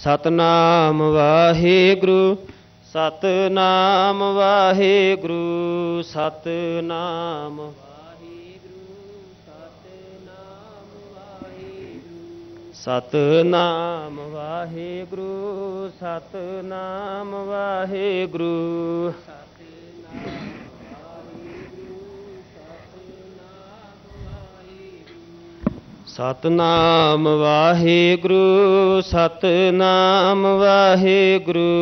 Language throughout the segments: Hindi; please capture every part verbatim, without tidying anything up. सतनाम वाहेगुरु सतनाम वाहेगुरु सतनाम सतनाम वाहेगुरु सतनाम वाहेगुरु सतनाम वाहेगुरु सतनाम वाहेगुरु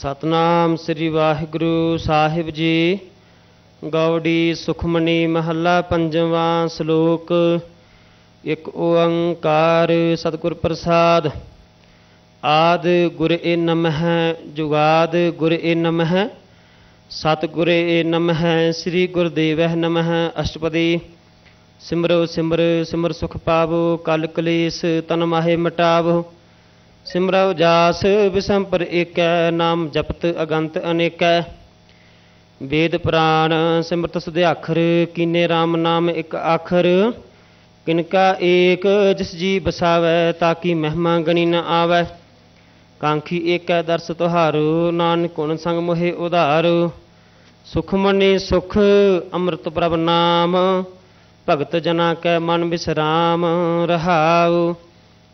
सतनाम श्री वाहेगुरु साहिब जी। गौड़ी सुखमनी महला पंजवा श्लोक। एक ओंकार सतगुर प्रसाद। आद गुर ए नमः, जुगाद गुर ए नमः, सतगुरे नमः, श्री गुरुदेव नमः। अष्टपदी सिमरो सिमर सिमर सुख पावो, कल कलेश तन माहे मटावो। सिमरो जास विसंपर एक, नाम जपत अगंत अनेक। वेद पुराण सिमरत सुध्याखर, कीने राम नाम एक आखर। किनका एक जिस जी बसावै, ताकि महिमा गणी न आवै। कांखी एक दर्श तुहारो, नानक गुण संग मोहे उधारो। सुखमनी सुख अमृत प्रभ नाम, भगत जना कै मन विश्राम रहाओ।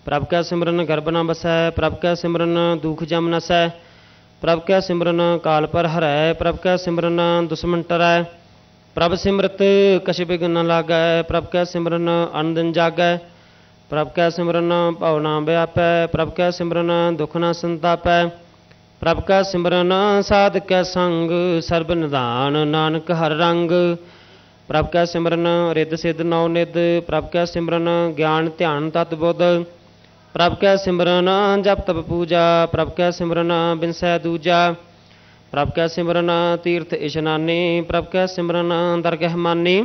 प्रभ कै सिमरन गर्भ न बसै, प्रभ कै सिमरन दुख जम नसै। प्रभ कै सिमरन काल पर हरै, प्रभ कै सिमरन दुश्मन टरै। प्रभ सिमरत कछ बिघ्न न लागै, प्रभ कै सिमरन अन दिन जागै। प्रभ कै सिमरन भव ना व्यापै, प्रभ कै सिमरन दुख न संतापै। प्रभ कै सिमरन साध कै संग, सर्ब निधान नानक हर रंग। प्रभ कै सिमरन रिद्ध सिद्ध नौ निध, प्रभ कै सिमरन ज्ञान ध्यान तत्व बुध। प्रभ कै सिमरन जप तप पूजा, प्रभ कै सिमरन बिनसै दूजा। प्रभ कै सिमरन तीर्थ इशनानी, प्रभ कै सिमरन दरगह मानी।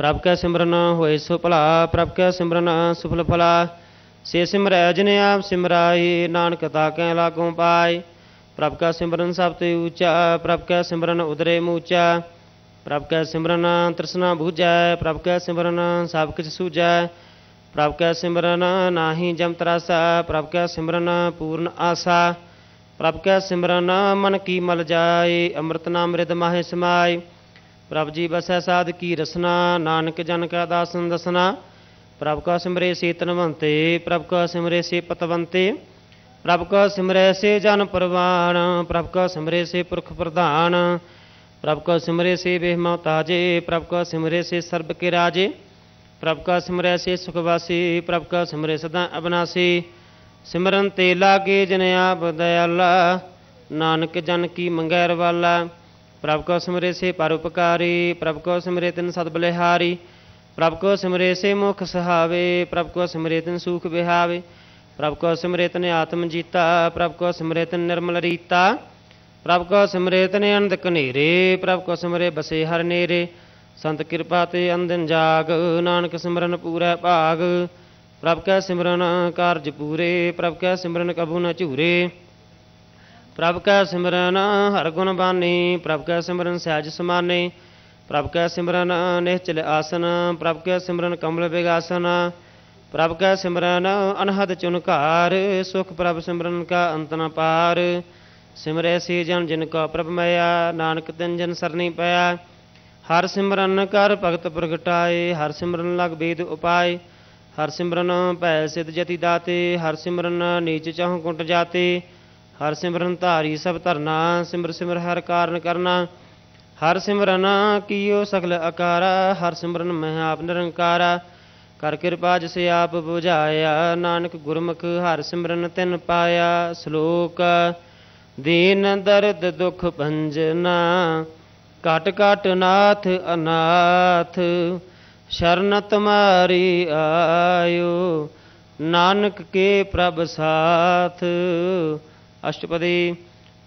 प्रभ कै सिमरन होए सो भला, प्रभ कै सिमरन सुफल फला। से सिमरै जिने आप सिमराए, नानक ताकै लागो पाए। प्रभ कै सिमरन सब ते ऊचा, प्रभ कै सिमरन उदरे मूचा। प्रभ कै सिमरन तृष्णा बूझै, प्रभ कै सिमरन सब किछ सूझै। प्रभ कै सिमरन नाहि जम त्रासा, प्रभ कै सिमरन पूर्ण आसा। प्रभ कै सिमरन मन की मल जाए, अमृत नाम रिद माहे समाए। प्रभ जी बसै साध की रसना, नानक जन का दासन दसना। प्रभ का सिमरे से तनवंते, प्रभ का सिमरे से पतवंते। प्रभ का सिमरे से जन परवान, प्रभ का सिमरे से पुरख प्रधान। प्रभ का सिमरे से बेहमा ताजे, प्रभ का सिमरे से सर्ब के राजे। प्रभ का सिमरे से सुखवासी, प्रभ का सिमरे सदा अविनाशी। सिमरन ते लागे जिने आप दयाला, नानक जन की मंगैर वाला। प्रभ को सिमरे से परोपकारी, प्रभ को सिमरे तिन सद बलिहारी। प्रभ को सिमरे से मुख सहावे, प्रभ को सिमरे तिन सुख बिहावे। प्रभ को सिमरे तिन आत्म जीता, प्रभ को सिमरे तिन निर्मल रीता। प्रभ को सिमरे तिन अंध कनेरे, प्रभ को सिमरे बसे हर नेरे। संत कृपा ते अंदिन जाग, नानक सिमरन पूरै भाग। प्रभ कै सिमरन कारज पूरे, प्रभ कै सिमरन कभू न झूरे। प्रभ कै सिमरन हर गुण बानी, प्रभ कै सिमरन सहज समाने। प्रभ कै सिमरन निश्चल आसन, प्रभ कै सिमरन कमल बिगासन। प्रभ कै सिमरन अनहद चुनकार, सुख प्रभ सिमरन का अंत न पार। सिमरे से जन जिनको प्रभ मया, नानक तिन जन सरनी पया। हर सिमरन कर भगत प्रगटाए, हर सिमरन लग बेद उपाय। हर सिमरन भै सिद्ध जति दाते, हर सिमरन नीच चहुं कुंट जाते। हर सिमरन धारी सब धरना, सिमर सिमर हर कारण करना। हर सिमरन कियो सकल अकारा, हर सिमरन मैं आप निरंकारा। कर कृपा जिसे आप बुझाया, नानक गुरमुख हर सिमरन तिन पाया। श्लोक। दीन दर्द दुख भंजना, काट काट नाथ अनाथ। शरण तुम्हारी आयो, नानक के प्रभ साथ। अष्टपदी।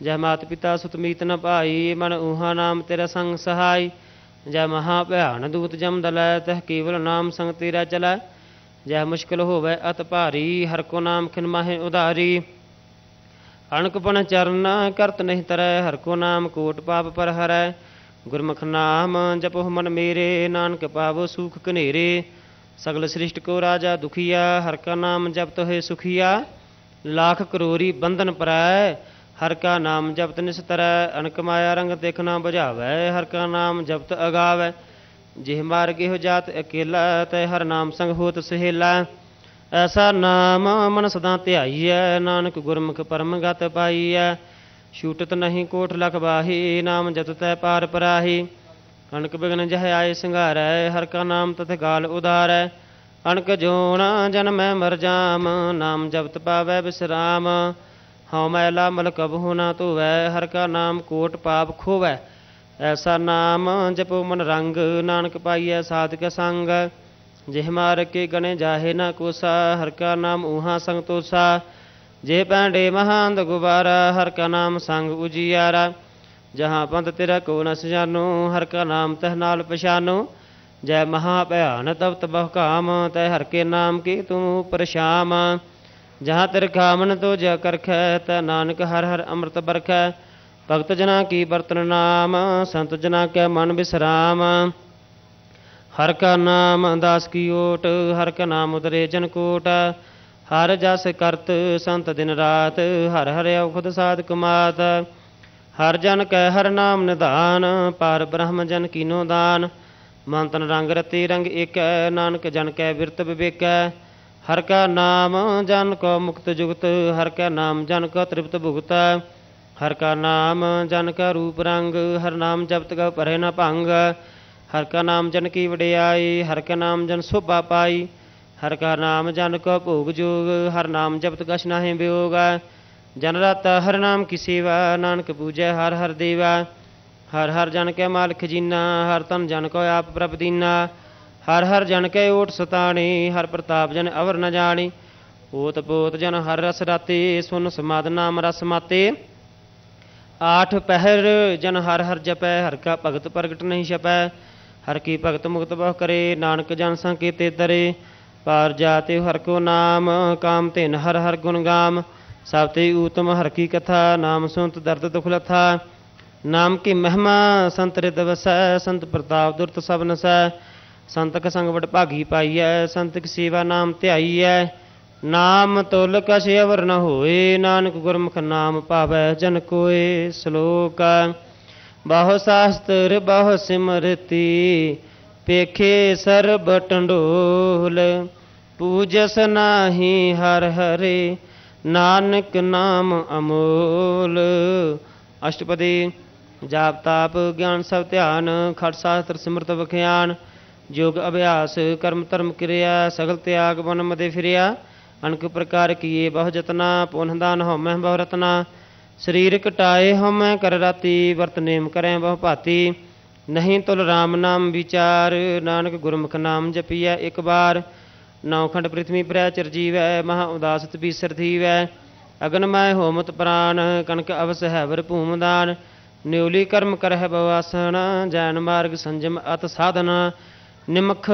जय मात पिता सुत मीत न भाई, मन ऊहा नाम तेरा संग सहाय। जय महा भयान दूत जम दलै, तह केवल नाम संग तेरा चलै। जय मुश्किल होवै अत भारी, हर को नाम खिन माहे उधारी। अणकपन चरण करत नहीं तरै, हर को नाम कोट पाप पर हरै। गुरमुख नाम जपो मन मेरे, नानक पावो सुख कनेरे। सगल सृष्ट को राजा दुखिया, हर का नाम जपत है सुखिया। लाख करोरी बंधन पराय, हर का नाम जपत निस्तरै। अनक माया रंग देखना बुझावै, हर का नाम जपत अगावै। जिह मार गेह जात अकेला, तय हर नाम संग होत सहेला। ऐसा नाम मन सदा ध्याईऐ, नानक गुरमुख परम गत पाईऐ। छूटत नहीं कोट लख बाही, नाम जत तय पार पराही। अनक बिघ्न जह आए सिंगारै, हर का नाम तथ गाल उधारै। अनक जोना जन मैं मर जाम, नाम जपत पावै विश्राम। हौ मैला मल कबहु ना धोवै, हर का नाम कोट पाप खोवै। ऐसा नाम जपो मन रंग, नानक पाईऐ साधक संग। जिह मार के गणे जाहे ना कोसा, हर का नाम ऊहा संग तोसा। जे पैंडे महांद गुबारा, हर का नाम संग उजियारा। जहाँ पंथ तेरा को न सजानो, हर का नाम तह नाल पछानो। जय महाभयान तब तब काम, तय हर के नाम की तुम परशाम। जहाँ तिर खामन तो जय करख, तय नानक हर हर अमृत बरख। भक्त जना की बरतन नाम, संत जना के मन विश्राम। हर का नाम दास की ओट, हर का नाम उतरे जनकोट। हर जस करत संत दिन रात, हर हर खुद साधक मात। हर जन कै हर नाम निधान, पार ब्रह्म जन कीनो दान। मन तन रंग रति रंग एक, नानक जन कै बिरत विवेक। हर का नाम जन को मुक्त जुगत, हर का नाम जन को तृप्त भुगत। हर का नाम जन का रूप रंग, हर नाम जपत गौ परे न भंग। हर का नाम जन की वडियाई, हर का नाम जन शोभा पाई। हर का नाम जन को भोग जोग, हर नाम जपत कछ नाहि वियोग। जन रता हर नाम की सेवा, नानक पूजै हर हर देवा। हर हर जन के माल खजीना, हर तन जन को आप प्रभ दीना। हर हर जन के ओट सताणी, हर प्रताप जन अवर न जानी। ओत पोत जन हर रस राते, सुन समाद नाम रस माते। आठ पहर जन हर हर जपै, हर का भगत प्रगट नहीं छपै। हर की भगत मुक्त बहु करे, नानक जन संकेते दरे। पार जाते हर को नाम, काम तेन हर हर गुण गाम। सब ते ऊतम हर की कथा, नाम सुनत दर्द दुख लथा। नाम की महिमा संत रिद वसै, संत प्रताप दुर्त सब नसै। संत क संग बड़ भागी पाईऐ, संत की सेवा नाम ध्याईऐ। नाम तुल कछ अवर न होए, नानक गुरमुख नाम पावै जन कोय। श्लोक। बहु शास्त्र बहु सिमरति, पेखे सर्ब टंडोल। पूजस नाही हर हरे, नानक नाम अमोल। अष्टपदी। जाप ताप ज्ञान सब ध्यान, खट शास्त्र सिमरत बख्यान। योग अभ्यास कर्म धर्म क्रिया, सगल त्याग मन मदे फिरिया। अनेक प्रकार किए बहु जतना, पुनः दान हौमैं बहु रतना। शरीर कटाए हौमैं कर राति, वर्त नेम करें बहु भाति। नहीं तुल राम नाम विचार, नानक गुरमुख नाम जपिया एक बार। नौखंड पृथ्वी पृह चिरजीवै, महा उदास तीसर धीवै। अग्नमय होमत प्राण, कनक अवस है वर भूमदान। न्योली कर्म करह बवासन, जैन मार्ग संजम अत साधना। निमख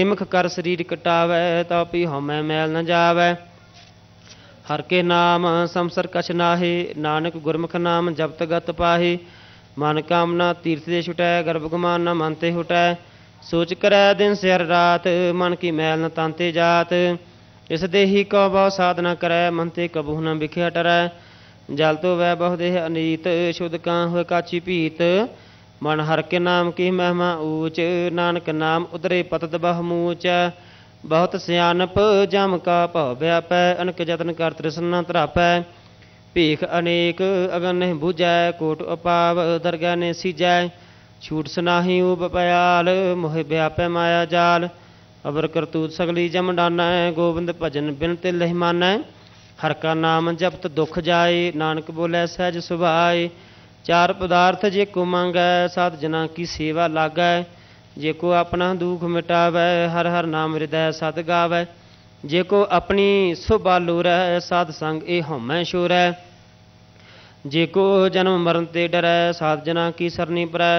निमख कर शरीर कटावै, तो पी हमें मैल न जावै। हर के नाम संसर कछ नाहि, नानक गुरमुख नाम जपत गत पाहि। मन कामना तीर्थ दे छुटै, गर्भ गुमान न मनते हुटै। सोच करै दिन सिर रात, मन की मैल न तांते जात। इस देही को बहु साधना करै, मनते कबू न बिखे टरै। जल तो वह बहु देह अनीत, शुद्ध कां हुए काची पीत। मन हर के नाम की महिमा ऊच, नानक नाम उदरे पतत बहमूच। बहुत सियानप जम का भव व्यापै, अनक जतन कर तृष्णा त्रापै। भीख अनेक अगन नहीं बूझै, कोट अपाव दरगह ने सीजै। छूट सनाही ऊब पयाल, मोह व्यापै माया जाल। अबर करतूत सगली जम डानै, गोविंद भजन बिन ते लहि मानै। हर का नाम जपत दुख जाए, नानक बोलै सहज सुभाए। चार पदार्थ जे को मांगै, सात जना की सेवा लागै। जे को अपना दुख मिटावै, हर हर नाम हृदय सत गावै। जे को अपनी शोभा लोरै, साध संग ए हमै शोरै। जे को जन्म मरण ते डरै, सात जना की सरनी परै।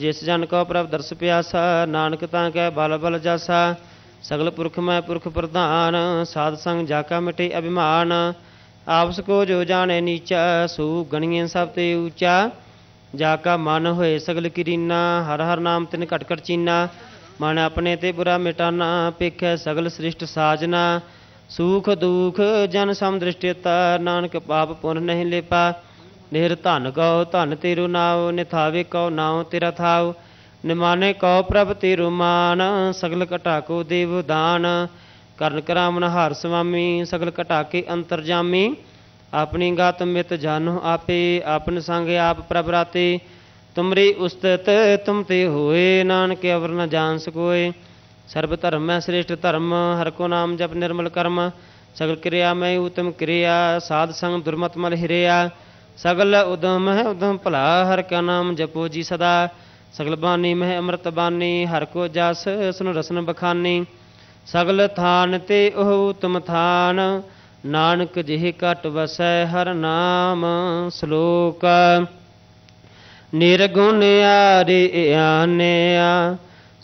जिस जन को प्रभ दर्श प्यासा, नानक तांकै बल बल जासा। सगल पुरख मैं पुरख प्रधान, साध संग जाका मिटे अभिमान। आपस को जो जाने नीचा, सो गणिए सब ते ऊचा। जाका मन होए सगल किरीना, हर हर नाम तिन घट घट चीना। मन अपने ते बुरा मिटाना, भिखै सगल सृष्ट साजना। सूख दुख जन सम दृष्टिता, नानक पाप पुन नहीं लेपा। निर धन गौ धन तेरु नाव, निथावे कौ नाव तेरा थाव। निमाने कौ प्रभ तेरु मान, सगल घटाको देव दान। करण करामन हार स्वामी, सगल घटाके अंतरजामी। अपनी गात मित जानो आपे, आपन संग आप प्रभ राते। तुमरी उस्तत तुम ते होए, नानक अवर न जान सकोए। सर्व धर्म है श्रेष्ठ धर्म, हर को नाम जप निर्मल कर्म। सगल क्रिया मैं उत्तम क्रिया, साध संग दुर्मत मल हिरेया। सगल उदम है उदम भला, हर का नाम जपो जी सदा। सगल बानी मह अमृत बानी, हर को जस सुन रसन बखानी। सगल थान ते ओह तुम थान, नानक जिह घट वसै हर नाम सलोक। निर्गुण आरि आन्या,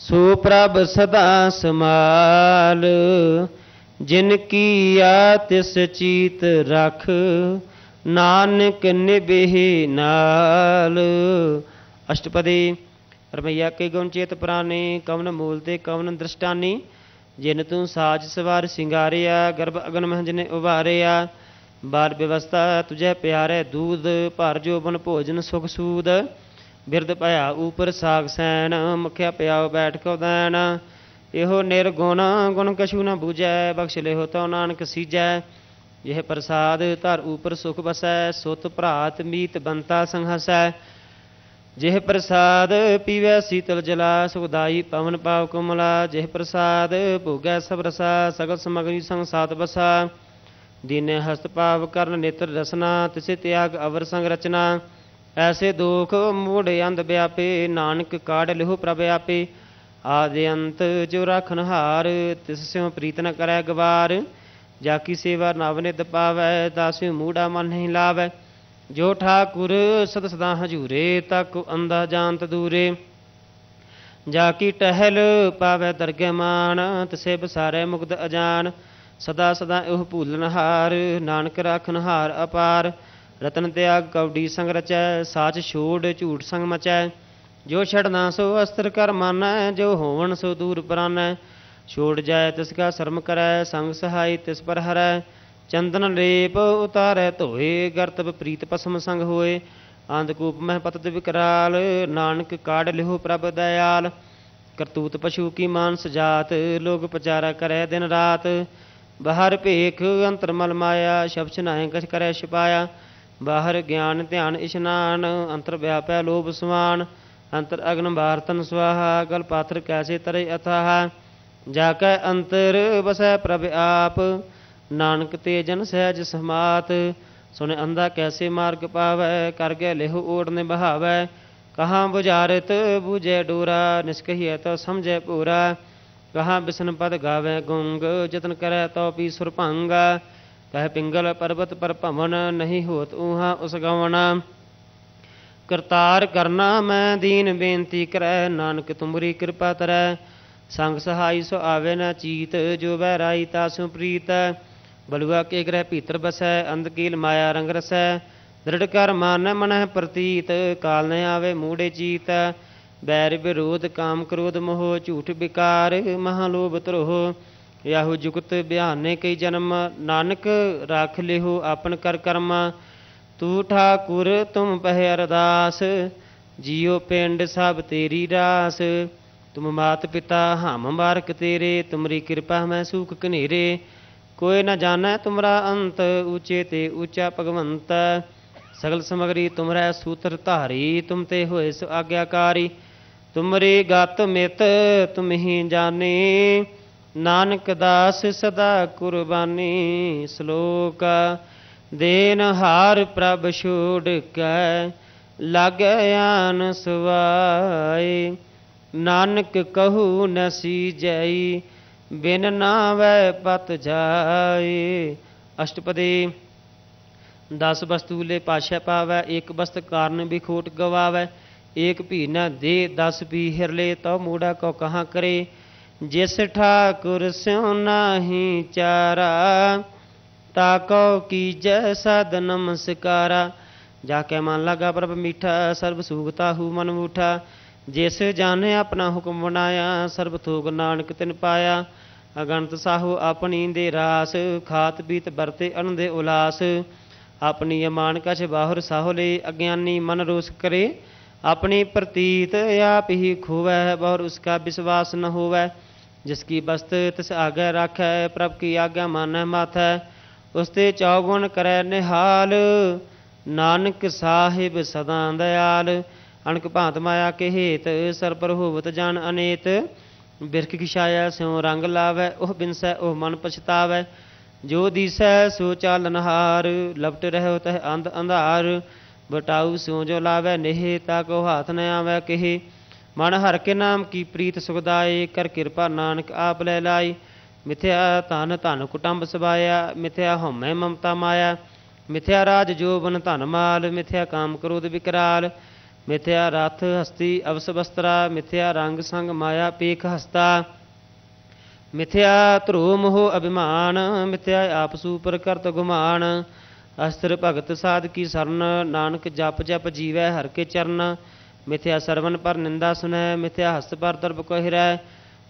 सो प्रभ सदा समाल। जिन कीया तिस चीत रख, नानक निबहि नाल। अष्टपदी। रमैया के गुण चेत पुराने, कवन मूल ते कवन दृष्टानी। जिन तू साज सवार सिंगारिया, गर्भ अगन मह जिने उभारिया। बाल व्यवस्था तुझे प्यारे दूध, भर जोबन भोजन सुख सूद। बिरद पया ऊपर साग सैन, मुख्या प्याओ बैठ को दैन। एहो निर्गुण गुण कछु न बूझै, बख्श लेहो तो नानक सीजै। यह प्रसाद धर ऊपर सुख बसै, सुत भ्रात मीत बनता संहसै। जिह प्रसाद पीवै शीतल जला, सुखदाई पवन पाव कोमला। जिह प्रसाद भोगै सब रसा, सगल समग्री संग सात बसा। दीने हस्त पाव करण नेत्र रसना, तिसे त्याग अवर संग रचना। ऐसे दोख मूढ़ अंध व्यापे, नानक काढ़ लिहो प्रभ आपे। आदि अंत जो राखन हार, तिस स्यों प्रीत न करै गवार। जाकी सेवा नावनिध पावै, दास्यु मूढ़ा मन नहीं लावै। जो ठाकुर सद सदा हजूरे, ताको अंधा जानत दूरे। जाकी टहल पावै दरगह मान, तिसे बसारै मुग्ध अजान। सदा सदा एह भूलनहार, नानक राखनहार अपार। रतन त्याग कौडी संग रचै, साच छोड़ झूठ संग मचै। जो छड़ना सो अस्त्र कर मानै, जो होवन सो दूर परानै। छोड़ जाय तिसका शर्म करै, संग सहाय तिस पर हरै। चंदन लेप उतारै धोए, गर्तब प्रीत पसम संग होए। आंधकूप मह पतत विकराल, नानक काढ़ लिहो प्रभ दयाल। करतूत पशु की मानस जात, लोग पचारा करै दिन रात। बाहर भेख अंतर मल माया, शब्द नाय कछ करै छिपाया। बाहर ज्ञान ध्यान इशनान, अंतर व्यापै लोभ समान। अंतर अग्न भारतन स्वाहा, गल पाथर कैसे तरे अथाहा। जाकै अंतर बसै प्रभ आप, नानक ते जन सहज समात। सुन अंधा कैसे मार्ग पावै, कर गै लेहु ओढ़ ने बहावै। कहाँ बुझारत बूझै डोरा, निस्कहिय तो समझै पूरा। कहाँ बिसन पद गावै गुंग, जतन करै तो पी सुरभंग। कह पिंगल पर्वत पर भवन, नहीं होत ऊहा उस गवना। करतार करना मैं दीन, बेनती करै नानक तुमरी कृपा तरै। संग सहाय सो आवे न चीत, जो बहराई तासु प्रीत। बलुआ के ग्रह भीतर बसै, अंधकील माया रंग रसै। दृढ़ कर मान मनह प्रतीत, काल न आवे मूढ़े जीत। बैर विरोध काम क्रोध मोह, झूठ विकार महालोभ त्रोह। याहू जुगत ब्याहने कई जन्म, नानक राख लेहु आपन कर कर्म। तू ठाकुर तुम पह अरदास, जियो पिंड सब तेरी रास। तुम मात पिता हम मुबारक तेरे, तुमरी कृपा मैं सूख कनेरे। कोई न जानै तुमरा अंत, ऊंचे ते ऊंचा भगवंत। सगल समगरी तुमरै सूत्र धारी, तुम ते होए सो आज्ञाकारी। तुमरी गत मित तुम ही जाने, नानक दास सदा कुर्बानी। श्लोक। देन हार प्रभ छोड़ कै, लागे आन सवाए। नानक कहू न सीजै, बिन नावै पत जाए। अष्टपदी। दस वस्तु ले पाशा पावै, एक वस्त कारण बिखोट गवावै। एक भी न दे दस भी हिरले, तो मूढ़ा को कहाँ करे। जिस ठाकुर स्यों नाही चारा, ताको कीजै सद नमस्कारा। जाके मन लगा प्रभ मीठा, सर्ब सूगता हु मन मूठा। जिस जाने अपना हुक्म बनाया, सर्ब थोग नानक तिन पाया। अगणत साहु अपनी दे रास, खात पीत बरते अन दे उलास। अपनी अमान कछ बाहुर साहुले, अज्ञानी मन रोष करे। अपनी प्रतीत आप ही खोवै, बहुर उसका विश्वास न होवै। जिसकी बस्त तिस आज्ञा राखै, प्रभ की आज्ञा मानै माथै। उसते चौगुण करै निहाल, नानक साहिब सदा दयाल। अणक भांत माया के हेत, सर पर होवत जान अनेत। बिरख खिछाया स्यों रंग लावै, ओह बिनसै ओह मन पछतावै। जो दिसै सो चालनहार, लपट रहो तह अंध अंधार। बटाऊ स्यों जो लावै नेहे, ताको हाथ न आवै कहे। मन हर के नाम की प्रीत सुखदाय, कर कृपा नानक आप लै लाई। मिथ्या धन धन कुटुंब सवाया, मिथ्या हमै ममता माया। मिथ्या राज जोबन धन माल, मिथ्या काम क्रोध विकराल। मिथ्या रथ हस्ती अवस वस्त्रा, मिथ्या रंग संग माया पेख हस्ता। मिथ्या ध्रुव मोह अभिमान, मिथ्या आपसू पर करत गुमान। अस्त्र भगत साध की शरण, नानक जप जप जीवै हर के चरण। मिथ्या सरवन पर निंदा सुनै, मिथ्या हस्त पर दर्भ कोहिरै।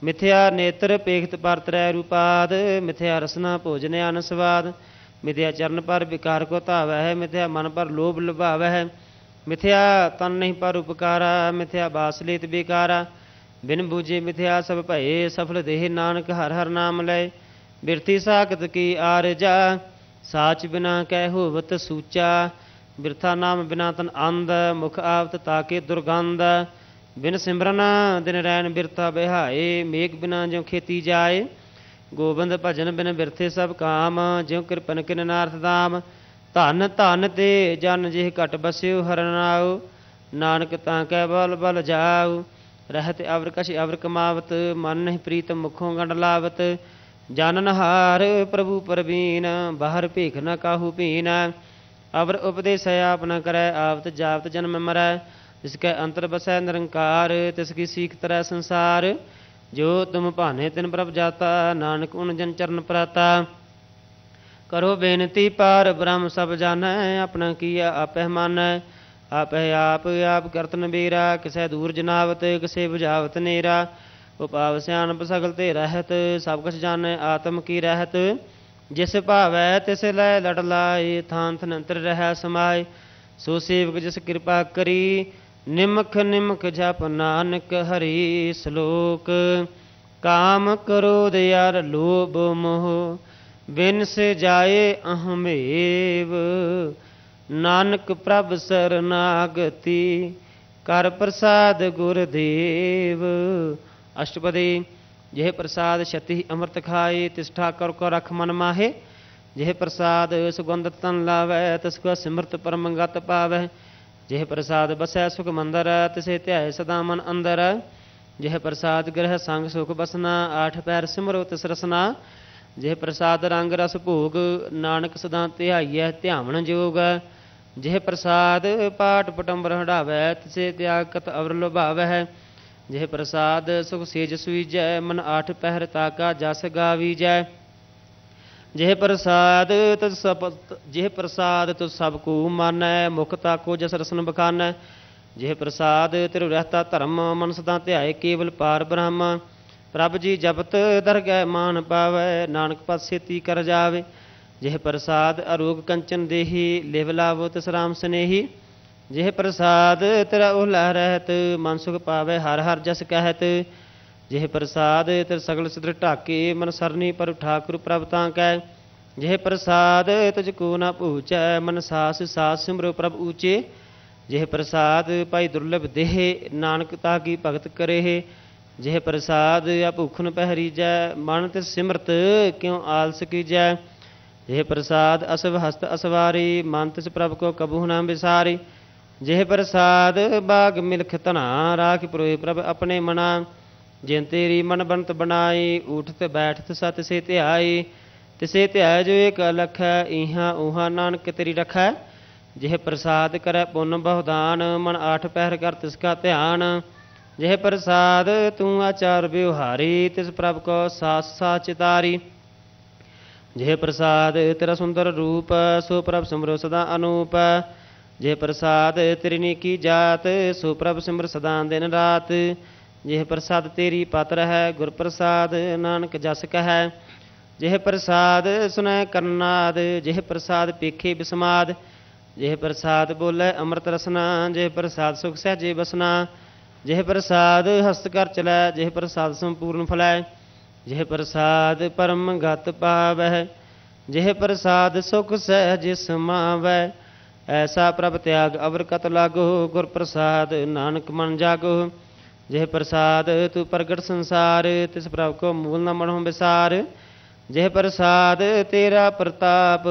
मिथ्या नेत्र पेखत पर त्रै रूपाद, मिथ्या रसना भोजन अन स्वाद। मिथ्या चरण पर विकार को धावै, मिथ्या मन पर लोभ लुभावै। मिथ्या तन नहीं पर उपकारा, मिथ्या बासलेत बेकारा। बिन बूझे मिथ्या सब भये, सफल देह नानक हर हर नाम लय। बिरथी साकत की आरजा, साच बिना कह होवत सूचा। बिरथा नाम बिना तन अंध, मुख आवत ताके दुर्गंध। बिन सिमरना दिन रैन बिरथा बिहाए, मेघ बिना ज्यों खेती जाए। गोबिंद भजन बिन बिरथे सब काम, ज्यों कृपन किन नारथ धाम। धन धन ते जन जिह घट बस्यो हरनाओ, नानक ताकै बल बल जाओ। रहत अवर कछ अवर कमावत, मन नहीं प्रीत मुखों गंड लावत। जाननहार प्रभु परबीन, बाहर भीख न काहू पीन। अवर उपदेश आप न करै, आवत जावत जन्म मरै। जिसके अंतर बसै निरंकार, तिसकी सीख तरै संसार। जो तुम भाने तिन प्रभ जाता, नानक उन जन चरण प्राता। करो बेनती पार ब्रह्म सब जानै, अपना किया आपै मानै। आपै आप आप करत नबीरा, किसै दूर जनावत किसै बुझावत नेरा। उपाव सियानप सगल ते रहत, सब कुछ जानै आत्म की रहत। जिस भावै तिस लै लड़ लाए, थान थनंतर रहै समाय। सो सेवक जिस कृपा करी, निमख निमख जप नानक हरि। श्लोक काम क्रोध यार लोभ मोह, बिन से जाए अहमेव। नानक प्रभ शरणागति, कर प्रसाद गुरुदेव। अष्टपदी यह प्रसाद क्षति अमृत खाए, तिस ठाकुर को रख मन माहे। यह प्रसाद सुगंध तन लावै, तिसको सिमृत परम गत पावै। यह प्रसाद बसै सुख मंदर, तिसे ध्याय सदा मन अंदर। यह प्रसाद ग्रह संग सुख बसना, आठ पैर सिमरो तिस रसना। जिह प्रसाद रंग रस भोग, नानक सदा ध्याइयै ध्यावन जोग। जिह प्रसाद पाठ पटंबर हटावै, तिसे त्यागत अवर लुभावै। जिह प्रसाद सुख सेज सुईजै, मन आठ पहर ताका जस गावीजै। जिह प्रसाद तस सब जिह प्रसाद तुस सब को मानै, मुख ताको जस रसन बखानै। जिह प्रसाद तिरु रहता धर्म, मन सदा ध्याए केवल पार ब्रह्म। प्रभ जी जपत दरगह मान पावै, नानक पद सेती कर जावे। जिह प्रसाद अरोग कंचन देही, लिव लावो तिस राम स्नेही। जिह प्रसाद तेरा ओह लह रहत, मन सुख पावै हर हर जस कहत। जिह प्रसाद तिर सगल सिद्ध ढाके, मन सरनी पर ठाकुर प्रभ तां कै। जिह प्रसाद तुझको न पूचै, मन सास सास सिमरो प्रभ ऊचे। जिह प्रसाद पाई दुर्लभ देह, नानक ताकी भगत करे। जिह प्रसाद भूख न पहरीजै, मन ते सिमरत क्यों आलस कीजै। जिह प्रसाद असव हस्त असवारी, मन तिस प्रभ को कबू न बिसारी। जिह प्रसाद बाग मिलख तना, राख प्रोय प्रभ अपने मना। जिन तेरी मन बनत बनाई, उठत बैठत सत से ध्याई। तिसे ध्याय जो एक लख, इहा ऊहा नानक तेरी रखै। जिह प्रसाद करै पुन बहुदान, मन आठ पहर कर तिसका ध्यान। जिह प्रसाद तू आचार व्यवहारी, तिस प्रभ को सास साच चितारी। जिह प्रसाद तेरा सुंदर रूप, सो प्रभ सिमरो सदा अनूप। जय प्रसाद त्रिनी की जात, सुप्रभ सिमर सदा दिन रात। यह प्रसाद तेरी पात्र है, गुर प्रसाद नानक जस कह। यह प्रसाद सुनय करनाद, यह प्रसाद पीखे बिस्माद। यह प्रसाद बोले अमृत रसना, यह प्रसाद सुख सहजे बसना। यह प्रसाद हस्त कर चलै, यह प्रसाद संपूर्ण फलै। यह प्रसाद परम गत पावै, यह प्रसाद सुख सहज समावै। ऐसा प्रभ त्याग अवर कत लागो, गुर प्रसाद नानक मन जागो। यह प्रसाद तू प्रगट संसार, तिस प्रभ को मूल न मनो विसार। यह प्रसाद तेरा प्रताप,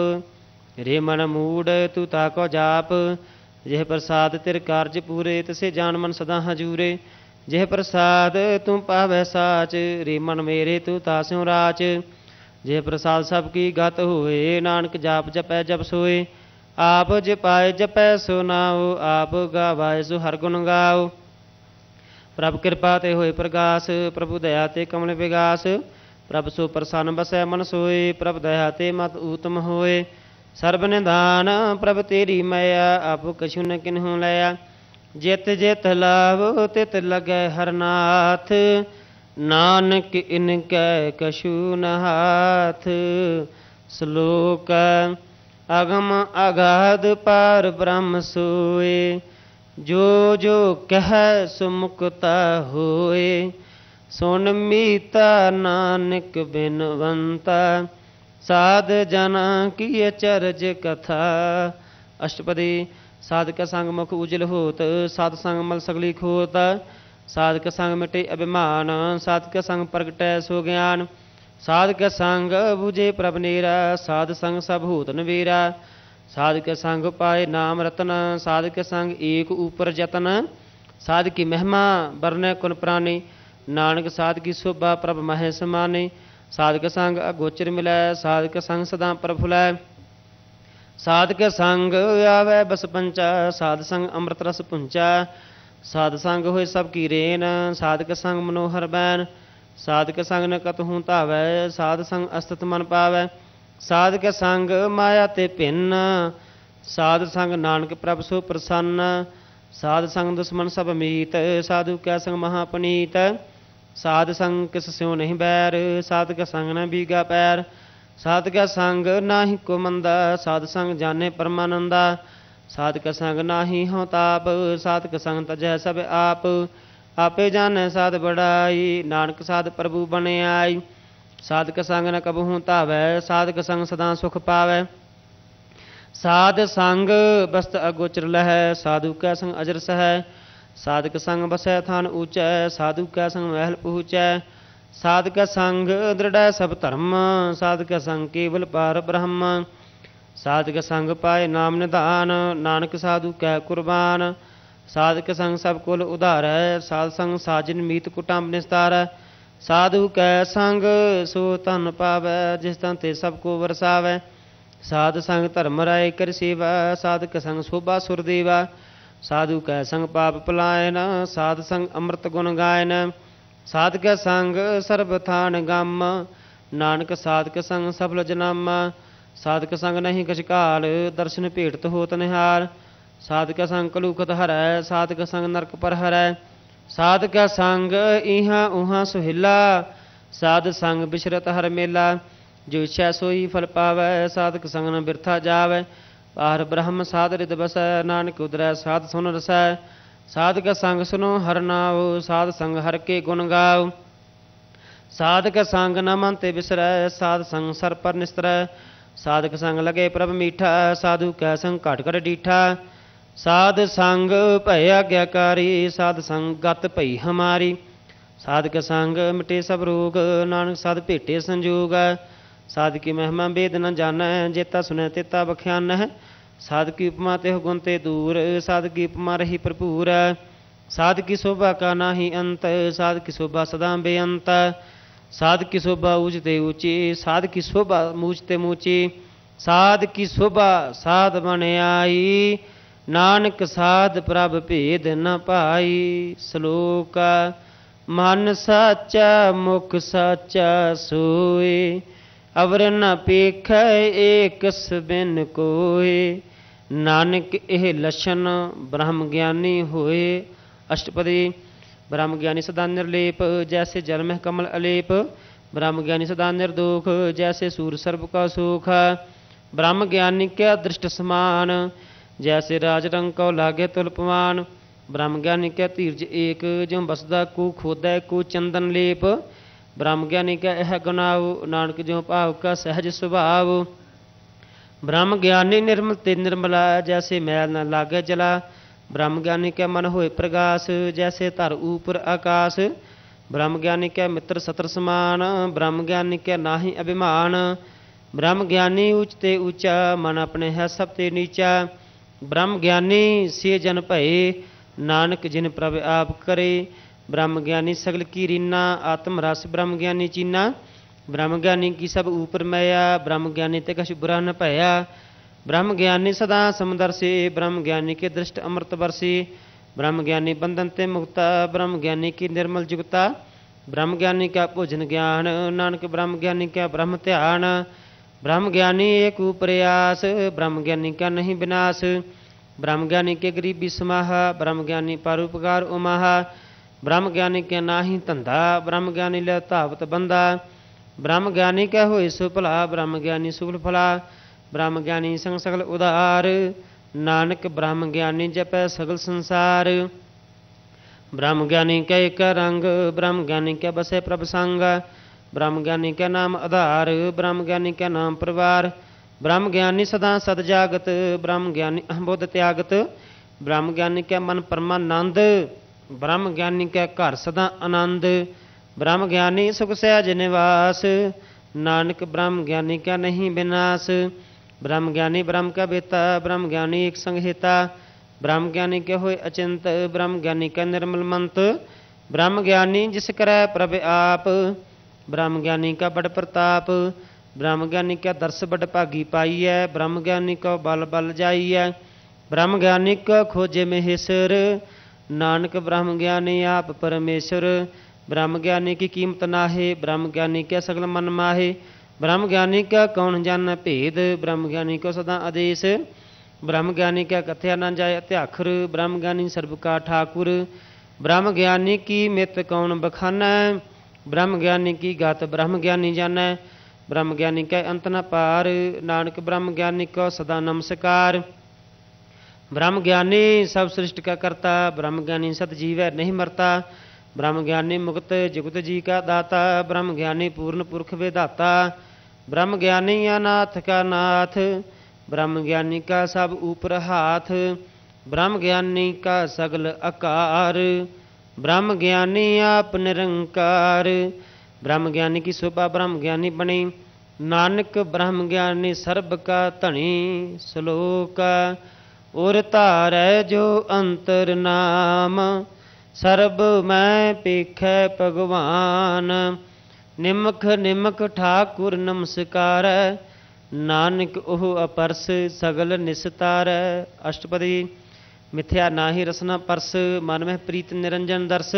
रे मन मूड तू ताको जाप। यह प्रसाद तेरे कार्य पूरे, तिसे जान मन सदा हजूरे। यह प्रसाद तू पावै साच, रे मन मेरे तू तास्यों राच। यह प्रसाद सबकी गत होए, नानक जाप जपै जप सोए। आप जपाए जपै सो नाओ, आप गावाए सो हर गुण गाओ। प्रभ कृपा ते होए प्रगास, प्रभु दया ते कमल विगास। प्रभ सो प्रसन्न बसै मन सोए, प्रभ दया ते मत ऊतम होए। सर्ब निधान प्रभ तेरी माया, आप कछु न किन्हु लया। जित जित लाभ तित लगै हरनाथ, नानक इनकै कछु न हाथ। श्लोक अगम अगाध पार ब्रह्म सोए, जो जो कह सुमुक्ता होए। सुन मीता नानक बिनवंता, साध जना की अचरज कथा। अष्टपदी साधक संग मुख उजल होत, साध संग मल सगली खोत। साधक संग मिटे अभिमान, साधक संग प्रगटै सो ज्ञान। साधक संग बुझे प्रभ नेरा, साध संग सब होत नवेरा। साधक संग पाए नाम रतन, साधक संग एक ऊपर जतन। साध की महिमा बरने कुन प्राणी, नानक साध की शोभा प्रभ मह समाने। साधक संग अगोचर मिलै, साधक संग सदा प्रफुलै। साधक संग आवे बस पंचा, साध संग अमृत रस पुंचा। साध संग होए सबकी रेन, साधक संग मनोहर बैन। साधक संग न कतहु तावै, साध संग अस्तित मन पावै। साधक संग माया ते भिन्न, साध संग नानक प्रभ सो प्रसन्न। साध संग दुश्मन सब मीत, साधु कै संग महापनीत। साध संग किस स्यो नहीं बैर, साधक संग न बीगा पैर। साधक संग नाही को मंदा, साध संग जाने परमानंदा। साधक संग नाही हौ ताप, साधक संग तजह सब आप। आपे जाने साध बढ़ाई, नानक साध प्रभु बने आई। साधक संग न कबहु तावै, साधक संग सदा सुख पावै। साध संग बस्त अगोचर लहै, साधु कै संग अजर सहै। साधक संग बसै थान ऊचै, साधु कै संग महल पहुँचै। साधक संग दृढ़ै सब धर्म, साधक संग केवल पार ब्रह्म। साधक संग पाए नाम निधान, नानक साधु कै कुर्बान। साधक संग सब कुल उधारै, साध संग साजिन मीत कुटुंब निस्तारै। साधु कै संग सो धन पावै, जिस तन ते सब को वरसावै। साध संग धर्म राय कर सेवा, साधक संग शोभा सुरदेवा। साधु कै संग पाप पलायन, साध संग अमृत गुण गायन। साधक संग सर्वथान गम, नानक साधक संग सफल जनामा। साधक संग नहीं कछकाल, दर्शन भेटत होत निहाल। साधक संग कलूखत हरै, साधक संग नरक पर हरै। साधक संग इहा उहा सुहिला, साध संग बिशरत हर मेला। जो इच्छा सोई फल पावै, साधक संग न बिरथा जावै। पार ब्रह्म साध रित बसै, नानक उदरै साध सुन रसै। साधक संग सुनो हर नाओ, साध संग हर के गुण गाओ। साधक संग न मन ते बिसरै, साध संग सर पर निस्तरै। साधक संग लगे प्रभ मीठा, साधु कै संग घट घट डीठा। साध संग भय आज्ञाकारी, साध संग गत भई हमारी। साधक संग मिटे सब रोग, नानक साध भेटे संजोग। साध की महिमा बेद न जानै, जेता सुनै तेता बख्यान है। साध की उपमा ते गुण ते दूर, साध की उपमा रही भरपूर। साध की शोभा का नाही अंत, साध की शोभा सदा बेअंत। साध की शोभा ऊंच ते ऊंची, साध की शोभा मूच ते मूची। साध की शोभा साध बने आई, नानक साध प्रभ भेद न पाई। श्लोक मन साचा मुख साचा सोए, अवर न पेखै एकस बिन कोए। नानक एह लक्षण ब्रह्म ज्ञानी होए। अष्टपदी ब्रह्म ज्ञानी सदा निर्लेप जैसे जल में कमल अलेप, ब्रह्म ज्ञानी सदा निर्दोख जैसे सूर्य सर्व का सुख, ब्रह्म ज्ञानी क्या दृष्ट समान जैसे राज रंग को लागे तुलपमान, ब्रह्म ज्ञानी क्या तीर्ज एक जो बसदा को खोदा को चंदन लेप, ब्रह्म ज्ञानी क्या यह गुनाव नानक जो भाव का सहज स्वभाव, ब्रह्म ज्ञानी निर्मल ते निर्मला जैसे मैल न लागे जला, ब्रह्म ज्ञानी क्या मन होए प्रकाश जैसे धर ऊपर आकाश, ब्रह्म ज्ञानी क्या मित्र सतर समान ब्रह्म ज्ञानी क्या नाही अभिमान, ब्रह्म ज्ञानी उच्च ते ऊंचा मन अपने है सब ते नीचा, ब्रह्म ज्ञानी से जन भय नानक जिन प्रभ आप करे, ब्रह्म ज्ञानी सगल की रीना आत्म रस ब्रह्म ज्ञानी चीना, ब्रह्म ज्ञानी की सब ऊपर मया ब्रह्म ज्ञानी ते कछ बुरा न भया, ब्रह्म ज्ञानी सदा समदर्शी ब्रह्म ज्ञानी के दृष्ट अमृत वर्षी, ब्रह्म ज्ञानी बंधन ते मुक्ता ब्रह्म ज्ञानी की निर्मल जुगता, ब्रह्म ज्ञानी का भोजन ज्ञान नानक ब्रह्म ज्ञानी का ब्रह्म ध्यान, ब्रह्म ज्ञानी एक प्रयास ब्रह्म ज्ञानी का नहीं विनाश, ब्रह्म ज्ञानी के गरीबी समाहा ब्रह्म ज्ञानी परोपकार उमाहा, ब्रह्म ज्ञानी के नाही धंधा ब्रह्म ज्ञानी ले तावत बंदा, ब्रह्म ज्ञानी के होय सो भला ब्रह्म ज्ञानी सुफल फला, ब्रह्म ज्ञानी संग सकल उदार नानक ब्रह्म ज्ञानी जपै सगल संसार, ब्रह्म ज्ञानी के एक रंग ब्रह्म ज्ञानी के बसे प्रभ संग, ब्रह्म ज्ञानी का नाम आधार ब्रह्म ज्ञानी का नाम परिवार, ब्रह्म ज्ञानी सदा सदजागत ब्रह्म ज्ञानी अहबोध त्यागत, ब्रह्म ज्ञानी का मन परमानंद ब्रह्म ज्ञानी का घर सदा आनंद, ब्रह्म ज्ञानी सुख सहज निवास नानक ब्रह्म ज्ञानी का नहीं विनाश, ब्रह्म ज्ञानी ब्रह्म का बेता ब्रह्म ज्ञानी एक संहिता, ब्रह्म ज्ञानी के होए अचिंत ब्रह्म ज्ञानी का निर्मल मंत, ब्रह्म ज्ञानी जिस करै प्रभ आप ब्रह्म ज्ञानी का बड़ प्रताप, ब्रह्म ज्ञानी का दर्श बड़ भागी पाई है ब्रह्म ज्ञानी को बल बल जाई है, ब्रह्म ज्ञानी को खोजे महेश्वर नानक ब्रह्म ज्ञानी आप परमेश्वर, ब्रह्म ज्ञानी की कीमत नाहे ब्रह्म ज्ञानी के सगल मन माहे, ब्रह्म ज्ञानी का कौन जान भेद ब्रह्म ज्ञानी को सदा आदेश, ब्रह्म ज्ञानी का कथया न जाय अत्याखर ब्रह्म ज्ञानी सर्व का ठाकुर, ब्रह्म ज्ञानी की मित कौन बखाना ब्रह्म ज्ञानी की गात ब्रह्म ज्ञानी जानै, ब्रह्म ज्ञानी का अंत न पार नानक ब्रह्म ज्ञानी को सदा नमस्कार, ब्रह्म ज्ञानी सब सृष्टि का करता ब्रह्म ज्ञानी सत जीव है नहीं मरता, ब्रह्म ज्ञानी मुक्त जुगत जी का दाता ब्रह्म ज्ञानी पूर्ण पुरख वेदाता, ब्रह्म ज्ञानी अनाथ का नाथ ब्रह्म ज्ञानी का सब ऊपर हाथ, ब्रह्म ज्ञानी का सगल आकार ब्रह्म ज्ञानी आप निरंकार, ब्रह्म ज्ञानी की शोभा ब्रह्म ज्ञानी बनी नानक ब्रह्म ज्ञानी सर्ब का धनी, श्लोक और तारै जो अंतर नाम सर्ब मैं पेखै भगवान, निमख निमख ठाकुर नमस्कार नानक ओह अपरस सगल निस्तार। अष्टपदी मिथ्या ना ही रसना परस मन में प्रीत निरंजन दर्श,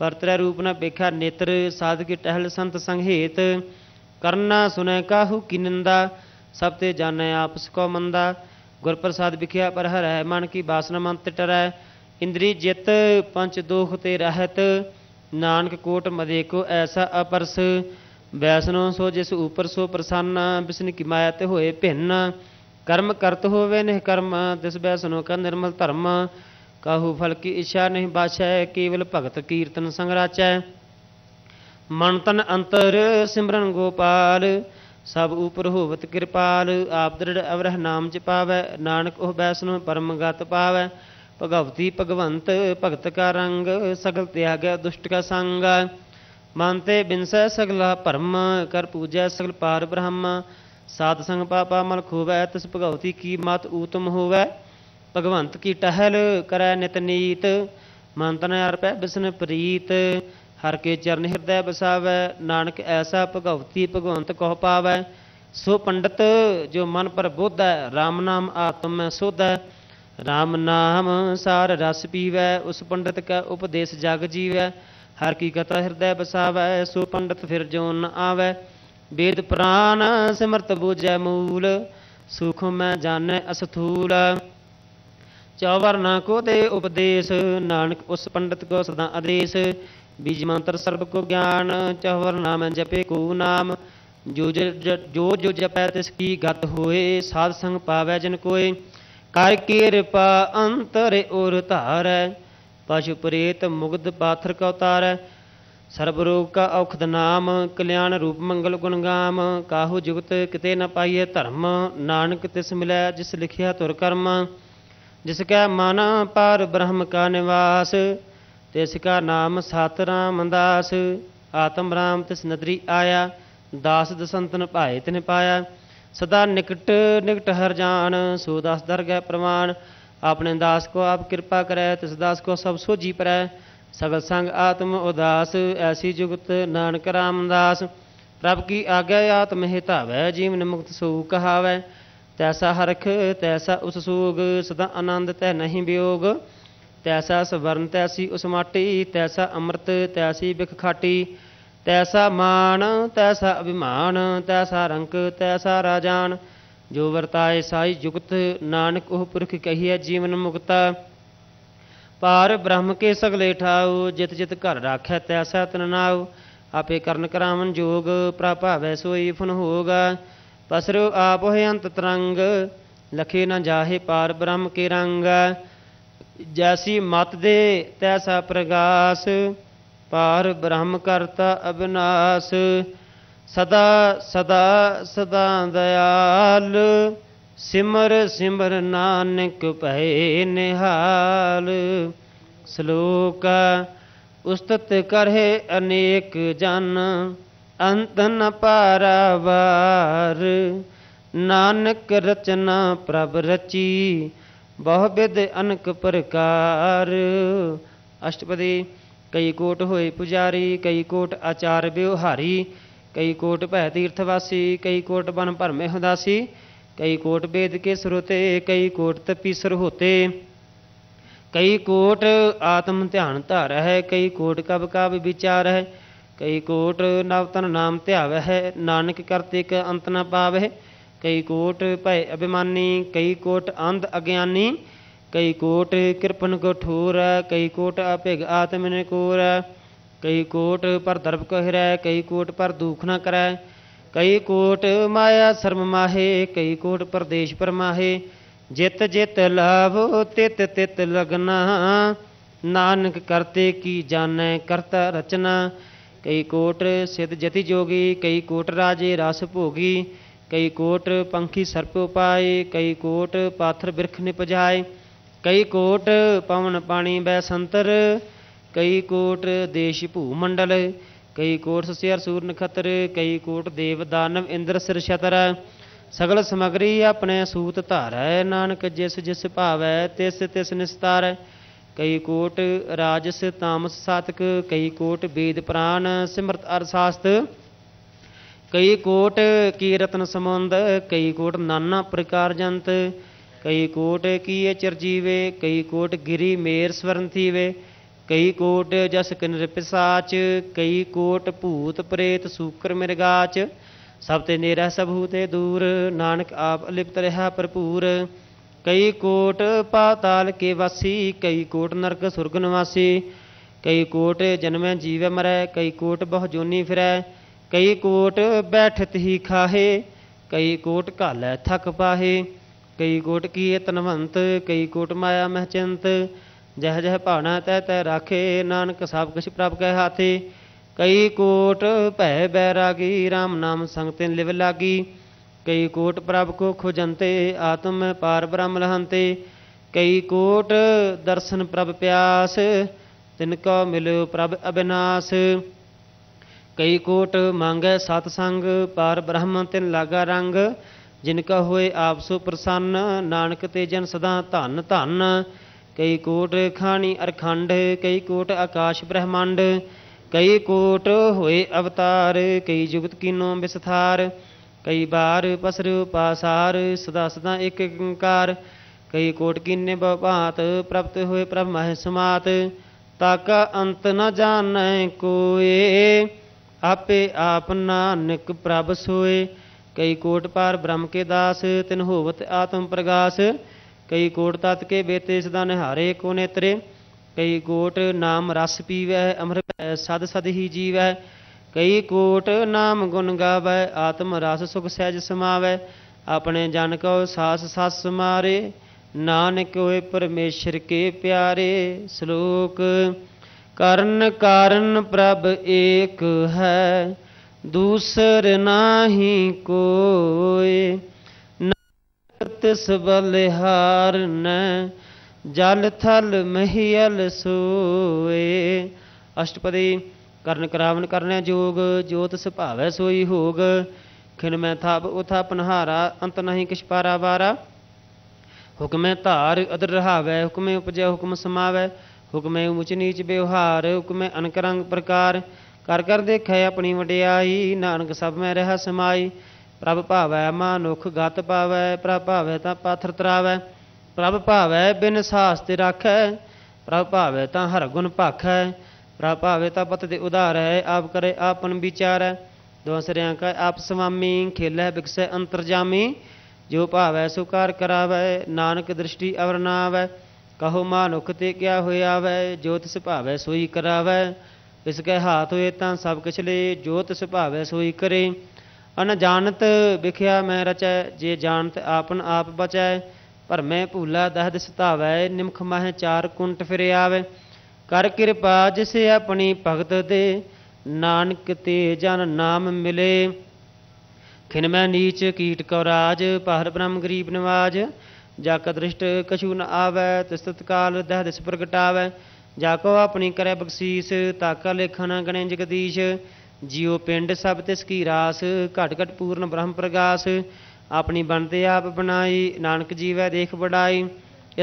परतरै रूप न बेखा नेत्र साधकी टहल संत संहेत, करना सुनै काहू की निंदा सब ते जानै आपस को मंदा, गुर प्रसाद बिख्या पर हर है मन की बासना मन तिटरै, इंद्री जित पंच दोख ते रहत नानक कोट मदे को ऐसा अपरस, वैसनो सो जिस ऊपर सो प्रसन्न बिस्न की माया ते होए भिन्न, कर्म करत होवे निह कर्म तिस वैसनो का निर्मल धर्म, काहू फल की इच्छा नहीं बाछै केवल भगत कीर्तन संगराचै, मन तन अंतर सिमरन गोपाल सब ऊपर होवत कृपाल, आप दृढ़ अवरह नाम जपावै नानक ओह वैसनो परम गत पावै, भगवती भगवंत भगत का रंग सगल त्यागै दुष्ट का संग, मानते बिनसै सगला परम कर पूजै सगल पार ब्रह्म, सात संग पापा मल खोवै तिस भगवती की मत ऊतम होवै, भगवंत की टहल करै नित नीत मन तन अर्पै बिस्न प्रीत, हर के चरण हृदय बसावै नानक ऐसा भगवती भगवंत कह पावै, सो पंडित जो मन पर बोध है राम नाम आत्म सोध है, राम नाम सार रस पीवै उस पंडित का उपदेश जग जीवै, हर की कथा हृदय बसावै सो पंडित फिर जो न आवै, वेद पुराण सिमरत बूझै मूल सूक्ष्म जानै अस्थूल। चौवर ना को दे उपदेश, नानक उस पंडित को सदा आदेश। बीज मंत्र सर्व को ज्ञान, चौवर नाम जपे को नाम। जो जो जो जपै तिसकी गत होए, साध संग पावै जिन कोय। कर कृपा अंतर और तारै, पशु प्रेत मुग्ध पाथर का उतारै। सर्वरोग का औखद नाम, कल्याण रूप मंगल गुणगाम। काहु जुगत किते न पाइये धर्म, नानक तिस मिलै जिस लिखिया तुर कर्म। जिसका माना पार ब्रह्म का निवास, तिसका नाम सात राम दास। आत्म राम तिस नदरी आया, दास दसंतन भाए तिन पाया। सदा निकट निकट हर जान, सो दास दर गै प्रमाण। अपने दास को आप कृपा करै, तिस दास को सब सो जी परै। सगल संग आत्म उदास, ऐसी जुगत नानक रामदास। प्रभ की आज्ञा आत्म हितावै, जीवन मुक्त सो कहावै। तैसा हरख तैसा उस सूग, सदा आनंद तै नहीं वियोग। तैसा स्वर्ण तैसी उस माटी, तैसा अमृत तैसी बिख खाटी। तैसा मान तैसा अभिमान, तैसा रंक तैसा राजान। जो वर्ताए साई जुगत, नानक ओह पुरख कहिए जीवन मुक्ता। पार ब्रह्म के सगले ठाऊ, जित जित घर राखै तैसा तिन नाऊ। आपे करन करावन जोग, प्रभावै सोई फन होगा। पसरो आप होय अंत तरंग, लखे न जाहे पार ब्रह्म के रंग। जैसी मत दे तैसा प्रगास, पार ब्रह्म करता अविनाश। सदा सदा सदा दयाल, सिमर सिमर नानक भय निहाल। श्लोक उस्तत करहे अनेक जन, अंत न पारावार। नानक रचना प्रभ रची, बहुविध अनक प्रकार। अष्टपदी। कई कोट होए पुजारी, कई कोट आचार व्यवहारी। कई कोट भय तीर्थवासी, कई कोट बन भरमे उदासी। कई कोट वेद के स्रोते, कई कोट तपी सर होते। कई कोट आत्म ध्यान धार है, कई कोट कब कब विचार है। कई कोट नवतन नाम त्याव है, नानक करते क अंत न पाव है। कई कोट भय अभिमानी, कई कोट अंध अज्ञानी। कई कोट कृपन कठोर, कई कोट अभिग आत्म निकोर। कई कोट पर दर्भ कहरै, कई कोट पर दुख न करै। कई कोट माया शर्म माहे, कई कोट परदेश पर माहे। जित जित लाभ तित तित लगना, नानक करते की जानै करता रचना। कई कोट सिद्ध जति जोगी, कई कोट राजे रास भोगी। कई कोट पंखी सर्प पाए, कई कोट पाथर बिरख निपजाए। कई कोट पवन पानी बैसंतर, कई कोट देश भूमंडल। कई कोट सस्यर सूर नखत्र, कई कोट देव दानव इंद्र सिर शतर। सगल समग्री अपने सूत धारै, नानक जिस जिस भावै तिस तिस निस्तारै। कई कोट राजस तामस सातक, कई कोट वेद प्राण सिमरत अरसास्त। कई कोट कीरतन समुंद, कई कोट नाना प्रकार जंत। कई कोट किए चिरजीवे, कई कोट गिरी मेर स्वर्ण थीवे। कई कोट जस किन्नर पिसाच, कई कोट भूत प्रेत सूकर मिर्गाच। सब ते नेरा सबहू ते दूर, नानक आप अलिप्त रहा भरपूर। कई कोट पाताल के वासी, कई कोट नरक सुरग निवासी। कई कोट जन्मै जीवै मरै, कई कोट बहु जोनी फिरै। कई कोट बैठत ही खाहे, कई कोट घालै थक पाहे। कई कोट कीए तनवंत, कई कोट माया महचिंत। जह जह भावना तह तह राखे, नानक सब कुछ प्रभ के हाथे। कई कोट भय बैरागी, राम नाम संग तिन लिव लागी। कई कोट प्रभ को खोजंते, आत्म पार ब्रह्म लहंते। कई कोट दर्शन प्रभ प्यास, तिनको मिलो प्रभ अविनाश। कई कोट मांगै सतसंग, पार ब्रह्म तिन लागा रंग। जिनका होए आप सो प्रसन्न, नानक ते जन सदा धन धन। कई कोट खानी अरखंड, कई कोट आकाश ब्रह्मांड। कई कोट होए अवतार, कई जुगत कीनो विस्तार। कई बार पसरो पासार, सदा सदा एक अंकार। कई कोट कीने बभात, प्राप्त होए प्रभ मह समात। ताका अंत न जानै कोए, आपे आप नानक प्रभ सोए। कई कोट पार ब्रह्म के दास तिन होवत आत्म प्रगास। कई कोट तत् के बेते सदा निहारे को नेत्रे। कई कोट नाम रस पीवै अमृत सद सद ही जीवै। कई कोट नाम गुण गावै आत्म रस सुख सहज समावै। अपने जन को सास सास मारे नानक होए परमेश्वर के प्यारे। श्लोक। करण कारण प्रभ एक है दूसर नाही कोय। नानक सबलिहार न जल थल महियल सोए। अष्टपदी। करण करावन करने जोग ज्योत सभावै सोई होग। खिन मैं थाप उथा पनहारा अंत नहीं किछ पारा वारा। हुक्म धार अदर रहावै हुक्म उपजै हुक्म समावै। हुक्म ऊंच नीच व्यवहार हुक्म अनकरंग प्रकार। कर कर देखै अपनी वड्याई नानक सब में रह समाई। प्रभ भावै मानुख गत पावै प्रभ भावै तां पाथर तरावै। प्रभ भावै बिन सास ते राखै प्रभ भावै तां हर गुण भाखै। प्रभ भावै तां पत ते उधारै आप करे आपन विचारै। दोसरिया का आप स्वामी खेलै बिकसै अंतरजामी। जो भावै सो कार करावै नानक दृष्टि अवर ना आवै। कहो मानुख ते क्या होया वै जो तिस भावै सोई करावै। इसके हाथ होए तां सब किछ ले जो तिस भावै सोई करे। अनजानत विख्या मैं रचै जे जानत आपन आप बचै। पर मैं भूला दहद सतावै निमख माह चार कुंट फिर आवै। कर कृपा जिस अपनी भगत दे नानक ते जन नाम मिले। खिनमै नीच कीट कौराज पाहर ब्रह्म गरीब नवाज। जाका दृष्ट कछु न आवै तिस तत्काल दह दिस प्रगटावै। जाको अपनी करै बख्शीस ताका लेखा न गणे जगदीश। जियो पिंड सब तिस की रास घट घट पूर्ण ब्रह्म प्रगास। अपनी बनते आप बनाई नानक जीवै देख बढ़ाई।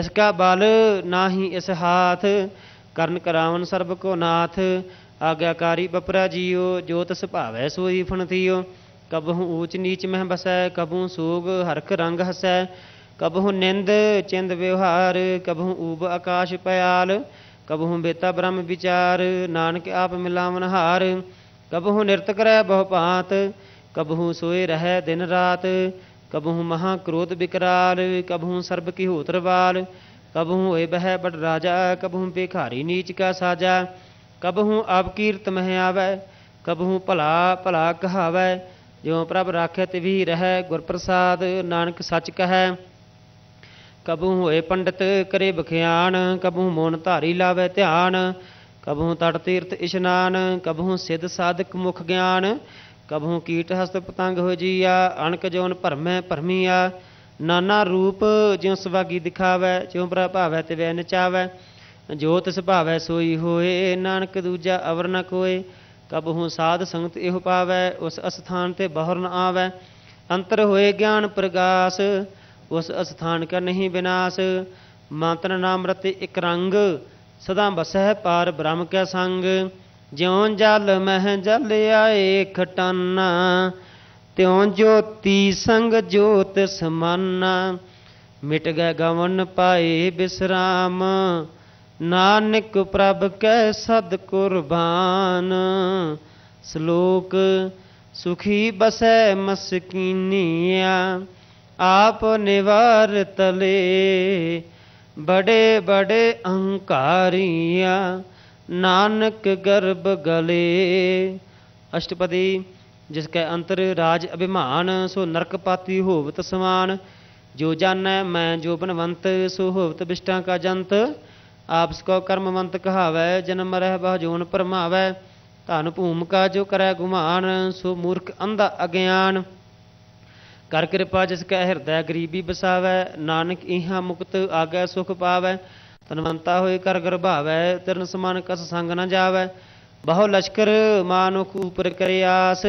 इसका बल ना ही इस हाथ करण करावन सर्ब को नाथ। आज्ञाकारी बपरा जियो जो तिस भावै सोई फन थियो। कबहू ऊच नीच मह बसै कबहू सोग हरख रंग हसै। कबहू निंद चिंद व्यवहार कबहू ऊब आकाश पयाल। कबहू बेता ब्रह्म विचार नानक आप मिलावन हार। कबहू निरत करै बहुपात कबहू सोए रह दिन रात। कबहू महा क्रोध विकराल कबहू सर्ब की होत्रवाल। कबहू होए बह बट राजा कबहू बेखारी नीच का साजा। कबहू आप कीर्त मह आवै कबहू भला भला कहावै। ज्यों प्रभ राखै तिभी रहै गुरप्रसाद नानक सच कहै। कबू होए पंडित करे बख्यान कबू मौन धारी लावै ध्यान। कबू तट तीर्थ इशनान कबू सिद्ध साधक मुख ज्ञान। कबू कीट हस्त पतंग हो जिया अणक जौन भरमै भरमिया। नाना रूप ज्यों सुभागी दिखावै ज्यों प्रभ भावै तिवै नचावै। जो तिस भावै सोई होए नानक दूजा अवर न कोय। कबू साध संगत इहो पावै उस अस्थान ते बाहर न आवै। अंतर होए ज्ञान प्रगास उस अस्थान का नहीं विनाश। मंत्र नामृत इक रंग सदा बसह पार ब्रह्म कै संग। ज्यों जल मह जल आए खटाना त्यों ज्योति संग ज्योत समाना। मिट गए गवन पाए विश्राम नानक प्रभ कै सद कुर्बान। श्लोक। सुखी बसै मस्कीनिया आप निवार तले। बड़े बड़े अहंकारिया नानक गर्भ गले। अष्टपदी। जिसके अंतर राज अभिमान सो नरकपाती होवत समान। जो जानै मैं जो बनवंत सो होवत बिष्टा का जंत। आपस को कर्मवंत कहावै जन्म रह बह जोन परमावै। धन भूम का जो करै गुमान सो मूर्ख अंधा अज्ञान। कर कृपा जिसका हृदय गरीबी बसावै नानक इहा मुक्त आगै सुख पावै। तनवंता होय कर गर्भावै तिरन समान कस संग न जावै। बहु लश्कर मानुख ऊपर करे आस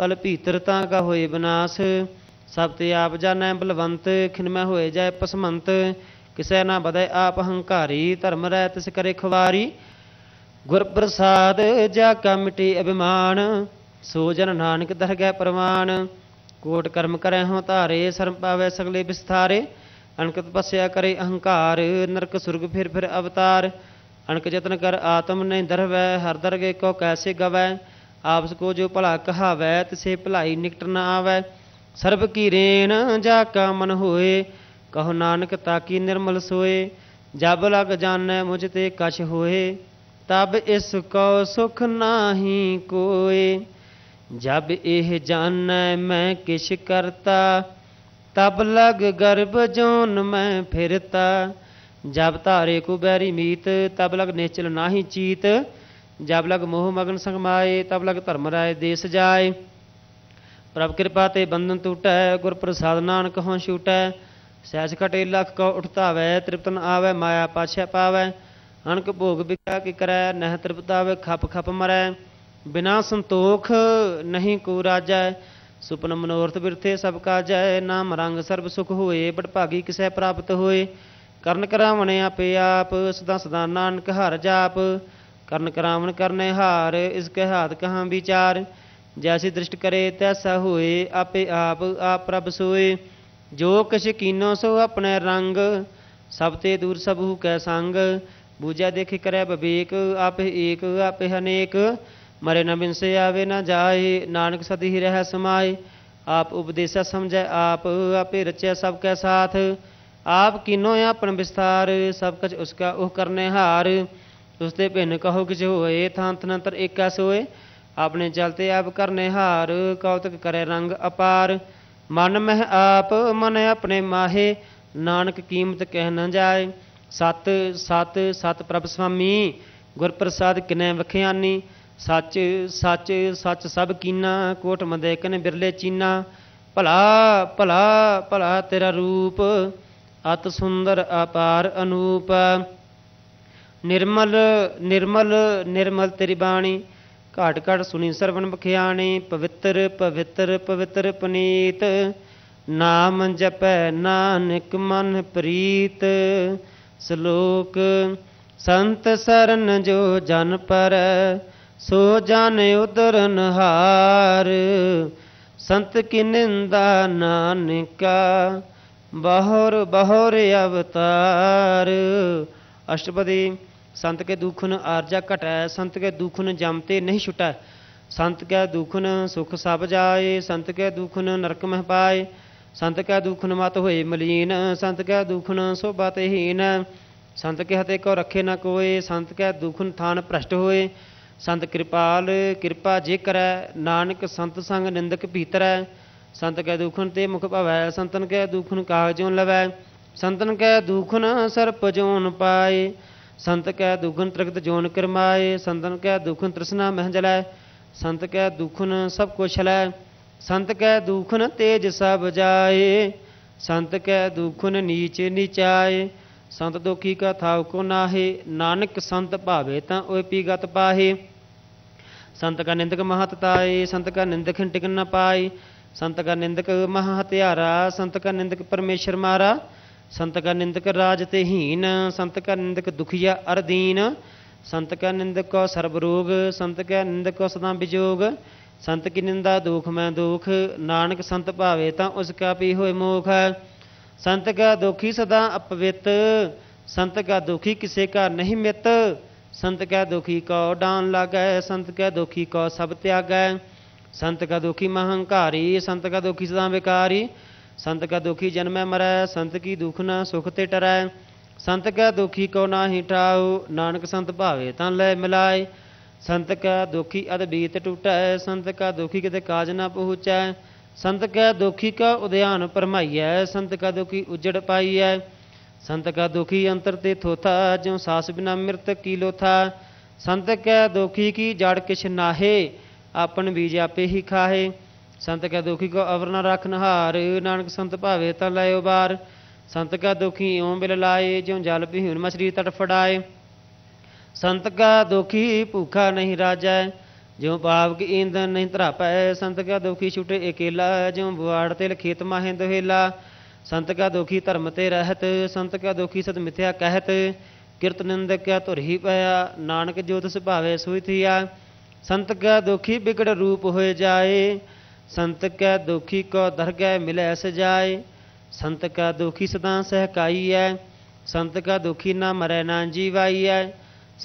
पल भीतरता का होय विनाश। सब ते आप जानै बलवंत खिनमै होय जाय पसमंत। किसै ना बधै आप अहंकारी धर्म रह तिस करे खुवारी। गुर प्रसाद जाका मिटे अभिमान सो जन नानक दरगह प्रमाण। कोट कर्म करै हों तारे शर्म पावै सगले विस्तारे। अनक तपस्या करे अहंकार नरक सुर्ग फिर फिर अवतार। अनक जतन कर आत्म नहीं धरवै हर दरगे को कैसे गवै। आपस को जो भला कहावै तिसे भलाई निकट न आवै। सर्ब की रेण जाका मन होए, कहो नानक ताकी निर्मल सोए। जब लग जान मुझ ते कछ होए, तब इस को सुख नाही कोए। जब एह जान मैं किश करता, तब लग गर्भ जोन मैं फिरता। जब तारे को बैरी मीत, तब लग निश्चल नाही चीत। जब लग मोह मगन संगमाए, तब लग धर्म राय देश जाए। प्रभ कृपा ते बंधन टूटै, गुर प्रसाद नानक हों छूटै। सहज खटे लख कौ उठतावै, तृप्तन आवै माया पाछे पावै। अनक भोग बिका कि करै, नह तृप्तावै खप खप मरै। बिना संतोख नहीं को राजै, सुपन मनोरथ बिरथे सब काजै। नाम रंग सर्व सुख होए, बट भागी किसै प्राप्त होए। करण करावण आपे आप, सदा सदा नानक हर जाप। करण करावण करने हार, इसके हाथ कहाँ विचार। जैसी दृष्ट करे तैसा होए, आपे आप आप प्रभ सोए। जो किछ कीनो सो अपने रंग, सब ते दूर सब हु कै संग। बूझा देखे करे विवेक, आपे एक आपे अनेक। मरे न बिनसे आवे न जाए, नानक सद ही रह समाए। आप उपदेशा समझै आप, आपे रचै सब कै साथ। आप कीनो अपन विस्तार, सब कुछ उसका उह करने हार। उसते भिन्न कहो किछ होए, थांत नंतर एका सोए। आपने चलते आप करने हार, कौतुक करे रंग अपार। मन मह आप मन अपने माहे, नानक कीमत कह न जाए। सत सत सत प्रभ स्वामी, गुर प्रसाद किनै वखियानी। सच सच सच सब कीना, कोट मदे कन बिरले चीना। भला भला भला तेरा रूप, अत सुंदर अपार अनूप। निर्मल निर्मल निर्मल तेरी बाणी, घाट घाट सुनी सरवण बखियाणी। पवित्र पवित्र पवित्र पनीत, नाम जपै नानक मन प्रीत। श्लोक। संत सरन जो जन पर, सो जन उदरन हार। संत की निंदा नानका, बहोर बहोर अवतार। अष्टपदी। संत के दुखन आर्जा घटै, संत के दुखन जमते नहीं छुटै। संत के दुखन सुख सब जाए, संत के दुखन नरक मह पाए। संत के दुखन मत होए मलीन, संत के दुखन शोभा ते हीन। संत के हते को रखे न कोए, संत के दुखन थान भ्रष्ट होए। संत कृपाल कृपा जे करै, नानक संत संग निंदक भीतरै। संत के दुखन ते मुख भवै, संतन के दुखन काज ज्यों लवै। संतन के दुखन सर्प जोन पाए, संत कै दुखन तृगत जोन करमाए। संतन कै दुखन तृष्णा महजलै, संत कै दुखन सब कुशलै। संत कै दुखन तेज सब जाए, संत कै दुखन नीच नीचाए। संत दुखी का थाव को नाहे, नानक संत भावे तां ओए पीगत पाहे। संत का निंदक महतताए, संत का निंदक टिक न पाए। संत का निंदक महा हत्यारा, संत का निंदक परमेश्वर मारा। संत का निंदक राज ते हीन, संत का निंदक दुखिया अरदीन। संत का निंदक को सर्वरोग, संत का निंदक को सदा विजोग। संत की निंदा दुख मैं दुख, नानक संत भावे तां उसका भी होए मोख। संत का दुखी सदा अपवित, संत का दुखी किसी का नहीं मित। संत का दुखी को डान लागै, संत का दुखी को सब त्यागै। संत का दुखी महंकारी, संत का दुखी सदा विकारी। संत का दुखी जन में मरै, संत की दुख न सुख ते टरै। संत का दुखी को ना ही ठाओ, नानक संत भावे तां लै मिलाए। संत का दुखी अद बीत टूटै, संत का दुखी किते काज न पहुँचै। संत का दुखी का उद्यान परमाइयै, संत का दुखी उजड़ पाइयै। संत का दुखी अंतर ते थोथा, ज्यों सास बिना मृत की लोथा। संत का दुखी की जड़ किछ नाहे, आपन बीज आपे ही खाहे। संत का दुखी को अवर न रखन हार, नानक संत भावे तां लै उबार। संत का दुखी ओं बिल लाए, ज्यों जल बिहून मछली तट फड़ाए। संत का दुखी भूखा नहीं राजै, ज्यों पाप की ईंधन नहीं धरापै। संत का दुखी छुटे अकेला, ज्यों बुआड़ तिल खेत माहे दुहेला। संत का दुखी धर्म ते रहत, संत का दुखी सत मिथ्या कहत। किरत निंदक क्या धुर ही पया, नानक जो तिस भावे सोई थिया। संत का दुखी बिगड़ रूप होए जाए, संत कै दुखी को दरगह मिलै सजाए। संत का दुखी सदा सहकाई है, संत का दुखी ना मरै ना जीवाई है।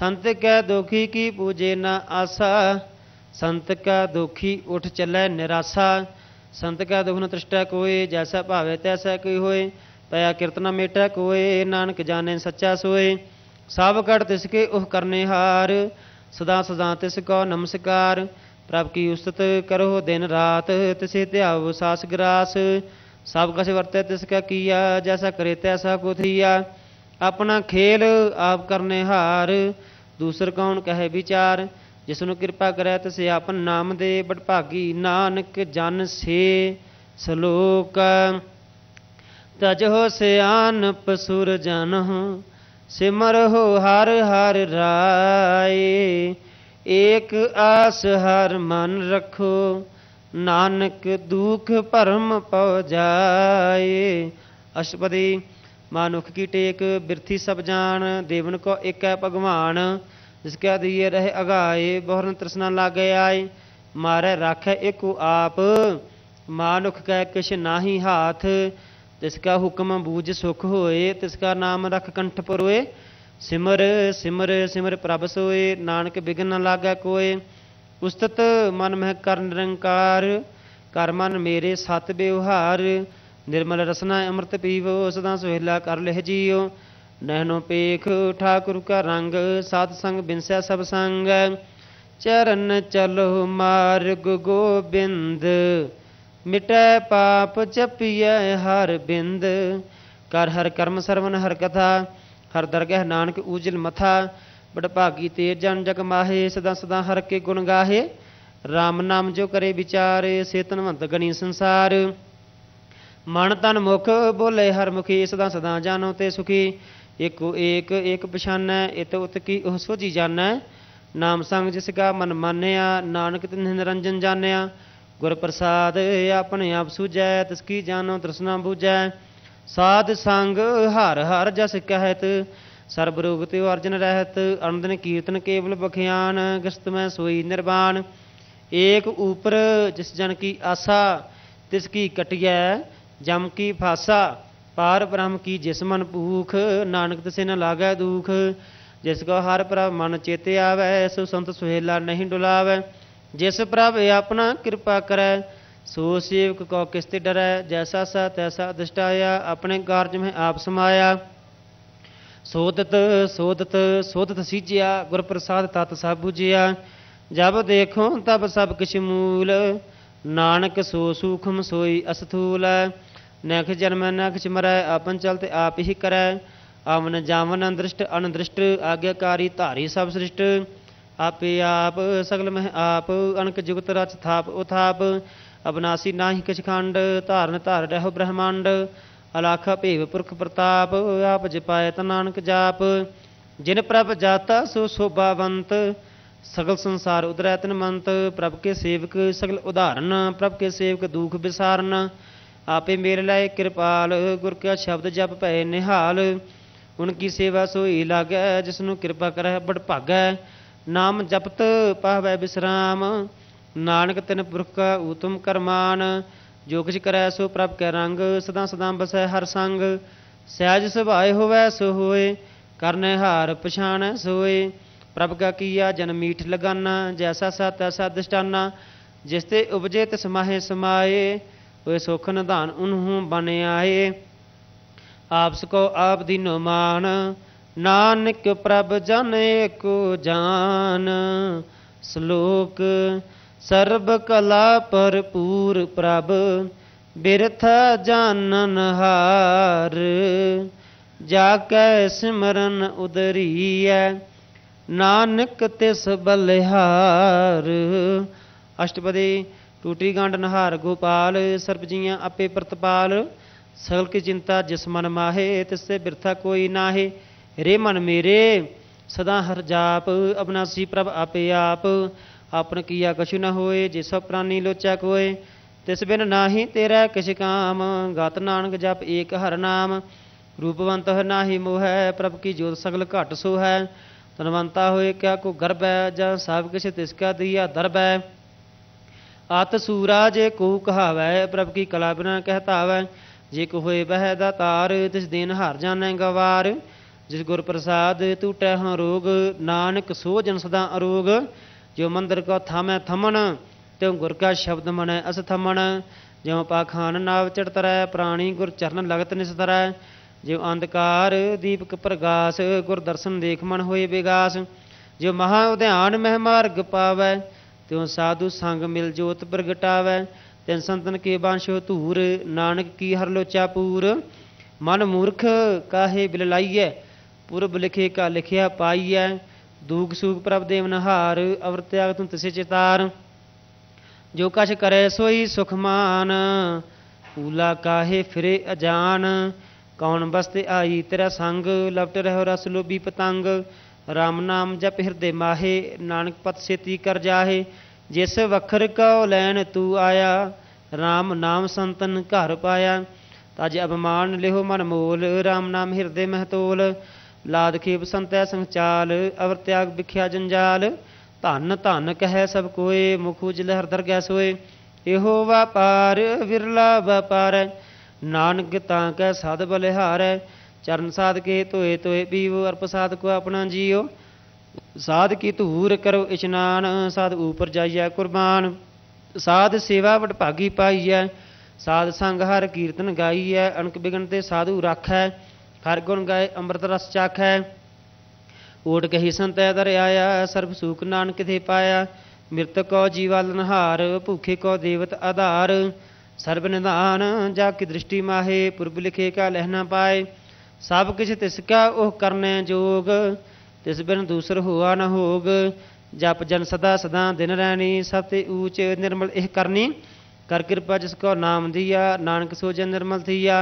संत कै दुखी की पूजे ना आसा, संत का दुखी उठ चलै निराशा। संत का दुहन तृष्टा कोय, जैसा भावे तैसा कोई होय। पया कीर्तना मेटा कोय, नानक जाने सच्चा सोय। सब कट तिसके उह करने हार, सदा सदा तिस को नमस्कार। प्रभ की उस्तत करो दिन रात, तिसे त्याव सास ग्रास। सब कछ वर्तै तिसका किया, जैसा करे तैसा को थिया। अपना खेल आप करने हार, दूसर कौन कहे विचार। जिसनु कृपा करे तिसे आपन नाम दे, बट भागी नानक जन से। सलोक तजहो सियानप सुर जन हो, सिमर हो हर हर राय। एक आस हर मन रखो, नानक दुख परम पौ जाए। अष्टपदी। मानुख की टेक बिरथी सब जान, देवन को एक है भगवान। जिसके दिए रहे अगाए, बहुरन तृष्णा लागे आए। मारे राखे एको आप, मानुख कह किश नाही हाथ। तिसका हुक्म बूझ सुख होए, तिसका नाम रख कंठ परोए। सिमर सिमर सिमर प्रभ सोए, नानक बिघन न लागा कोय। उस्तत मन मह कर निरंकार, कर मन मेरे सत व्यवहार। निर्मल रसना अमृत पीवो, सदा सुहेला कर लह जियो। नहनो पेख ठाकुर का रंग, सात संग बिनस्या सब संग। चरण चलो मार्ग गोबिंद, मिटै पाप जपिय हर बिंद। कर हर कर्म सरवन हर कथा, हर दरगह नानक उजल मथा। बड़ भागी ते जन जग माहे, सदा सदा हर के गुण गाहे। राम नाम जो करे विचार, से तनवंत गणी संसार। मन तन मुख बोले हर मुखी, सदा सदा जानो ते सुखी। एको एक एक पछानै, इत उत की ओह सोझी जानै। नाम संग जिसका मन मान्या, नानक तिन्ह निरंजन जान्या। गुर प्रसाद अपने आप सूझै, तिसकी जानो तृष्णा बूझै। साध संग हर हर जस कहत, सर्ब रोग त्यों अर्जन रहत। अनंदन कीर्तन केवल बखियान, गस्त में सोई निर्वाण। एक ऊपर जिस जन की आशा, तिसकी कटिया जम की फासा। पार ब्रह्म की जिस मन भूख, नानक तिसे न लागै दूख। जिसको हर प्रभ मन चेते आवै, सो संत सुहेला नहीं डुलावै। जिस प्रभ अपना कृपा करै, सो सेवक को किसते डरै। जैसा सा तैसा अधिष्ठाया, अपने कार्य में आप समाया। सोदत सोदत सोदत सीजिया, गुर प्रसाद तत सब बुझिया। जब देखो तब सब किछ मूल, नानक सो सूखम सोई अस्थूल। नख जन्म नख मरै, आपन चलते आप ही करै। आवन जावन दृष्ट अनदृष्ट, आज्ञाकारी धारी सब सृष्ट। आपे आप सगल मह आप, अनक जुगत रच थाप उथाप। अबनासी नाही किछ खंड, धारण धार रहो ब्रह्मांड। अलाखा भेव पुरख प्रताप, आप जपाय त नानक जाप। जिन प्रभ जाता सो शोभावंत, सगल संसार उदरै तिन मंत। प्रभ के सेवक सगल उदाहरण, प्रभ के सेवक दुख बिसारन। आपे मेरे लाए कृपाल, गुर का शब्द जप पै निहाल। उनकी सेवा सोई लागै, जिसनु कृपा करह बड़ भागै। नाम जपत पावै विश्राम, नानक तिन पुरख का उत्तम करमान। जो किछ करै सो प्रभ कै रंग, सदा सदा बसै हर संग। सहज सुभाए होवै सो होए, करने हार पछाणै सोए। प्रभ का किया जन मीठ लगाना, जैसा सा तैसा दृष्टाना। जिसते उपजे तिस माहे समाये, होए सुख निधान उन्हु बन आए। आपस को आप दीनो मान, नानक प्रभ जने को जान। श्लोक। सर्ब कला भरपूर प्रभ, बिरथ जानन हार। जाकै सिमरन उदरीय, नानक तिस बलिहार। अष्टपदी। टूटी गांड नहार गोपाल, सर्ब जियां आपे प्रतपाल। सगल की चिंता जिस मन माहे, तिससे बिरथा कोई नाहे। रे मन मेरे सदा हर जाप, अबनासी प्रभ आपे आप। आपन किया कछु न होए, जिस प्राणी लोचा कोय। तिस बिन नाही तेरा किछ काम, गात नानक जप एक हर नाम। रूपवंत हो नाही मोह, प्रभ की जोत सगल घट सो है। धनवंता होए क्या को गर्भ है, जब सब किछ तिसका दिया दर्भ है। आत सूराज को कहावै, प्रभ की कला बिना कहतावै। जे को होए बह दातार, तिस दिन हार जानै गवार। जिस गुर प्रसाद टूटै हों रोग, नानक सो जन सदा अरोग। जो मंदिर को थामै थमन, त्यों गुर का शब्द मन असथ मन ज्यों पाखान नाव चढ़तरै प्राणी गुर चरण लगत निस्तरै ज्यों अंधकार दीपक प्रगास गुर दर्शन देख मन होय विगास ज्यों महा उद्यान मह मार्ग पावै त्यों साधु संग मिल जोत प्रगटावै तिन संतन के बांशो धूर नानक की हर लोचा पूर मन मूर्ख काहे बिललाइए पुरब लिखे का लिखिया पाइए दूख सूख प्रभ देव नहार अवर त्याग तुम तिसे चितार जो कछ करे सोई सुखमान कूला काहे फिरे अजान कौन बसते आई तेरा संग लपट रहो रस लोभी पतंग राम नाम जप हृदय माहे नानक पथ सेती कर जाहे जिस वखर को लैन तू आया राम नाम संतन घर पाया तज अभिमान लेहो मन मोल राम नाम हृदय महतोल लाद खेप संतै संचाल अवर त्याग बिख्या जंजाल धन धन कह सब कोय मुख उजल हरदर गै सोय एहो व्यापार विरला व्यापार नानक तां कै साध बलिहार चरण साध के धोए धोए पीवो अर प्रसाद को अपना जियो साध की धूर करो इशनान साध ऊपर जाइए कुर्बान साध सेवा वडभागी पाईए साध संग हर कीर्तन गाईए अनक बिघन ते साधु राखै हर गुण गाए अमृत रस चाखै ओट कही संतै दरियाया सर्ब सूख नानक दे पाया मृत कौ जीवा लनहार भूखे कौ देवत आधार सर्ब निधान जाकी दृष्टि माहे पुरब लिखे का लहना पाए सब किछ तिसका ओह करने जोग तिस बिन दूसर होआ न होग जप जन सदा सदा दिन रहनी सब ते ऊच निर्मल एह करनी कर कृपा जिसको नाम दिया नानक सोजन निर्मल थिया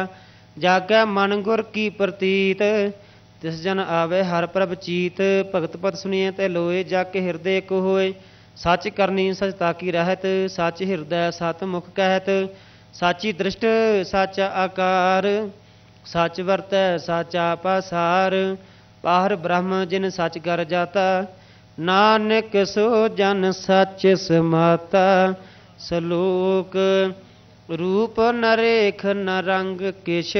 जाकै मन गुर की प्रतीत तिस जन आवे हर प्रभ चीत भगत पद सुनिए ते लोए जाके हृदय को होए सच करनी सच ताकी रहत सच हृदय सत मुख कहत साची दृष्ट साचा आकार सच वर्त साचा पासार पाहर ब्रह्म जिन सच कर जाता नानक सो जन सच समाता सलोक रूप नरेख न रंग किश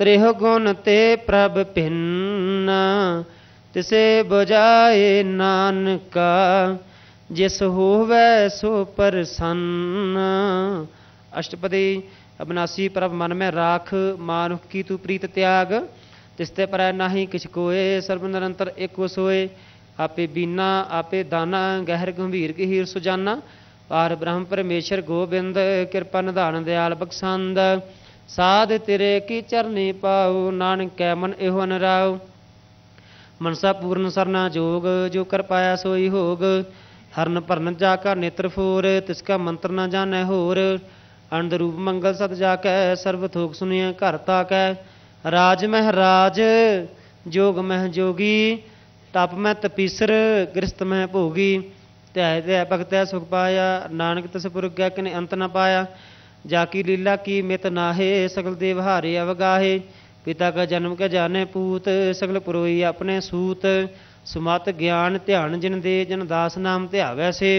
त्रिह गुण ते प्रभ भिन्न तिसे बुझाए नानका जिस होवै सो प्रसन्न। अष्टपदी अविनाशी प्रभ मन में राख मानुख की तू प्रीत त्याग तिस्ते पर नाही किछ कोय सर्व निरंतर एको सोए आपे बीना आपे दाना गहर गंभीर गहीर सुजाना पार ब्रह्म परमेश्वर गोबिंद कृपा निधान दयाल बख्शंद साध तेरे की चरनी पाओ नानक कै मन एहो अनराव मनसा पूर्ण सरना जोग जो कर पाया सोई होग हरन भरन जाका नेत्र फोर तिसका मंत्र न जानै होर अंध रूप मंगल सत जाकै सर्व थोक सुनिया घर ताकै राज मह राज जोग मह जोगी तप मह तपीसर गृहस्थ मह भोगी त्याय त्याय भगत सुख पाया नानक तिस पुरख गै किने अंत न पाया जाकी लीला की मित नाहे सगल देवहारे अवगाहे पिता का जन्म के जाने पूत सगल पुरोई अपने सूत सुमत ज्ञान ध्यान जिन दे जन दास नाम त्यावै से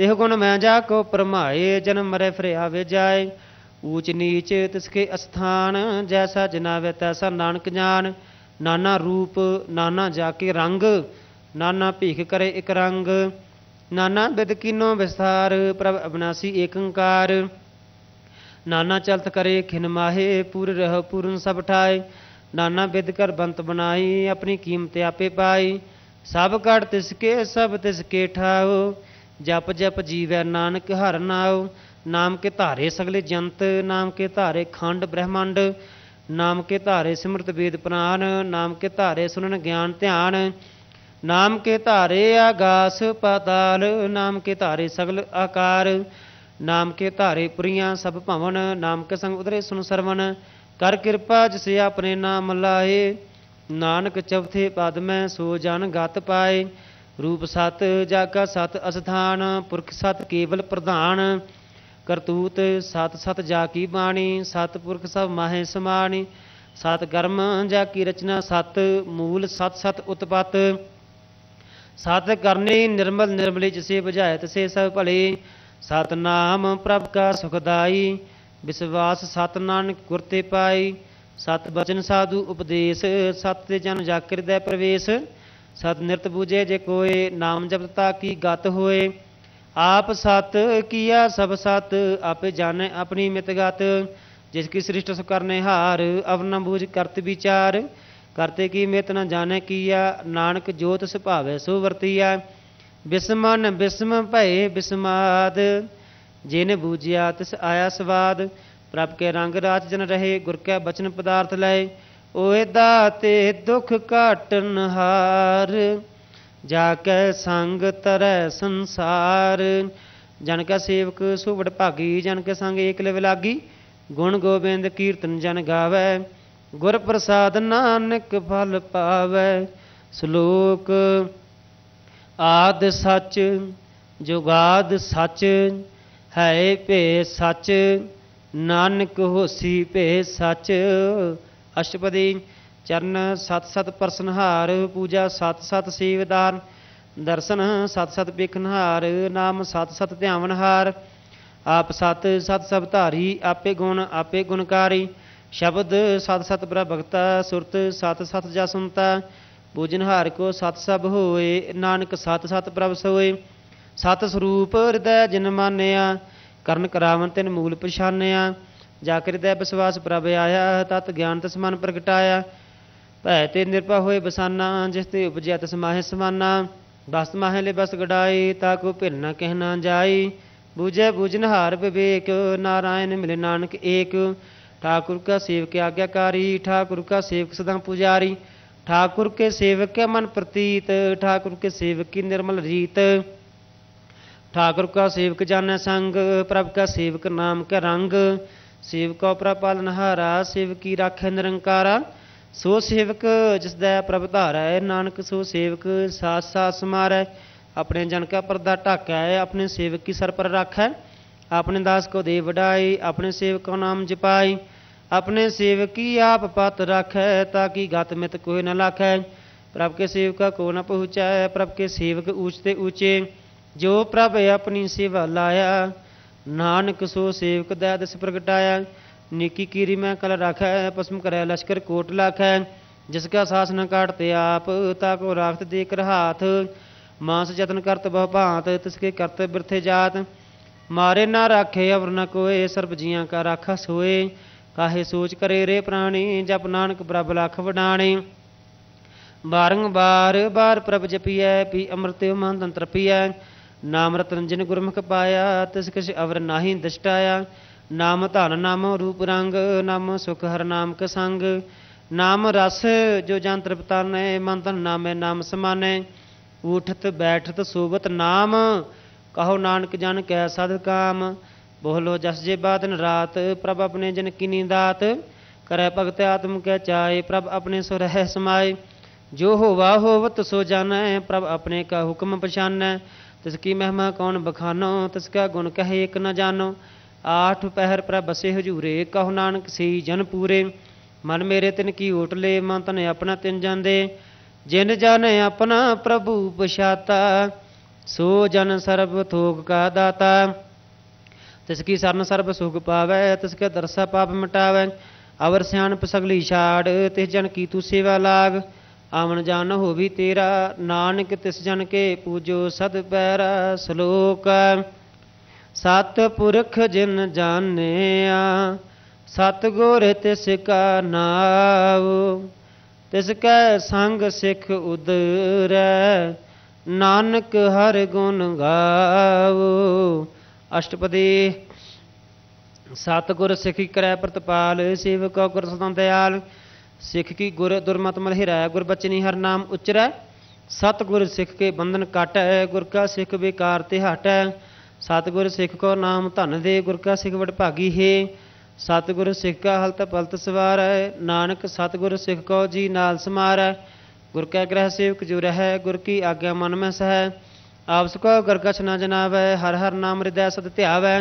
तेह गुण मैं जा को परमाए जन्म मरे फिर आवे जाए ऊच नीच तिसके स्थान जैसा जनावे तैसा नानक जान नाना रूप नाना जाके रंग नाना भीख करे एक रंग नाना बिद कीनो विस्तार प्रभ अविनाशी एकंकार नाना चलत करे खिन माहे पूर रह पूरन सब ठाए नाना विद कर बंत बनाई अपनी कीमत आपे पाई सब काट तिसके सब तिसके ठाओ जप जप जीवै नानक हर नाओ नाम के धारे सगले जंत नाम के धारे खंड ब्रह्मांड नाम के धारे सिमरत वेद पुराण नाम के धारे सुनन ज्ञान ध्यान नाम के धारे आगास पाताल नाम के धारे सगल आकार नाम के धारे पुरिया सब भवन नाम के संग उधरे सुन सरवन कर कृपा जिसे अपने नाम लाए नानक चौथे पद में सो जन गत पाए रूप सत जाका सत अस्थान पुरख सत केवल प्रधान करतूत सत सत जाकी बाणी सत पुरख सब माहे समाणी सत कर्म जाकी रचना सत मूल सत सत उत्पत सत करनी निर्मल निर्मली जिसे बुझाए तिसे सब भले सतनाम प्रभ का सुखदाई विश्वास सत नानक गुरते पाई सत बचन साधु उपदेश सत जन जाकर दे प्रवेश सत निरत बूझे जे कोय नाम जपता की गत होए आप सत किया सब सत आप जाने अपनी मितगत। जिसकी सृष्ट सु करने हार अवन बूझ करत विचार। करते की मित न जाने किया नानक ज्योत सुभावे सुवर्तिया। बिस्मन बिस्म भय बिस्माद जिन बूझिया तिस आया स्वाद। प्रभ के रंग राज जन रहे गुर कै बचन पदार्थ लय। ओए दाते दुख काटनहार जाकै संग तरै संसार। जन कै सेवक सुवड़ भागी जन के संग एकल विलागी। गुण गोबिंद कीर्तन जन गावै गुर प्रसाद नानक फल पावै। सलोक आद सच जुगाद सच है भे सच। नानक होसी भे सच। अष्टपदी चरण सत सत परसनहार। पूजा सत सत सेवदार। दर्शन सत सत पेखनहार। नाम सत सत ध्यावनहार। आप सत सत सब धारी आपे गुण आपे गुणकारी। शब्द सत सत ब्रह भगता। सुरत सत सत जा सुनता। पूजनहार को सत सब होए। नानक सत सत प्रभ सोए। सत स्वरूप हृदय जिन मानिया। करण करावन तिन मूल पछानिया। जाकर हृदय विश्वास प्रभ आया। तत् ज्ञान तिस मन प्रगटाया। भय ते निरभय होए बसाना। जिस ते उपजया तिस माहे समाना। बस माहे ले बस गड़ाई ताको भिल न कह न जाई। बूझे बूझनहार विवेक नारायण मिले नानक एक। ठाकुर का सेवक आज्ञाकारी ठाकुर का सेवक सदा पुजारी। ठाकुर के सेवक मन प्रतीत ठाकुर के सेवक की निर्मल रीत। ठाकुर का सेवक जाने संग प्रभु का सेवक नाम का रंग। सेवका प्रभ पालनहारा सेवक की राखे निरंकारा। सो सेवक जिस दया प्रभ धारै नानक सो सेवक साथ साथ समारै। अपने जन का पर्दा ढाकै अपने सेवक की सर पर राखै। अपने दास को दे बढ़ाई अपने सेवक का नाम जपाई। अपने सेवक की आप पत राखै ताकि गत मित कोई न लाखै। प्रभ के सेवका को न पहुँचै प्रभ के सेवक ऊँचते ऊँचे। जो प्रभ अपनी सेवा लाया नानक सो सेवक दया दिस प्रगटाया। निकी कीरी मैं कल राखै पसम करै लश्कर कोट लाखै। जिसका सास न काटते आप ताको राखत देकर हाथ। मांस जतन करत बहु भांत तिसके करत बिरथे जात। मारे ना राखे अवर न कोय सर्ब जियां का राखा सोए। काहे सोच करे रे प्राणी जप नानक प्रभ लख वडाणे। बारंबार बार प्रभ जपिए पी अमृत मन तंत्र पिए। नाम रतन जिन गुरमुख पाया तिस किस अवर नाही दृष्टाया। नाम धन नाम रूप रंग नाम सुख हर नाम क संग। नाम रस जो जन तृप्ताने मन धन नामे नाम समाने। उठत बैठत सोबत नाम कहो नानक जन कै साध काम। बोलो जस जे बादन रात प्रभ अपने जन किनी दात। करे भगत आत्म कै चाय प्रभ अपने सो रह समाय। जो होवा होवत सो जानै प्रभ अपने का हुक्म पछानै। तिसकी महिमा कौन बखानो तिसका गुण कहे एक न जानो। आठ पहर प्रभ बसे हजूरे कहो नानक सी जन पूरे। मन मेरे तिन की ओटले मन तने अपना तिन जाने। जिन जाने अपना प्रभु पछाता सो जन सर्ब थोक का दाता। तिसकी सरन सर्ब सुख पावै तिसके दरसा पाप मिटावै। अवर सियाणप सगली छाड़ तिस जन की तू सेवा लाग। आवन जान हो भी तेरा नानक तिस जन के पूजो सद पैरा। सलोक सत पुरख जिन जानिया सत गोर तिस का नाव। तिसकै संग सिख उदरै नानक हर गुण गावो। अष्टपदी सत गुर सिख करै प्रतपाल। सेवका गुर सदा दयाल। सिख की गुर दुर्मत मलहिरा गुर बचनी हर नाम उच्चरै। सतगुर सिख के बंधन काटै गुर का सिख बेकार ते हटै। सतगुर सिख को नाम धन दे गुर का सिख वडभागी है। सतगुर सिख का हलत पलत सवार है। नानक सतगुर सिख को जी नाल समार है। गुर का ग्रह सेवक जो रह गुर की आज्ञा मन में सह। आपस को गुर कछ न जनावै हर हर नाम हृदय सत ध्यावै।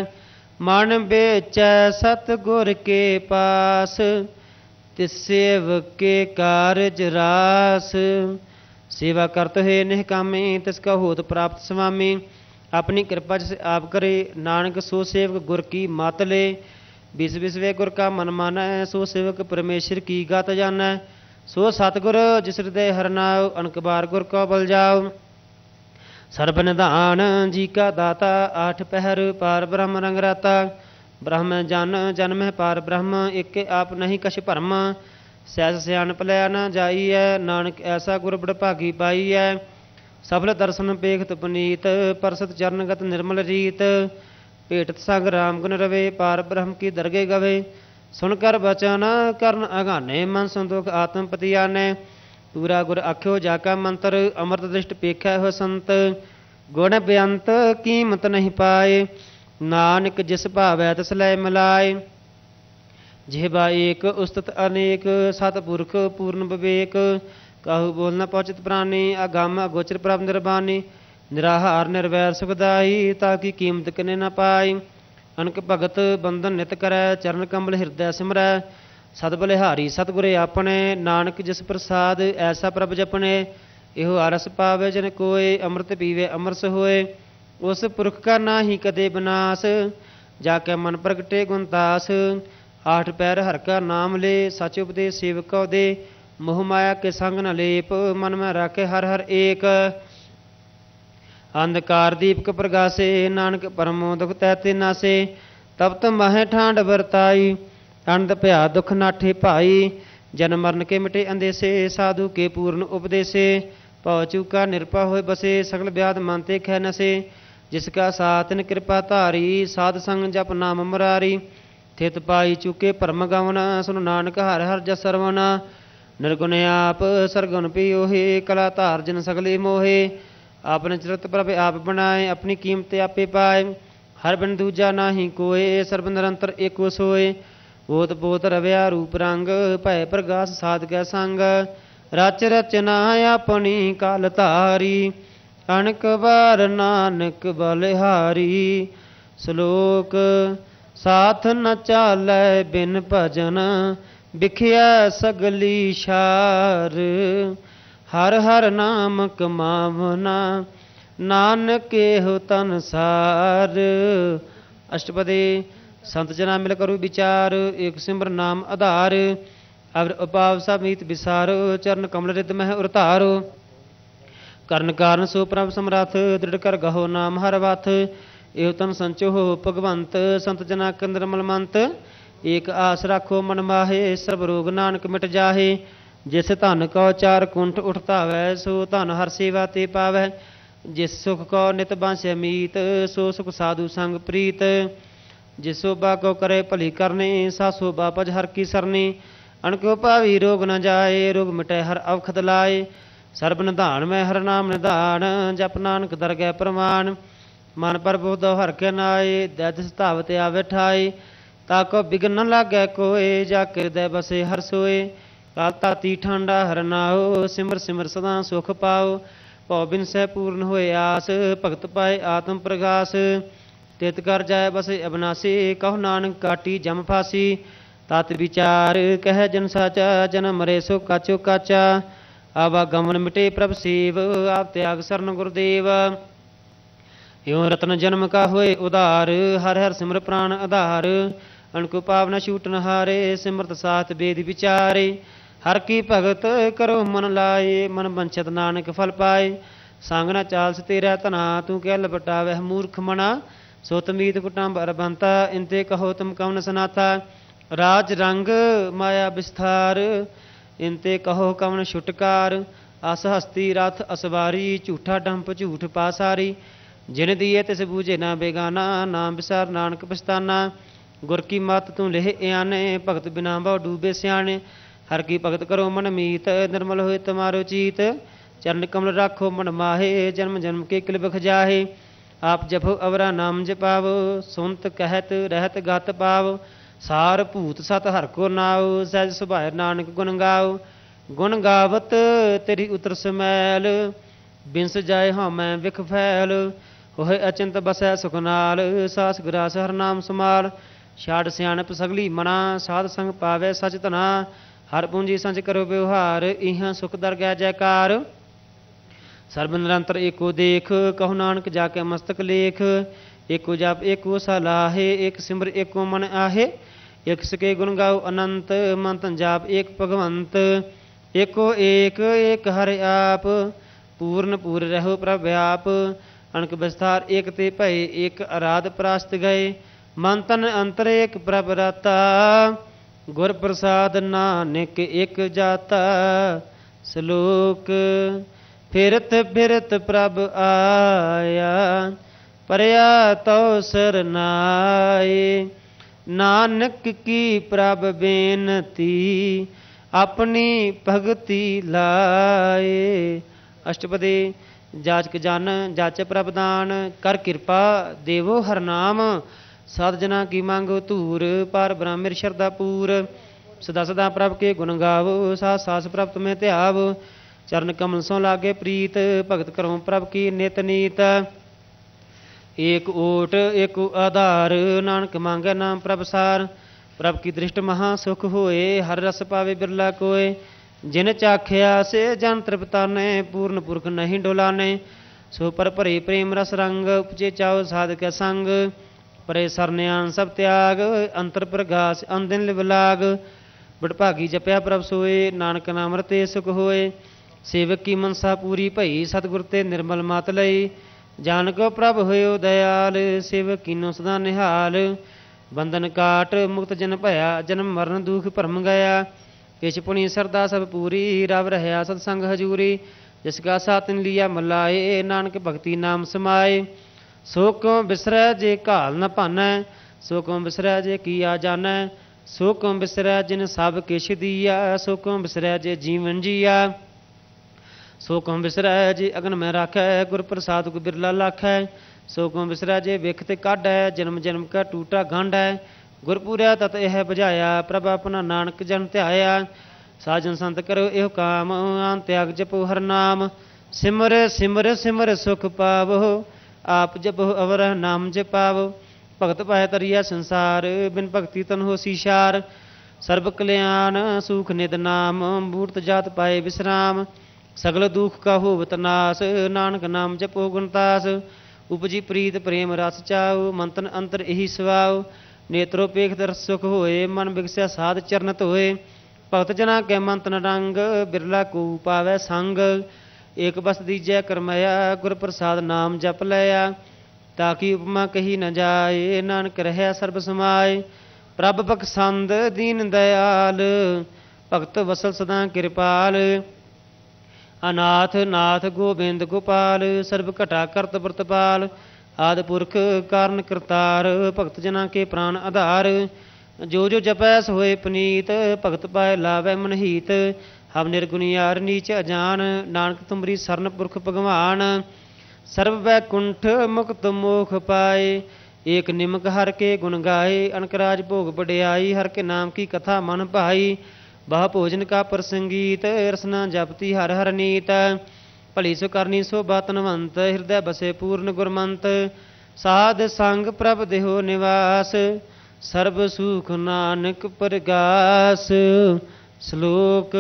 मन बेचै सतगुर के पास तिस सेवक के कारज रास। सेवा करते हुए निहकामे तिसका होत प्राप्त स्वामी। अपनी कृपा जिस आप करे नानक सो सेवक गुर की मात ले। बिस बिसवे गुर का मन माना है सो सेवक परमेश्वर की गात जाना है। सो सतगुर जिस हृदय हरनाव अनकबार गुर को बल जाओ। सर्वनिधान जी का दाता, आठ पहर पार ब्रह्म रंगराता। ब्रह्म जन जन्म पार ब्रह्म, एक आप नहीं कछ भरम। सहज सियाण पलै न जाई है, नानक ऐसा गुर बड़भागी पाई है। सफल दर्शन पेखत पुनीत, परसत चरणगत निर्मल रीत। भेटत संग राम गुण रवे, पार ब्रह्म की दरगे गवे। सुनकर बचन करन अगाने, मन संदुख आत्म पतियाने। पूरा गुर आख्यो जाका मंत्र, अमृत दृष्ट पेखै हो संत। गुण बेअंत कीमत नहीं पाए, नानक जिस भावै तिस लै मिलाए। जिहबा एक उस्तत अनेक, सतपुरख पूर्ण विवेक। कहु बोल न पहुँचित प्राणी, अगम अगोचर प्रभ निर्बानी। निराहार निर्वैर सुखदाई, ताकि कीमत किने न पाई। अनक भगत बंधन नित करै, चरण कमल हृदय सिमरै। सतबलिहारी सतगुरे आपने, नानक जिस प्रसाद ऐसा प्रभ जपने। इहो आरस पावे जन कोय, अमृत पीवे अमरस होए। उस पुरख का नाही कदे विनाश, जाके मन प्रगटे गुणदास। आठ पैर हर का नाम ले, सच उपदेश सेवक दे। मोह माया के संग न लेप, मन में राखे हर हर एक। अंधकार दीपक प्रगासे, नानक परमो दुख तैते नासे। तप्त महे ठांड बरताई, अनंत भया दुख नाठे भाई। जन मरण के मिटे अंदेसे, साधु के पूर्ण उपदेसे। पौ चूका निरपा होए बसे, सकल व्याध मानते खै नसे। जिसका साथ न कृपा धारी, साध संग जप नाम मुरारी। थित पाई चूके परम गवना, सुन नानक हर हर जस सरवना। निर्गुण आप सरगुण पियोहे, कला धार जिन सगले मोहे। आपने चरित प्रभ आप बनाए, अपनी कीमत आपे पाए। हर बिन दूजा नाही कोय, सर्व निरंतर एको सोए। ओत पोत रव्या रूप रंग, भय प्रगास साध कै संग। रच रचना अपनी काल तारी, अनक बार नानक बलिहारी। सलोक साथ न चालै बिन भजन, बिखिया सगली शार। हर हर नाम कमावना, नानक हो तन सार। अष्टपदी संत जना मिल करू विचार, एक सिमर नाम आधार। अवर उपाव समीत विसारो, चरण कमल रिद मह उतारो। करण कारण सो प्रभ समरथ, दृढ़ कर गहो नाम हर वाथ। एव तन संचो हो भगवंत, संत जना कंदर मलमंत। एक आस राखो मन माहे, सर्व रोग नानक मिट जाहे। जिस धन कौ चार कुंठ उठतावै, सो धन हर सेवा ते पावै। जिस सुख कौ नित बांसे मीत, सो सुख साधु संग प्रीत। जिसो बाको करे भली करनी, सासो बापज हर की सरनी। अणको भावी रोग न जाए, रोग मिटे हर अवखत लाए। सर्ब निधान में हर नाम निधान, जप नानक दरगह प्रमाण। मन पर बोध हर के नाए, दैस धावत आवे ठाए। ताको बिघन न लागै कोय, जाके हृदय बसे हर सोए। काल ताती ठंडा हर नाओ, सिमर सिमर सदा सुख पाओ। भौ बिनसै पूर्ण होए आस, भगत पाए आत्म प्रगास। तित कर जाय बस अविनाशी, कहो नानक काटी जम फासी। तात विचार कह जन साचा, जन मरे सो काचो काचा। आवागमन मिटे प्रभु सेव, आप त्याग शरण गुरुदेव। यूं रतन जन्म का होए उदार, हर हर सिमर प्राण आधार। अनको पावना छूटन हारे, सिमरत साथ वेद विचारे। हर की भगत करो मन लाए, मन वंछित नानक फल पाए। संग न चालस तेरा तना, तू कह लपटावह मूर्ख मना। सो तमीत कुटाम अरबंता, इनते कहो तुम कौन सनाथा। राज रंग माया विस्तार, इनते कहो कौन छुटकार। अस हस्ती रथ असवारी, झूठा डंप झूठ पासारी। जिन दिए तिस बूझे ना बेगाना, नाम विसार नानक पछताना। गुर की मत तू लेह आने, भगत बिना भौ डूबे स्याने। हर की भगत करो मन मीत, निर्मल होए तुम्हारो चीत। चरण कमल राखो मन माहे, जन्म जन्म के किल बख जाहे। आप जपो अवरा नाम जपाव, सुनत कहत रहत गत पाव। सार भूत सत हर को नाव, सहज सुभाय नानक गुण गाओ। गुण गावत तेरी उतर समैल, बिंस जाय हमै विख फैल। होय अचिंत बसै सुख नाल, सास ग्रास हर नाम समाल। छाड़ सियाणप सगली मना, साध संग पावै सच तना। हर पूंजी संच करो व्यवहार, इहां सुख दरगह जयकार। सर्ब निरंतर एको देख, कहु नानक जाके मस्तक लेख। एको जाप एको सलाहे, एक सिमर एको मन आहे। एक सके गुण गाओ अनंत, मन तन जाप एक भगवंत। एको एक एक हर आप, पूर्ण पूर रहो प्रभ आप। अणक बस्तार एक ते भय एक आराध परास्त गए, मन तन अंतरेक प्रभ राता, गुर प्रसाद नानक एक जाता। सलोक फिरत फिरत प्रभ आया, परया तो सरनाए। नानक की प्रभ बेनती, अपनी भगति लाए। अष्टपदी जाचक जन जाचे प्रभदान, कर कृपा देवो हर नाम। साधजना की मांगो धूर, पार ब्राह्मण श्रद्धा पूर। सदा सदा प्रभ के गुण गावो, सास सास प्रभ तुम्हें त्याव। चरण कमल सो लागे प्रीत, भगत करो प्रभ की नित नीत। एक ओट एक आधार, नानक मांगे नाम प्रभ सार। प्रभ की दृष्ट महा सुख होए, हर रस पावे बिरला कोय। जिन चाख्या से जन तृप्ता ने, पूर्ण पुरख नहीं डोलाने। सो पर भरे प्रेम रस रंग, उपजे चाओ साधक संग। परे सरन्यान सब त्याग, अंतर प्रगास अंदिन लिवलाग। बड़भागी जपया प्रभ सोए, नानक नाम रते सुख होए। सेवक की मनसा पूरी भई, सतगुर ते निर्मल मत लई। जानको प्रभ होयो दयाल, सेवक कीनो सदा निहाल। बंधन काट मुक्त जन भया, जन्म मरण दुख भरम गया। किछ पुनि सरदा सब पूरी, रव रहा सतसंग हजूरी। जिसका सातन लिया मलाए, नानक भक्ति नाम समाए। सो क्यों बिसरै जे घाल न पानै, सो क्यों बिसरै जे किया जानै। सो क्यों बिसरै जिन सब किछ दिया, सो क्यों बिसरै जे जीवन जिया। सो क्यों बिसरै जे अगन में राखै, गुर प्रसाद को बिरला लाखै। सो क्यों बिसरै जे विखत काढै, जन्म जन्म का टूटा गांढै। गुरपुरया तत यह बुझाया, प्रभ अपना नानक जन ध्याया। साजन संत करो एह काम, आन त्याग जपो हर नाम। सिमर सिमर सिमर सुख पावो, आप जपो अवर नाम जपावो। भगत पाए तरिया संसार, बिन भगति तन हो सीशार। सर्व कल्याण सुख निद नाम, मूर्त जात पाए विश्राम। सगल दुख का होवत नास, नानक नाम जपो गुणतास। उपजी प्रीत प्रेम रस चाओ, मंथन अंतर यही स्वाओ। नेत्रोपेख दर्श सुख होए, मन विगसया साध चरण धोए। भगत जना कै मंथन रंग, बिरला को पावै संग। एक बस दीजै करमया, गुर प्रसाद नाम जप लया। ताकि उपमा कही न जाए, नानक रहै सर्ब समाए। प्रभ बखसंद दीन दयाल, भगत वसल सदा कृपाल। अनाथ नाथ गोबिंद गोपाल, सर्व घटा करत व्रतपाल। आदि पुरख कारण करतार, भगत जना के प्राण आधार। जो जो जपै सोए पनीत, भगत पाए लावै मनहीत। हम निर्गुनियार नीच अजान, नानक तुमरी सरन पुरख भगवान। सर्व वैकुंठ मुक्त मोख पाए, एक निमक हर के गुण गाए। अनकराज भोग बड़ियाई, हर के नाम की कथा मन भाई। वह भोजन का प्रसंगीत, रसना जपती हर हर नीत। भली सो करनी सो बातनवंत, हृदय बसे पूर्ण गुरमंत। साध संग प्रभ देहो निवास, सर्ब सुख नानक प्रगास। श्लोक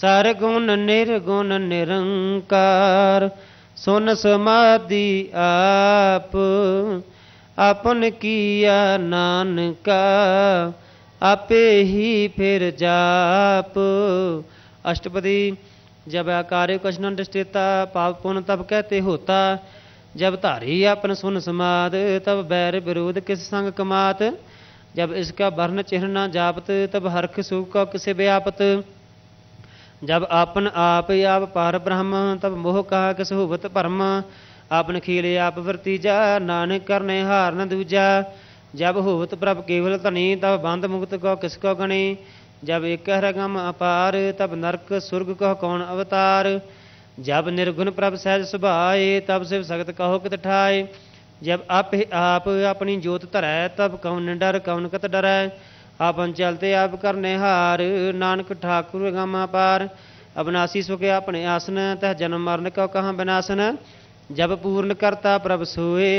सर गुण निर्गुण निरंकार, सुन समाधि आप। आपन किया नानका, आपे ही फिर जाप। अष्टपदी जब आकारे कछ न दृष्टेता, पाप पुण्य तब कहते होता। जब धारी अपन सुन समाद, तब बैर विरोध किस संग कमात। जब इसका वर्ण चिन्ह न जापत, तब हरख सुख का किसे व्यापत। जब आपन आप आप पार ब्रह्म, तब मोह कहा किस होवत परम। आपन खीले आप वर्तीजा, नानक करने हार न दूजा। जब होवत प्रभ केवल धनी, तब बंध मुक्त कौ किसको गणी। जब एक रगम अपार, तब नरक सुर्ग कह कौन अवतार। जब निर्गुण प्रभ सहज सुभाए, तब शिव सगत कहो कित ठाए। जब आप आप अपनी जोत धरै, तब कौन डर कौन कत डरै। आपन चलते आप करने हार, नानक ठाकुर गम अपार। अविनासी सुख अपने आसन, तह जन्म मरण कौ कहाँ विनाशन। जब पूर्ण करता प्रभ सोए,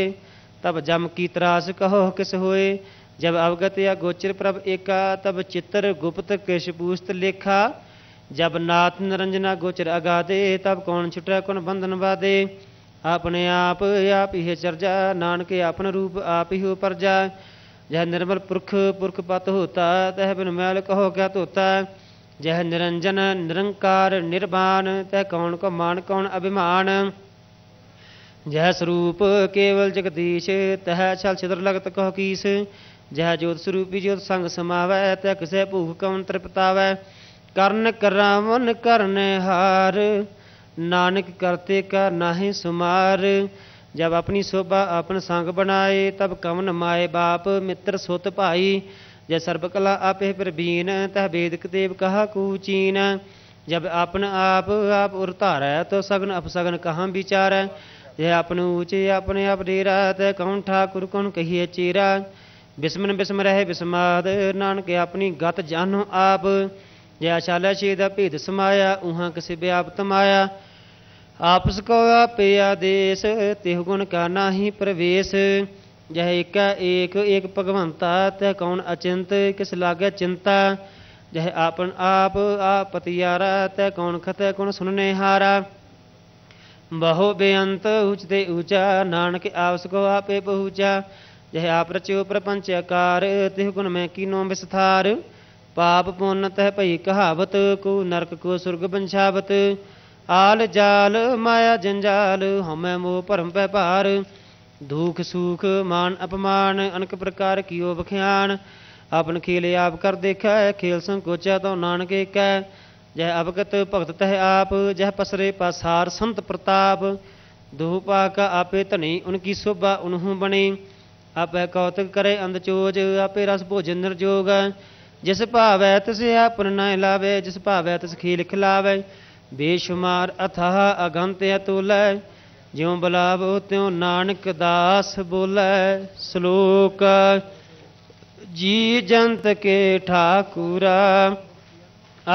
तब जम की त्रास कहो किस होए। जब अवगत या गोचर प्रभ एका, तब चित्र गुप्त किश पूस्त लेखा। जब नाथ निरंजना गोचर अगाधे, तब कौन छुटै कौन बंधन बाधे। अपने आप आप ही चर्जा, नानक आपन रूप आप ही हो परजा। जह निर्मल पुरख पुरख पत होता, तह बिन मैल कहो क्या धोता। जह निरंजन निरंकार निर्वाण तह कौन को मान कौन अभिमान। जह स्वरूप केवल जगदीश तह छल छिद्र लगत कह कीस। जह ज्योत स्वरूपी ज्योत संग समावै तह किसे भूख कौन तृपतावै। कर्ण करावन करण हार नानक करते का नाहि सुमार। जब अपनी शोभा अपन संग बनाए तब कवन माए बाप मित्र सुत भाई। जय सर्वकला आपे प्रवीण तह वेदक देव कहा कुचीन। जब अपन आप आप उतार है तो सगन अपसगन कहाँ विचार है। यह अपन ऊँचे अपने आप डेरा तय कौन ठाकुर कौन कहिए चेरा। बिस्मन बिस्म रहे बिस्माद नानक अपनी गत जानो आप। जय शाला शेदा भेद समाया ऊहाँ किसी व्याप तमाया। आपस को आपे आदेश तिहु गुण का नाही प्रवेश। जह एका एक एक भगवंता तह कौन अचिंत किस लागे चिंता। जह आपन आप आपतियारा तह कौन खत कौन सुनने हारा। बहो बेअंत ऊँचते ऊँचा नानक आपस को आपे पहुँचा। जह आप रचो प्रपंच आकार तिहु गुण में कीनो विस्तार। पाप पुण्य तह भई कहावत को नरक को सुर्ग बंशावत। आल जाल माया जंजाल हमें मोह परम व्यापार। दुख सुख मान अपमान अनेक प्रकार कियो बख्यान। अपन खेले आप कर देखा खेल संकोचा तो नानक कह। जह अवगत भगत तह आप जह पसरे पसार संत प्रताप। दुहपा का आपे तनी उनकी शोभा उन्हू बने। आपे कौतुक करे अंधचोज आपे रस भोजन निर्जोग। जिस भावै तिस आपन न लावे जिस भावै तिस खेल खिलावे। बेशुमार अथाह अगंत अतुलै ज्यों बुलावो त्यों नानक दास बोलै। श्लोक। जी जंत के ठाकुरा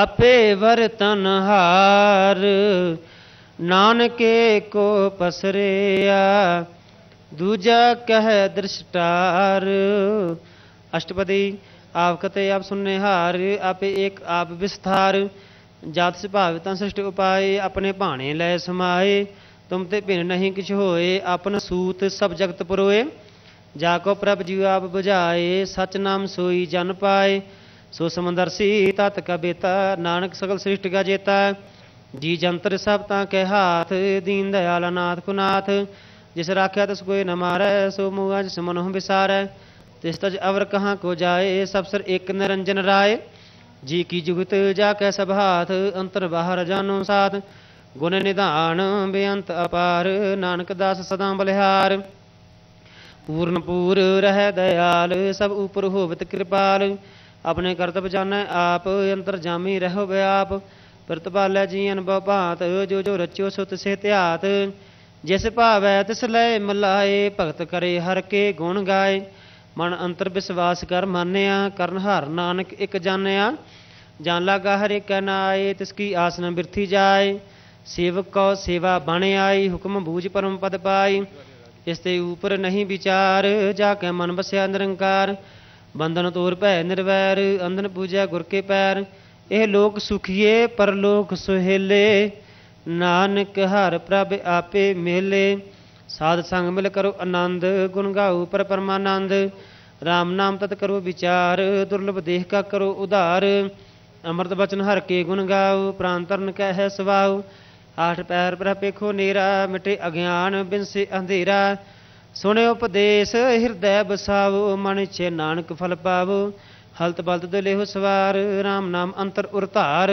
आपे वरतनहार नानके को पसरेया दूजा कह दृष्टार। अष्टपदी। आप कते आप सुनने हार आपे एक आप विस्तार। जात स्वभाव तं सृष्टि उपाय अपने भाणे लय समाए। तुम ते भिन्न नहीं किछ होए अपन सूत सब जगत परोए। जाको प्रभ जीव आप बुझाए सच नाम सोई जन पाए। सो समदर्शी तत का बेता नानक सकल सृष्टि का जेता। जी जंतर सब तां के हाथ दीन दयाल नाथ को नाथ। जिस राख्या तिस कोई न मारै सो मुआ जिस मनोह विसारै। तिस तज अवर कहाँ को जाए सब सर एक निरंजन राय। जी की जुगत जाके सब हाथ अंतर बाहर जानो साथ। गुण निधान बेअंत अपार नानक दास सदा बलिहार। पूर्ण पूर रह दयाल सब ऊपर होवत कृपाल। अपने करतब जाने आप अंतर जामी रहो व्याप। प्रतिपाल जी अनुभव भात जो जो रचो सुत से त्यात। जिस भावै तिस लय मिलाए भगत करे हर के गुण गाए। मन अंतर विश्वास कर मान्या करण हर नानक एक जान्या। जान लागा हरे कहनाए तिसकी आस न बिरथी जाए। सेवक को सेवा बने आई हुक्म बूझ परम पद पाई। इसते ऊपर नहीं विचार जाके मन बसया निरंकार। बंधन तोर भय निर्वैर अंधन पूजा गुर के पैर। एह लोक सुखिए परलोक सुहेले नानक हर प्रभ आपे मेले। साध संग मिल करो आनंद गुण गाओ पर परमानंद। राम नाम तत् करो विचार दुर्लभ देह का करो उदार। अमृत बचन हर के गुण गाओ प्रांतरण कह स्वभाव। आठ पैर पर पेखो नेरा मिटे अज्ञान बिन से अंधेरा। सुने उपदेश हृदय बसाओ मन छे नानक फल पावो। हलत बलत दुलेहो सवार राम नाम अंतर उरतार।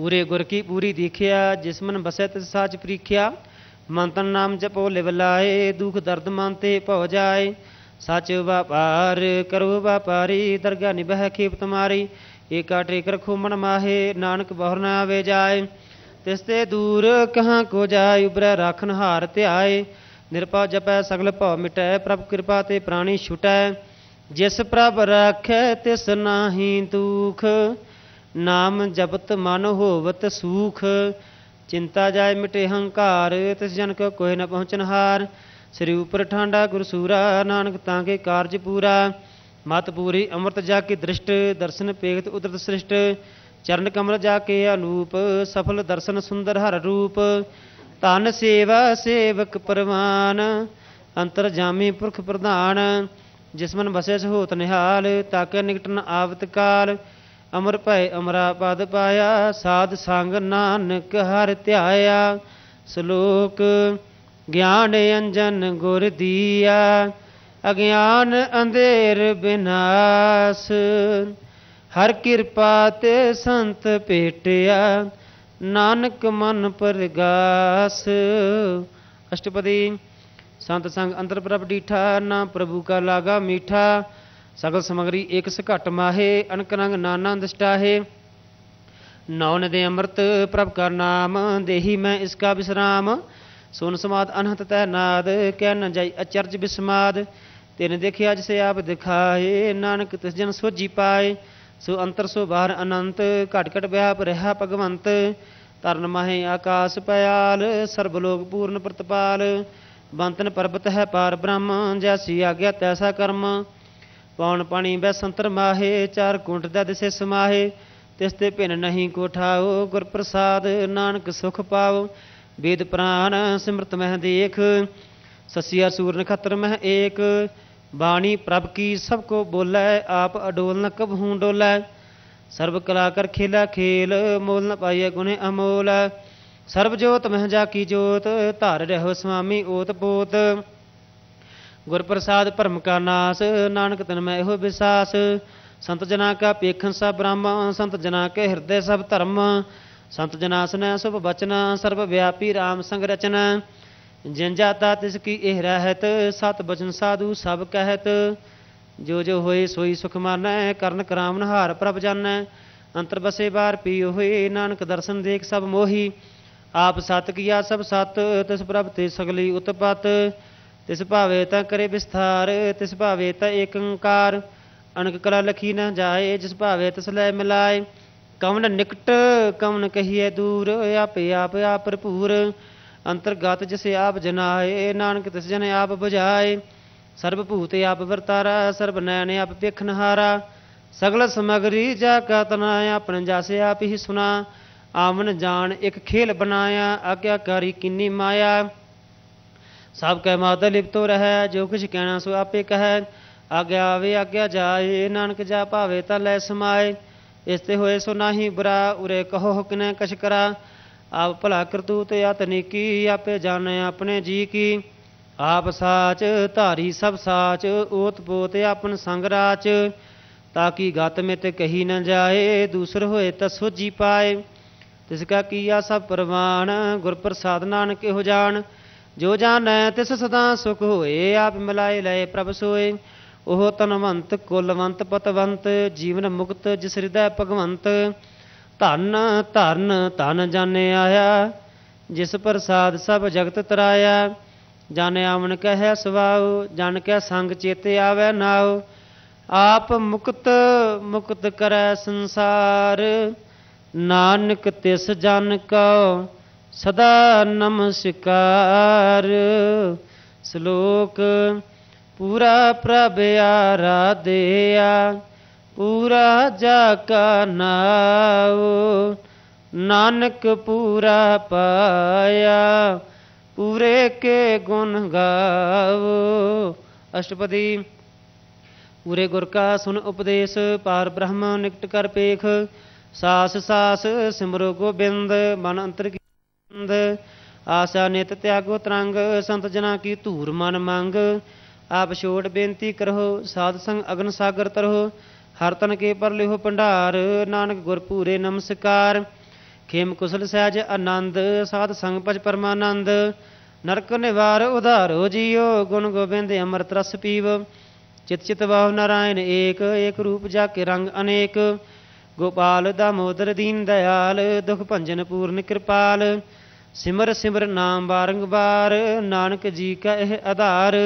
पूरे गुर की पूरी दीख्या जिसमन बसै तिस साच प्रीख्या। मंत्र नाम जपो लिवलाए दुख दर्द मानते पौ जाए। साच व्यापार करो व्यापारी दरगाह निबह खेप तुम्हारी। एका टेक रखो मन माहे नानक बहुर न आवे जाए। तिसते दूर कहाँ को जाए उबरै राखन हार त्याय। निरपा जपै सगल भौ मिटै प्रभ कृपा ते प्राणी छुटै। जिस प्रभ राखै तिस नाहीं दुख नाम जपत मन होवत सूख। चिंता जाय मिटे हंकार तिस जन को कोई न पहुँचन हार। श्री ऊपर ठांडा गुरसूरा नानक तांके कार्य पूरा। मत पूरी अमृत जाके दृष्ट दर्शन पेखत उदरत सृष्ट। चरण कमल जाके अनूप सफल दर्शन सुंदर हर रूप। तन सेवा सेवक परमान अंतर जामी पुरख प्रधान। जिसमन बसे होत निहाल ताके निकट न आवत काल। अमर भय अमरा पद पाया, साध संग नानक हर ध्याया। सलोक ज्ञान अंजन गुर दिया, अज्ञान अंधेर विनाश। हर कृपा ते संत भेटिया, नानक मन प्रगास। अष्टपदी। संत संग अंतर प्रभ डीठा, ना प्रभु का लागा मीठा। सगल समग्री एक घट माहे, अनक रंग नाना दृष्टाहे। नौ नदे अमृत प्रभ का नाम, देही मैं इसका विश्राम। सुन समाद अनहत तह नाद, कह न जाई अचरज बिस्माद। तेने देखिया जिसे आप दिखाए, नानक तिस जन सोझी पाए। सो अंतर सो बाहर अनंत, घट घट व्याप रहा भगवंत। तरण माहे आकाश पयाल, सर्वलोक पूर्ण प्रतपाल। बंतन पर्वत है पार ब्रह्म, जैसी आज्ञा तैसा कर्म। पौन पानी बैसंतर माहे, चार कुंट दै दिसे समाहे। तिसते भिन्न नहीं कोठाओ, गुर प्रसाद नानक सुख पाओ। वेद प्राण सिमृत मह देख, ससिया सूर नखत्र मह एक। बाणी प्रभ की सबको बोलै, आप अडोल न कबहूं डोलै। सर्व कला कर खेला खेल, मोल न पाइय गुणे अमोल। सर्वजोत मह जाकी जोत, धार रहो स्वामी ओत पोत। गुर प्रसाद भरम का नास, नानक तन मैं एहो विसास। संत जना का पेखन सब ब्रह्म, संत जना के हृदय सब धर्म। संत जनासन शुभ बचना, सर्वव्यापी राम संग रचना। जिन जाता तिसकी एह रहत, सत बचन साधु सब कहत। जो जो होए सोई सुख मानै, करण कराम नहार प्रभ जानै। अंतर बसे बार पियो होए, नानक दर्शन देख सब मोही। आप सत किया सब सत, तिस प्रभ ते सगली उत्पत। तिस भावे त करे विस्तार, तिस भावे त एकंकार। अनक कला लखी न जाए, जिस भावे तिस लय मिलाए। कवन निकट कवन कहिए दूर, आपे आप आप भरपूर। अंतर्गत जिसे आप जनाए, नानक तिस जन आप बुझाए। सर्वभूत आप वर्तारा, सर्वनयन आप पेखनहारा। सगल समगरी जा का तनाया, अपने जासे आप ही सुना। आवन जान एक खेल बनाया, आज्ञाकारी किन्नी माया। सब कह मात लिप्तो रह, जो कुछ कहना सो आपे कह। आज्ञा आवे आज्ञा जाए, नानक जा भावे ता लै समाए। इसते होए सो नाही बुरा, उरे कहो हुक्ने कश करा। आप भला करतूत या तनीकी, आपे जाने अपने जी की। आप साच धारी सब साच, ओत पोत आपन संग राच। ताकि गत में ते कही न जाए, दूसर होए त सोझी पाए। तिसका किया सब प्रवान, गुर प्रसाद नानक हो जान। जो जानै तिस सदा सुख होए, आप मिलाए लय प्रभ सोए। ओह तनवंत कुलवंत पतवंत, जीवन मुक्त जिस हृदय भगवंत। धन धन धन जाने आया, जिस प्रसाद सब जगत तराया। जाने आवन कह सवाओ, जान कै संग चेते आवे नाओ। आप मुक्त मुक्त करै संसार, नानक तिस जन को सदा नमस्कार। श्लोक। पूरा प्रभ आराधया, पूरा जाका नाओ। नानक पूरा पाया, पूरे के गुण गाओ। अष्टपदी। पूरे गुर का सुन उपदेश, पार ब्रह्म निकट कर पेख। सास सास सिमरो गोबिंद, मन अंतर की बंद। आशा नित त्यागो तरंग, संत जना की धूर मन मांग। आप छोड़ बेनती करहो, साध संग अगन सागर तरहो। हर तन के पर लिहो भंडार, नानक गुरपूरे नमस्कार। खेम कुशल सहज आनंद, साध संग भज परमानंद। नरक निवार उधारो जियो, गुण गोबिंद अमृत रस पीव। चित चित वाह नारायण एक, एक रूप जाके रंग अनेक। गोपाल दामोदर दीन दयाल, दुख भंजन पूर्ण कृपाल। सिमर सिमर नाम बारंबार, नानक जी का यह आधार।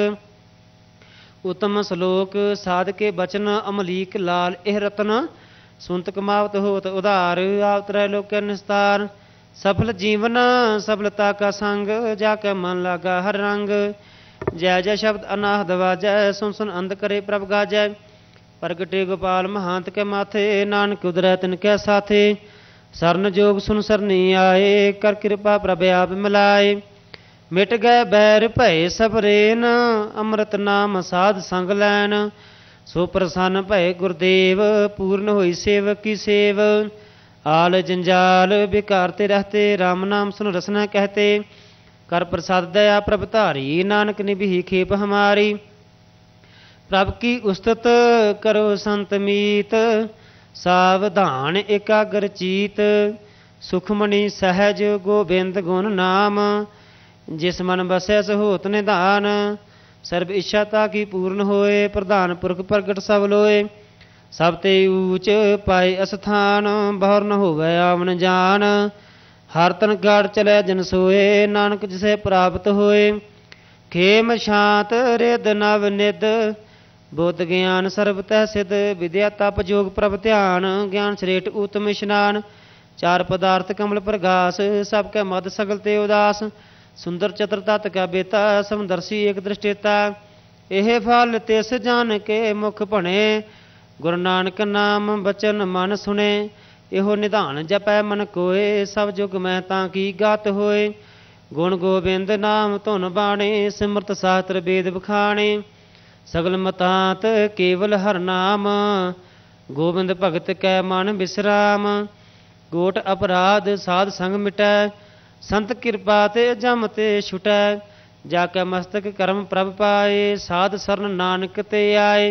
उत्तम श्लोक। साध के बचन अमलीक लाल एह रतन। सुनत कमावत होत उधार, आप त्रै लोक निस्तार। सफल जीवन सफलता का संग, जाके मन लागा हर रंग। जय जय शब्द अनाहद वाजै, सुन सुन अंध करे प्रभ गाजै। प्रगटे गोपाल महांत के माथे, नानक उदरै तिनके साथे। सरण जोग सुन सरनी आए, कर कृपा प्रभ आप मिलाए। मिट गए बैर भय सब रेन, अमृत नाम साध संग लैन। सो प्रसन्न भय गुरुदेव, पूर्ण होई सेवक की सेव। आल जंजाल बिकारते रहते, राम नाम सुन रसना कहते। कर प्रसाद दया प्रभ धारी, नानक निभिही खेप हमारी। प्रभ की उस्तत करो संत मीत, सावधान एकाग्र चीत। सुखमणि सहज गोबिंद गुण नाम, जिस मन बसै सहोत निधान। सर्व इच्छा ताकि पूर्ण होए, प्रधान पुरख प्रगट सब लोए। सब ते ऊच पाए अस्थान, बहुर न होवै आवन जान। हर तन गाड़ चलै जन सोए, नानक जिसे प्राप्त होए। खेम शांत रिद नव निद, बोध ज्ञान सर्व तह सिद्ध। विद्या तप योग प्रभ ध्यान, ज्ञान श्रेष्ठ उत्तम स्नान। चार पदार्थ कमल प्रगास, सब कै मद सगल ते उदास। सुंदर चतुर तत्त का बेता, समदर्शी एक दृष्टेता। एह फल तिस जान के मुख भणे, गुरु नानक नाम बचन मन सुने। एहो निधान जपै मन कोय, सब जुग मैं तां की गात होए। गुण गोबिंद नाम धुन बाणे, सिमरत शास्त्र वेद बखाणे। सगल मतांत केवल हर नाम, गोबिंद भगत कै मन विश्राम। गोट अपराध साध संग मिटै, संत कृपा ते जम ते छुटै। जाके मस्तक कर्म प्रभ पाए, साध सरण नानक ते आए।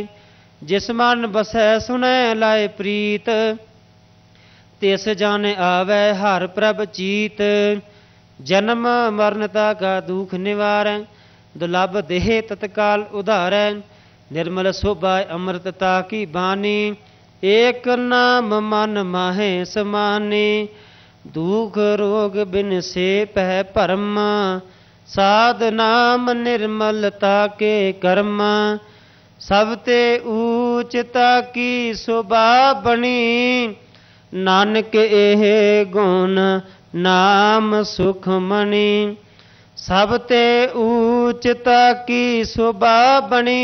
जिस मन बसै सुनै लाए प्रीत, तिस जाने आवै हर प्रभ चीत। जन्म मरणता का दुख निवारै, दुलभ देह तत्काल उधारै। निर्मल शोभा अमृतता की बानी, एक नाम मन माहे समानी। दूख रोग बिन से पह परम, साध नाम निर्मलता के कर्म। सबते ऊचता की शोभा बनी, नानक एह गुण नाम सुखमणि। सबते ऊचता की शोभा बनी,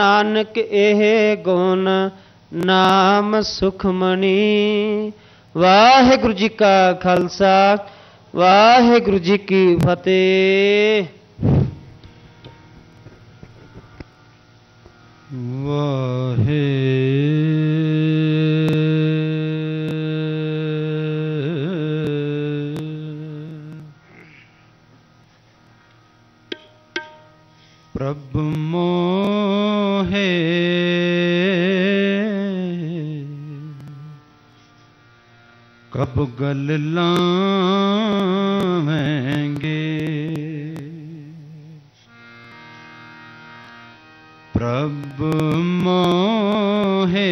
नानक एह गुण नाम सुखमणि। वाहेगुरु जी का खालसा, वाहेगुरु जी की फतेह। वाहे प्रभु मोहे कब गल लावेंगे। प्रभु मोहे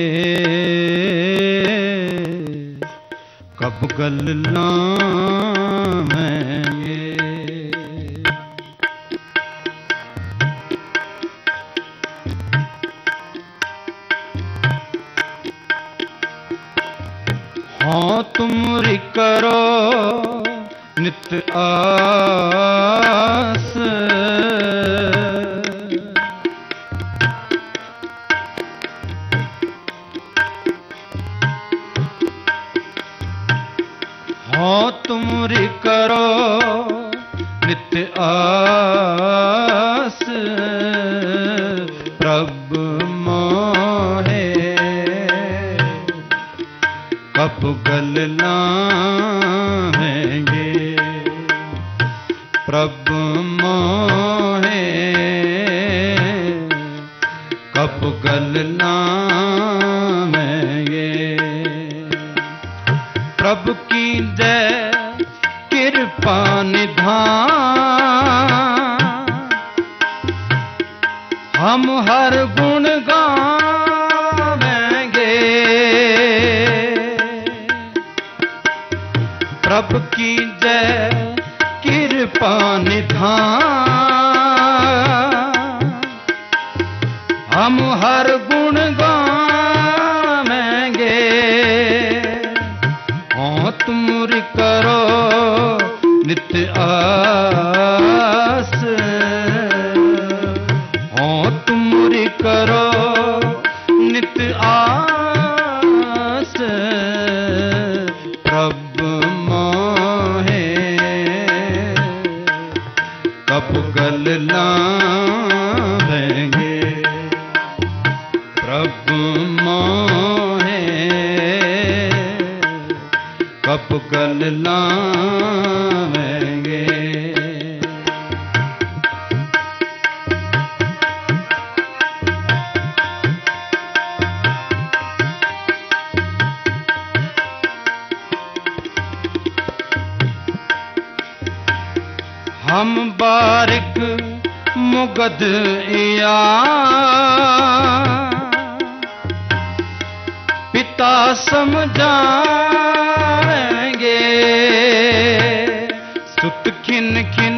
कब गल लावेंगे। हाँ तुमरी करो नित आस, हाँ तुमरी करो नित आस। प्रभु कब गल लावेंगे। प्रभु मोहे कब गल लावेंगे। प्रभु की दया कृपा निधान, हम हर गुण गावेंगे। प्रभु की जय कृपा निधान, हम हर गुण गावेंगे। हों तुमरी करो नित आस, हों तुमरी करो नित आस। कब गल लावेंगे। कब मोहे कब कल लावेंगे हम बारिक मुगद या पिता समझाएंगे सुत खिन खिन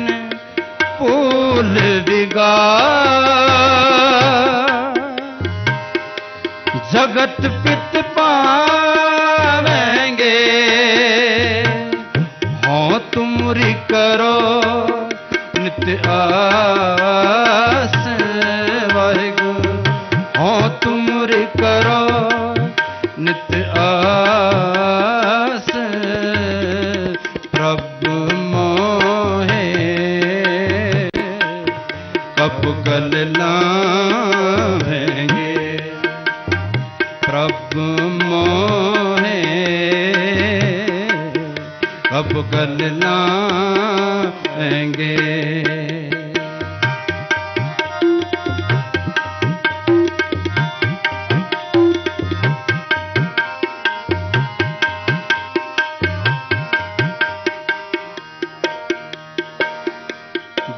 फूल दिगा जगत पित पावेंगे हों तुम करो नित्य आस वाहेगुरु हों तुम करो नित्य आस प्रभु मोहे कब कल लावेंगे प्रभु मोहे कब कल लावेंगे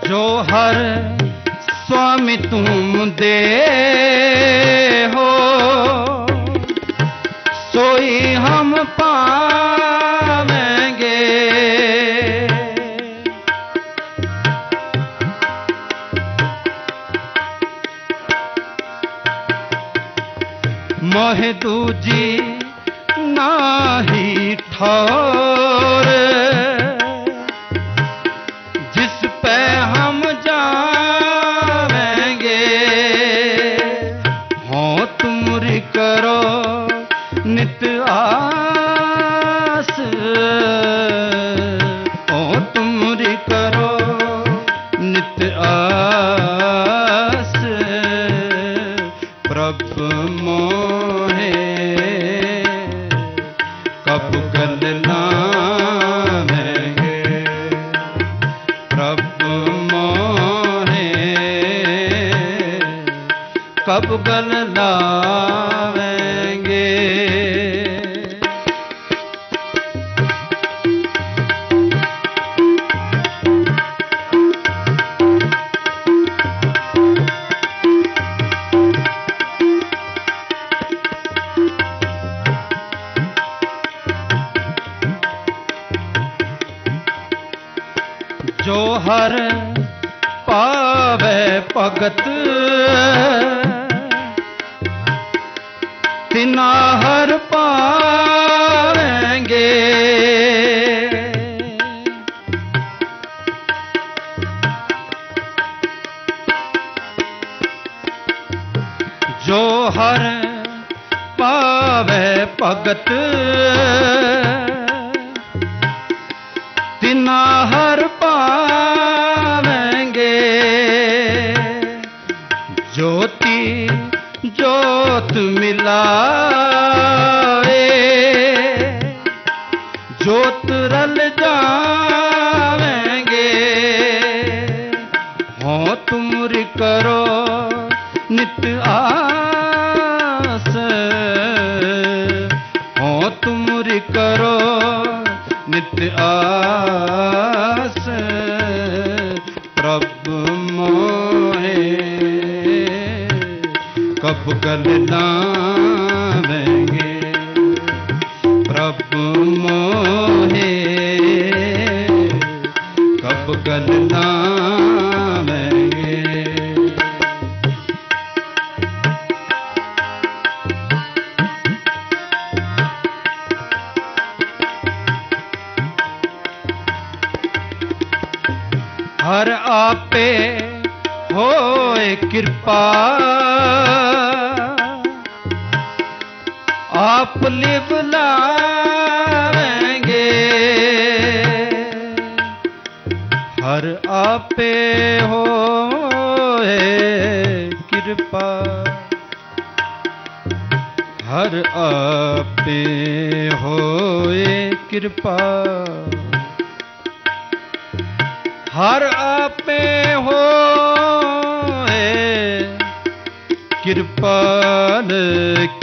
जो हर स्वामी तुम दे हो सोई हम पावेंगे मोह दूजी नाही ठौर हर आपे होए कृपा, हर आपे होए कृपाल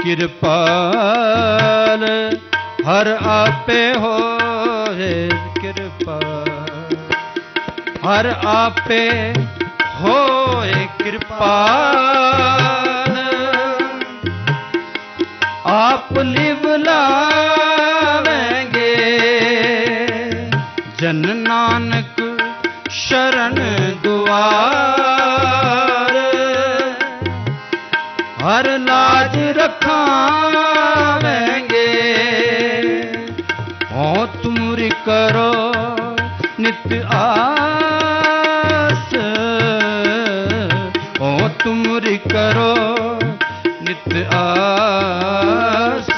कृपाल, हर आपे होए कृपा, हर आपे होए कृपाल। आप लिवलावेंगे जन नानक शरण दुआर, हर लाज रखावेंगे हो तुमरी करो नित्य आस, हो तुमरी करो नित्य आस।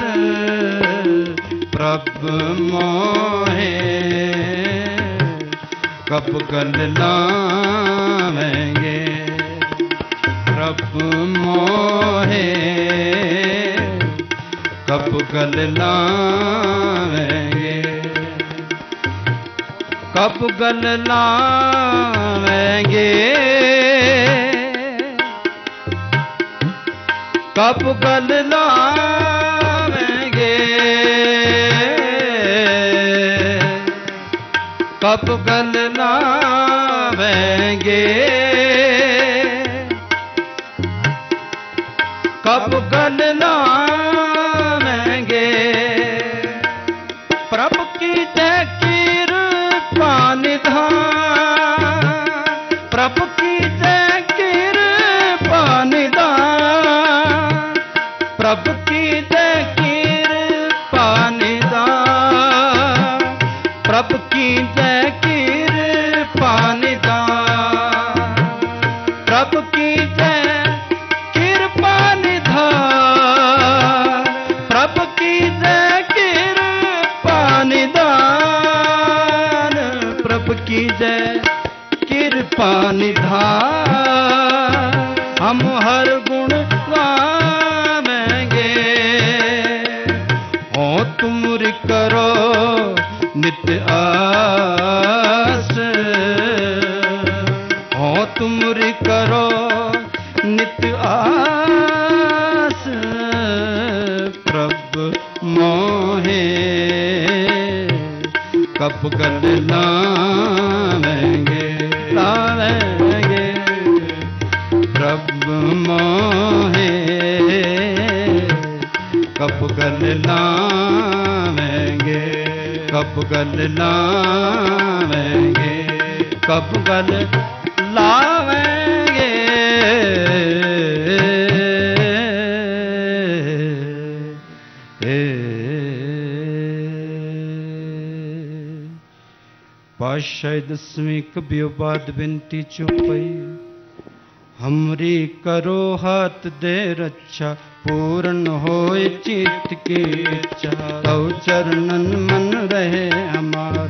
प्रभु मोहे कब कर लावेंगे, प्रभु मोहे कब कर लावेंगे, कब कर लावेंगे, कब कर लावेंगे, कब गल लावेंगे, कब गल लावेंगे। प्रभु की तकीर पानिधान, प्रभु की तकीर पानिधान, प्रभु की तकीर पानिधान, प्रभु की कृपा निधान। हम हर गुण गावेंगे हो तुमरी करो नित्य आस, हो तुमरी करो नित्य आस। प्रभु मोहे कब कर लावेंगे, लावेंगे, प्रभु मोहे कब कर लावेंगे, कब कर लावेंगे, कब कर लावेंगे। पातशाही दसवीं कबियो बाद विनती चुपई, हमरी करो हाथ दे रक्षा, पूर्ण होए चित्त की इच्छा। तौ चरणन मन रहे हमारा,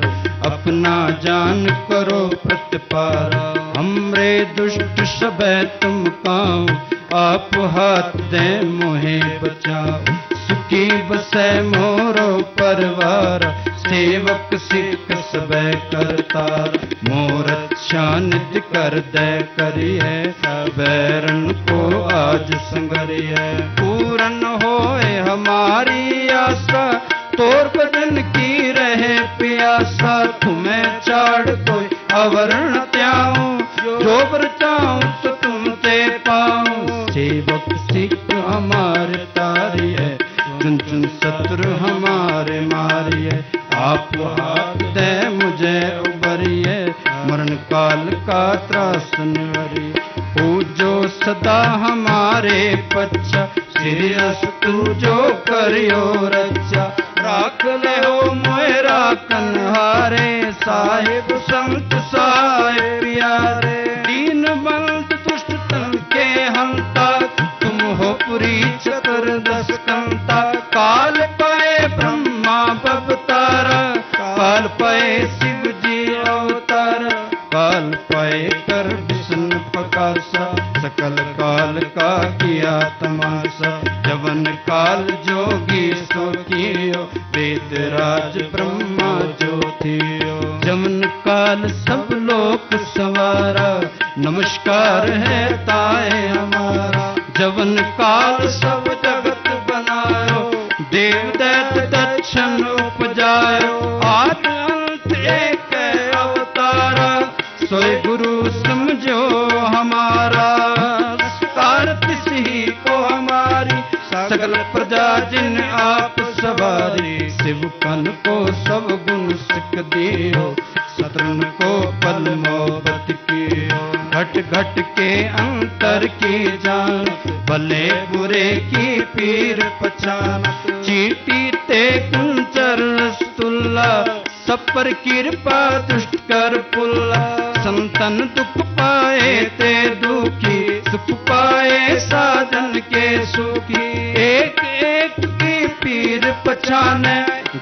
अपना जान करो प्रतिपारा। हमरे दुष्ट सबै तुम काओ, आप हाथ दे मोहे बचाओ। सुखी बसै मोरो परिवार, सेवक सिख सबे करतार। मोर अच्छा नित कर दे करिए, बैरन को आज संगरिए। पूरन होए हमारी आशा, तोर बदन की रहे प्यासा। तुम्हें चाड़ कोई अवरण त्याऊं, जो वर चाहूं तो तुम ते पाऊं। सेवक सिख हमारे तारी है, चुन चुन शत्रु हमारे मारिए। आप हाथ दे मुझे उबरिए, मरण काल का त्रास निवारिए। पूजो सदा हमारे पच्चा, श्री अस्तु जो करियो रक्षा। राख ले हो मोरा कन्हारे, साहिब संत साहिब प्यारे। दीन बंद दुष्ट तन के हंता, तुम हो पुरी चतर दस कंता। काल पाए ब्रह्मा बवतारा, काल पाए शिव जी अवतारा। काल पाए कर विष्णु प्रकाशा, सकल काल का किया तमाशा। जवन काल जोगी सो कियो, वेद राज ब्रह्मा ज्योतियो। जवन काल सब लोक सवारा, नमस्कार है ताए हमारा। जवन काल सब जगत बनायो, देव दैत दक्षिण उपजायो। आद अंत एक अवतारा, सोए गुरु समझो हमारा। सकल प्रजा जिन आप सवारी, शिव कन को सब गुण सिख दियो। सतरन को पल मोहब्बत कियो, घट घट के अंतर की जान। भले बुरे की पीर पहचान, चीटी ते कुंचर रसतुल्ला। सब पर कृपा दुष्ट कर पुल्ला। संतन दुख पाए ते दुखी, सुख पाए साधन के सुखी। एक एक की पीर पहचाने,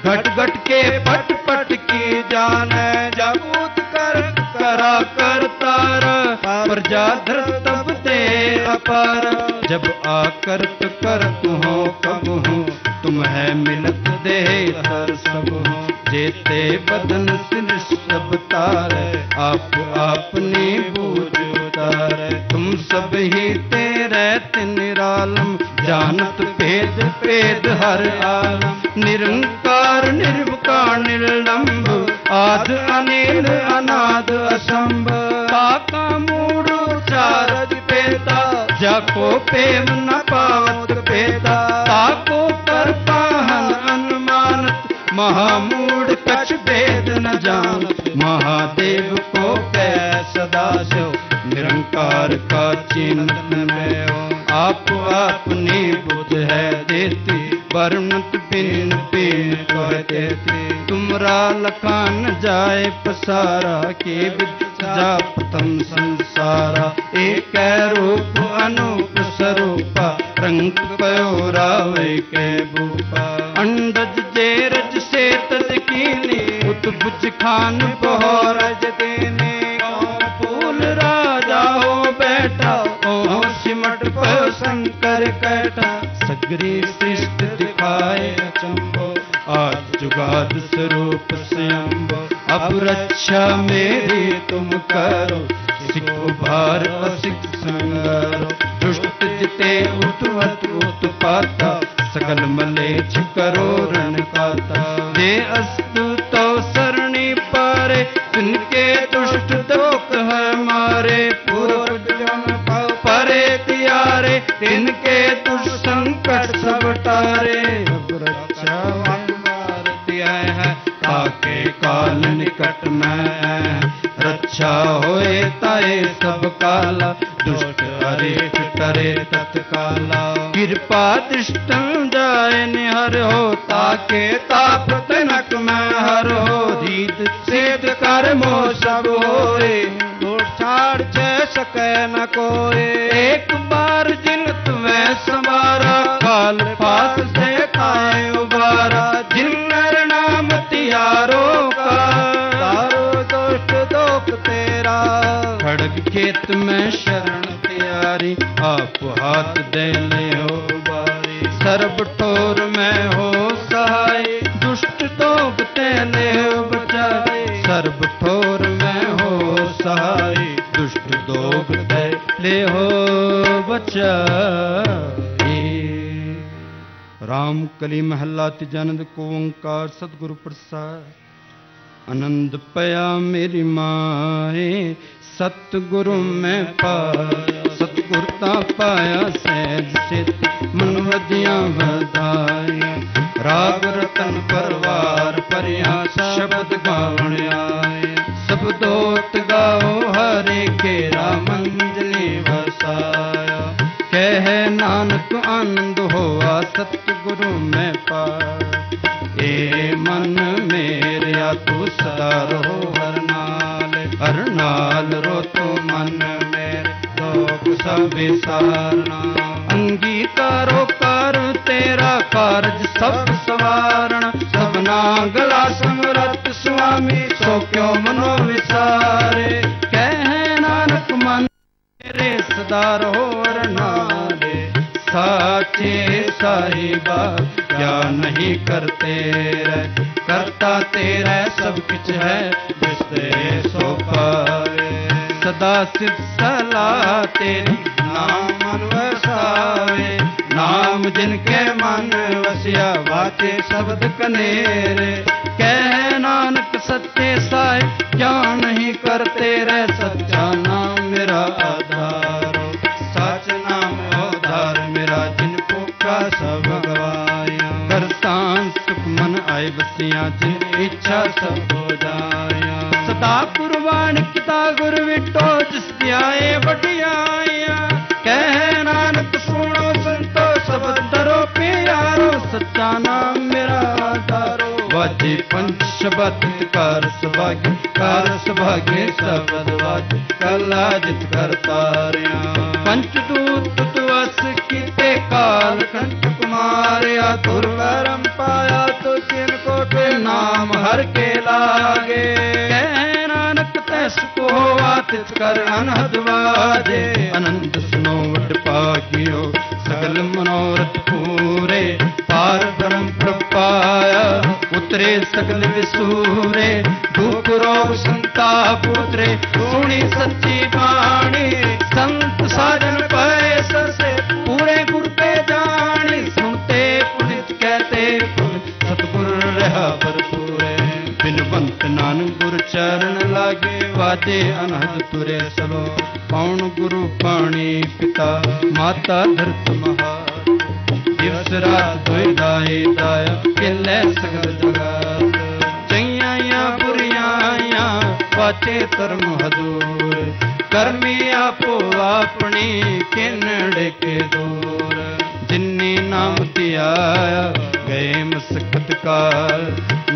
घट घट के पट पट की जाने। जागूत कर करा कर तार, प्रजाधर तब ते अपार। जब आकर कर तुहो कब हो, तुम है मिलत दे हर सब हो। जेते बदन सिर सब तारे, आप आपने बूझ उतारे। तुम सब ही तेरे तिन निरालम, जानत भेद भेद हर आलम। निरंकार निर्विकार निर्लंब, आद अनिल अनाद असंभव। काका मूढ़ उचारत पेता, जाको पेव न पावत पेता। ताको कर पाहन अनुमानत, महामूढ़ कछ भेद न जानत। महादेव को कह सदा स्यो, निरंकार का चिन्ह में हो। आप आपने बुध है देती, वर्णत बिन बिन कह देती। तुमरा लखान जाए पसारा, के विद्या प्रथम संसारा। एक रूप अनूप स्वरूपा, रंग पयो रावे के भूपा। अंडज जेरज से तजकीनी, उतबुज खान बहरज देने। फूल राजा हो बैठा, सिमट पर शंकर कैठा। सगरी सृष्ट दिखाए अचंभो, आज जुगाद स्वरूप स्वयंभो। अब रक्षा मेरी तुम करो, सिखो भार असिख संगरो। दुष्ट जिते उतवत उत पाता, सकल मलेच करो रण काता। दे अस्तु तो सरणी पारे, जिनके दुष्ट दोख है मारे। इनके दुष्संकट सब तारे, रक्षा मारती है, ताके काल निकट में। रक्षा होए ताए सब काला, दुष्ट हरिष्ट करे तत्काला। कृपा दृष्टं जाए निहर हो, ताके तापत नक में हर हो। धीत सिद्ध कर्मो सब होए, दोषार जय सके न कोए। एक बार जिन तुम्हें समारा, काल पास से पाए उबारा। जिन नर नाम तिहारों का, तारो दोष दोख तेरा। खड़ग खेत में शरण त्यारी, आप हाथ दे ले हो बारी। सर्ब ठोर में हो सहाय, दुष्ट दोख ते ले हो बचाए। सर्ब ठोर में हो सहाय, दुष्ट दोख ते ले हो बचाए। राम कली महला तिजानंद, को ओंकार सतगुरु प्रसाद। आनंद पया मेरी माए, सतगुरु मैं पाया। सतगुरता पाया सहज सित, मन वधिया बधाया। राग रतन परवार परिया, शब्द गावण आया। शब्दोत गाओ हरे केरा, मंजले वसाया। कह नानक आनंद होआ, सतगुरु मैं पाया। ए मन मेरा तू सदा रहो हर नाल, हर नाल रो तू मन मेरे लोक सब विसारना। अंगीकारो कार तेरा कारज सब सवारण, सबना गला समरत स्वामी, सो क्यों मनो विसारे। कह नानक मन मेरे सदा रहो हर नाल, साचे साहिबा क्या नहीं करते रे, करता तेरा सब कुछ है जिससे सो पाए। सदा सिद्ध सलाह तेरी नाम मन वसावे, नाम जिनके मन वसिया वाके शब्द कनेरे। कह नानक सत्य साहिब क्या नहीं करते रे, सच्चा नाम मेरा आधार, सच नाम आधार मेरा जिनको का सब गवाया। कर तान सुख मन आए बसिया जिन इच्छा सब हो जाया। सदा कुर्बान किता गुर विटो जिस आए बटियाया। कह नानक सुनो संतो सब दरो प्यारो, सच्चा नाम मेरा आधारो। वाजे पंच शबद कार सभाग्य कार सभाग्य शबद वाजे कला जित कर तारिया। पंच दूत तुतवस किते काल कंठ कुमारिया, दुर्वरम पाया तो जिनको के नाम हर के लागे। कह नानक तैस को होवा तित कर अनहद वाजे, अनंत सुनो वट पागियो सकल मनोरथ पूरे। पार परम प्रपाया उतरे सकल विसूरे, दुख रोग संताप उतरे सुनी सच्ची वाणी। संत साजन पए से पूरे गुर पे जानी, सुनते पुनित कहते पुनित सतगुर रहा भरपूरे। बिनवंत नानक गुर चरण लागे वादे अनहद तुरे सलो। पौन गुरु पाणी पिता माता धरत महा, दिवस रात होय दाए दाया किले सकल जगत। चैया बुरियाया वाचे धर्म हदूर, कर्मी आपो अपनी किनड़े के दूर। जिन्नी नाम त्याया गए मसकत काल,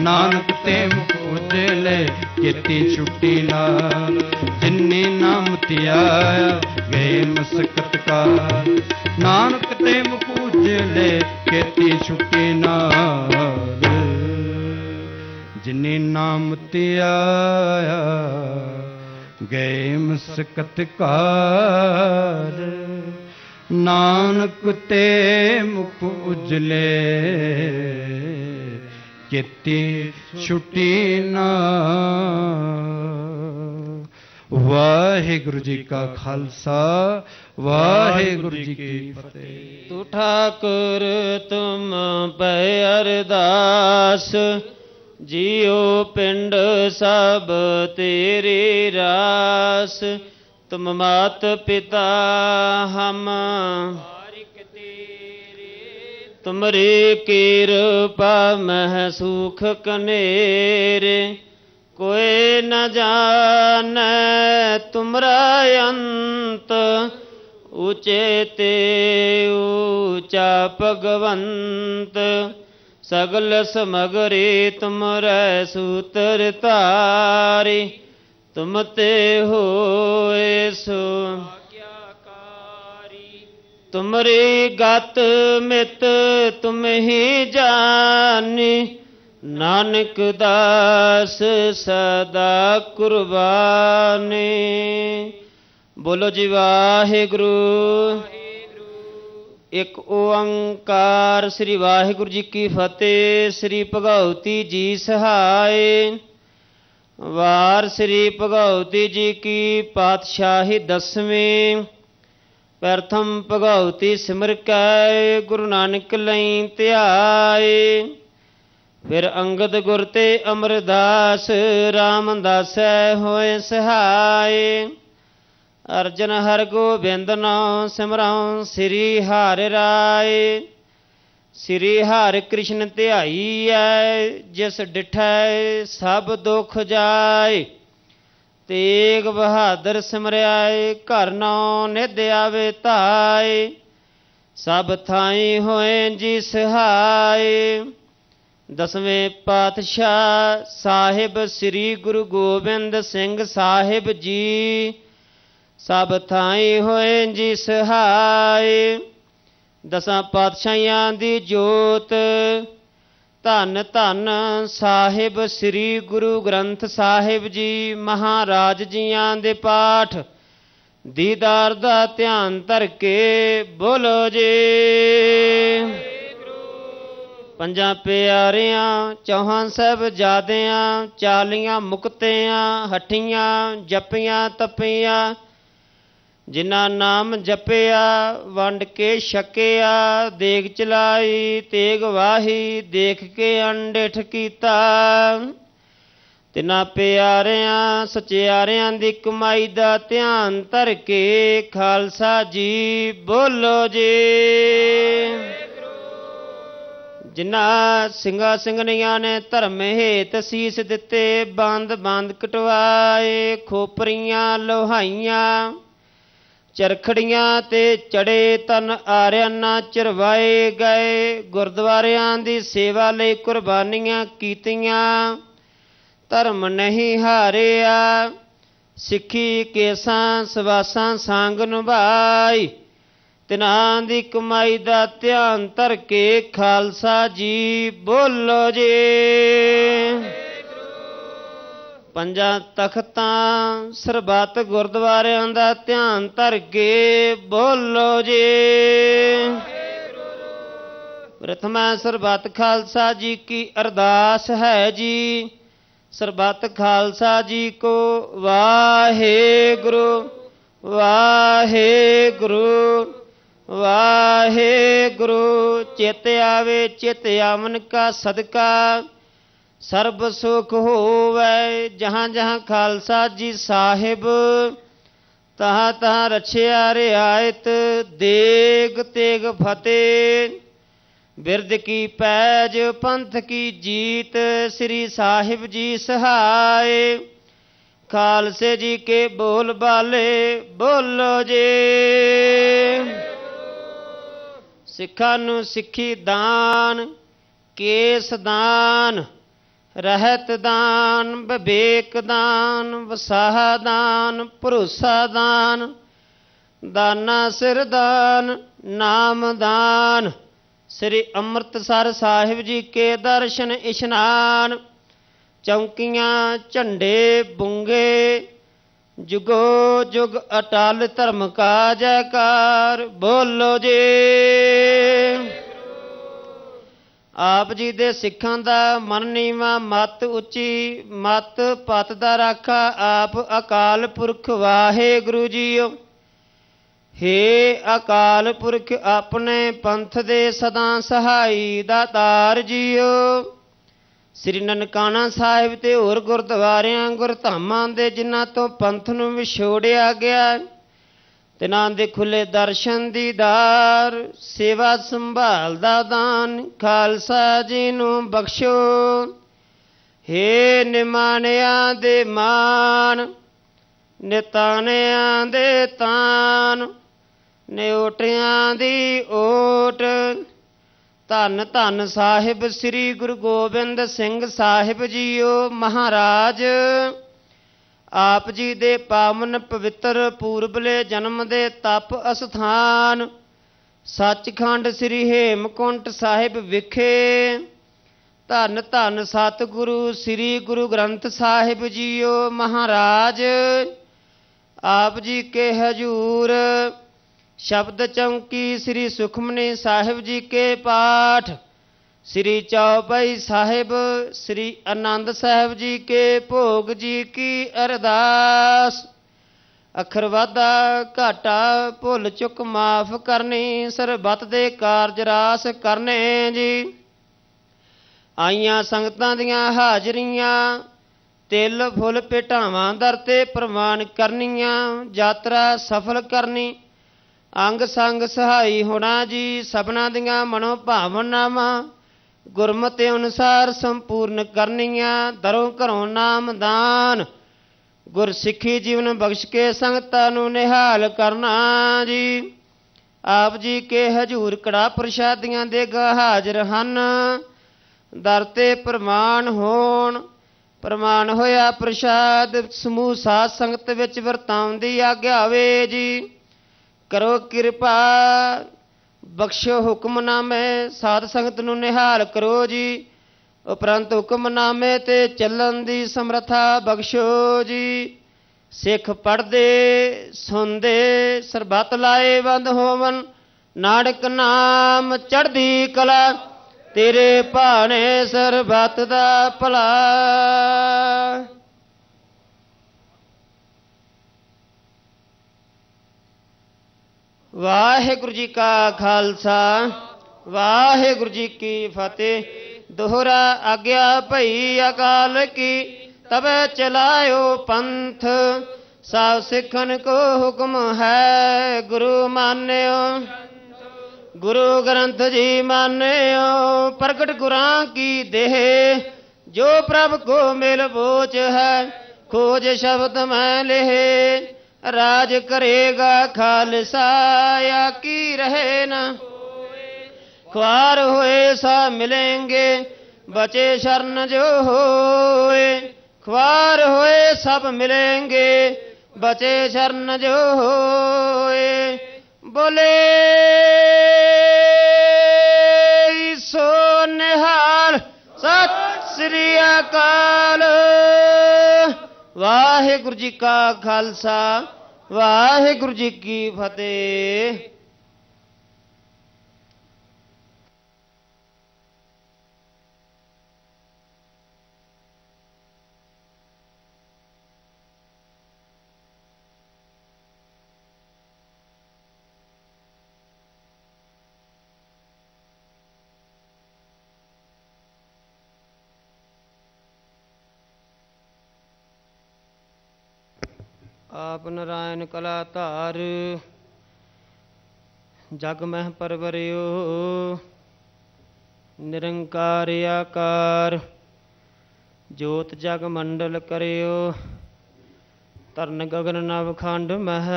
नानक ते मुख उजले केती छुट्टी नाल। जिन्नी नाम त्याया गए मसकत काल, नानक ते मुख ले केती छुट्टी नाल। जिन्नी नाम त्याया गए मसकत कार, नानक ते मुख उजले केती छुट्टी नाल। वाहेगुरु जी का खालसा वाहेगुरु जी की फतेह। तू ठाकुर तुम पे अरदास, जियो पिंड सब तेरी रास। तुम मात पिता हम तुमरी कृपा मह सुख कनेरे। कोई न जाने तुमरा अंत, ऊंचे ते ऊंचा भगवंत। सगल समगरी तुमरे सूत्र तारी, तुम ते होए सो आज्ञाकारी। तुमरी गत मित तुम ही जानी, नानक दास सदा कुर्बानी। बोलो जी वाहेगुरु। एक ओंकार श्री वाहेगुरु जी की फतेह। श्री भगवती जी सहाय। वार श्री भगवती जी की पातशाही दसवीं। प्रथम भगवती सिमर कै गुरु नानक लई ध्याए। फिर अंगद गुर ते अमरदास, रामदास होए सहाय। अर्जन हर गोबिंद नाम सिमरऊं श्री हरि राय। श्री हरि कृष्ण ध्याई है, जिस डिठै सब दुख जाए। तेग बहादुर सिमरिया घर नाउ निध आवे ताय। सब थाई होए जी सहाय। दसवें पातशाह साहिब श्री गुरु गोबिंद सिंह साहिब जी, सब थाई होए जी सहाय। दसां पातशाहियां दी जोत धन धन साहिब श्री गुरु ग्रंथ साहिब जी महाराज जियां दे पाठ। दीदार दा ध्यान धर के बोलो जी पंजा प्यारियां चौहान साहब जादियां चालियां मुक्तियां हठियां जपियां तपियां जिन्ना नाम जपिया वंड के छकिया देख चलाई तेग वाही देख के अंडिठ कीता तिना प्यारियां सचियारियां दी कमाई दा ध्यान धर के खालसा जी बोलो जी जिन्ना सिंगा सिंगनिया ने धर्म हेत सीस दिते बंद बंद कटवाए खोपरियां लोहाइयां चरखड़ियां ते चढ़े तन आर्याना चरवाए गए गुरुद्वारियां दी सेवा लई कुर्बानियां कीतियां धर्म नहीं हारिया सिखी केसां सवासां सांग निभाई तिना दी कमाई दा ध्यान धर के खालसा जी बोलो जी पंजां तख्तां सरबत गुरुद्वारियां दा ध्यान धर के बोलो जी प्रथमा सरबत खालसा जी की अरदास है जी सरबत खालसा जी को वाहेगुरु वाहेगुरु वाहेगुरु चित आवे चित आमन का सदका सर्ब सुख होवे जहाँ जहाँ खालसा जी साहिब तहाँ तहाँ रछिया रियायत देग तेग फतेह बिरद की पैज पंथ की जीत श्री साहिब जी सहाय खालसे जी के बोल बाले बोलो जे सिखा नू सिखी दान केस दान रहत दान विवेक दान वसाह दान भरोसा दान दाना सिर दान नाम दान श्री अमृतसर साहिब जी के दर्शन इशनान चौंकियां झंडे बुंगे जुगो जुग अटल धर्म का जयकार बोलो जी आप जी दे सिखां दा मन नीवा मत उची मत पत दा राखा आप अकाल पुरख वाहे गुरु जीओ हे अकाल पुरख अपने पंथ दे सदा सहाई दातार जीओ श्री ननकाना साहिब ते होर गुरुद्वारियां गुरधामां दे जिन्हां तो पंथ नूं विछोड़िया गया तिन्हां दे खुले दर्शन दीदार सेवा संभाल दा दान खालसा जी नूं बख्शो हे निमाणियां दे मान निताणियां दे तान न्योटियां दी ओट धन धन साहिब श्री गुरु गोबिंद सिंह साहिब जीओ महाराज आप जी दे पावन पवित्र पूर्बले जन्म दे तप अस्थान सचखंड श्री हेमकुंट साहिब विखे धन धन सतगुरु श्री गुरु ग्रंथ साहिब जीओ महाराज आप जी के हजूर शब्द चौंकी श्री सुखमनी साहिब जी के पाठ श्री चौपाई साहिब श्री आनंद साहिब जी के भोग जी की अरदास अखर वाधा घाटा भुल चुक माफ करनी सरबत दे कारज रास करने जी आईयां संगतां दियां हाजरियां तिल फुल भेटावां दर ते प्रवान करनियां यात्रा सफल करनी अंग संग सहाई होना जी सबना दियां मनो भावनावां गुरमत अनुसार संपूर्ण करनियां दरों घरों नाम दान गुरसिखी जीवन बख्श के संगतां नूं निहाल करना जी आप जी के हजूर कड़ा प्रशादियां दे हाजिर हन दर ते प्रवान होण प्रमाण होया प्रसाद समूह साध संगत विच वरताउण दी आग्या होवे जी करो किरपा बख्शो हुक्मनामे साध संगत नूं निहाल करो जी उपरंत हुक्मनामे ते चलन दी समर्था बख्शो जी सिख पढ़दे सुनदे सरबत लाए बंद होवन, नानक नाम चढ़दी कला तेरे भाने सरबत दा भला। वाहेगुरु जी का खालसा, वाहेगुरु जी की फतेह। दोहरा आज्ञा भई अकाल की, तब चलायो पंथ। सब सिखन को हुक्म है गुरु मान्यो, गुरु ग्रंथ जी मान्यो। प्रगट गुरां की देह, जो प्रभ को मिल बोच है। खोज शब्द मैं लेहे, राज करेगा खालसा या की रहे न। ख्वार हुए सा मिलेंगे, बचे शरण जो होए। ख्वार हुए सब मिलेंगे, बचे शरण जो होए। बोले सो निहाल, सत श्री अकाल। वाहेगुरु जी का खालसा, वाहेगुरु जी की फतेह। आप नारायण कला धार, जग मह परवरियो। निरंकार आकार, ज्योत जग मंडल करियो। तरन गगन नव खंड मह,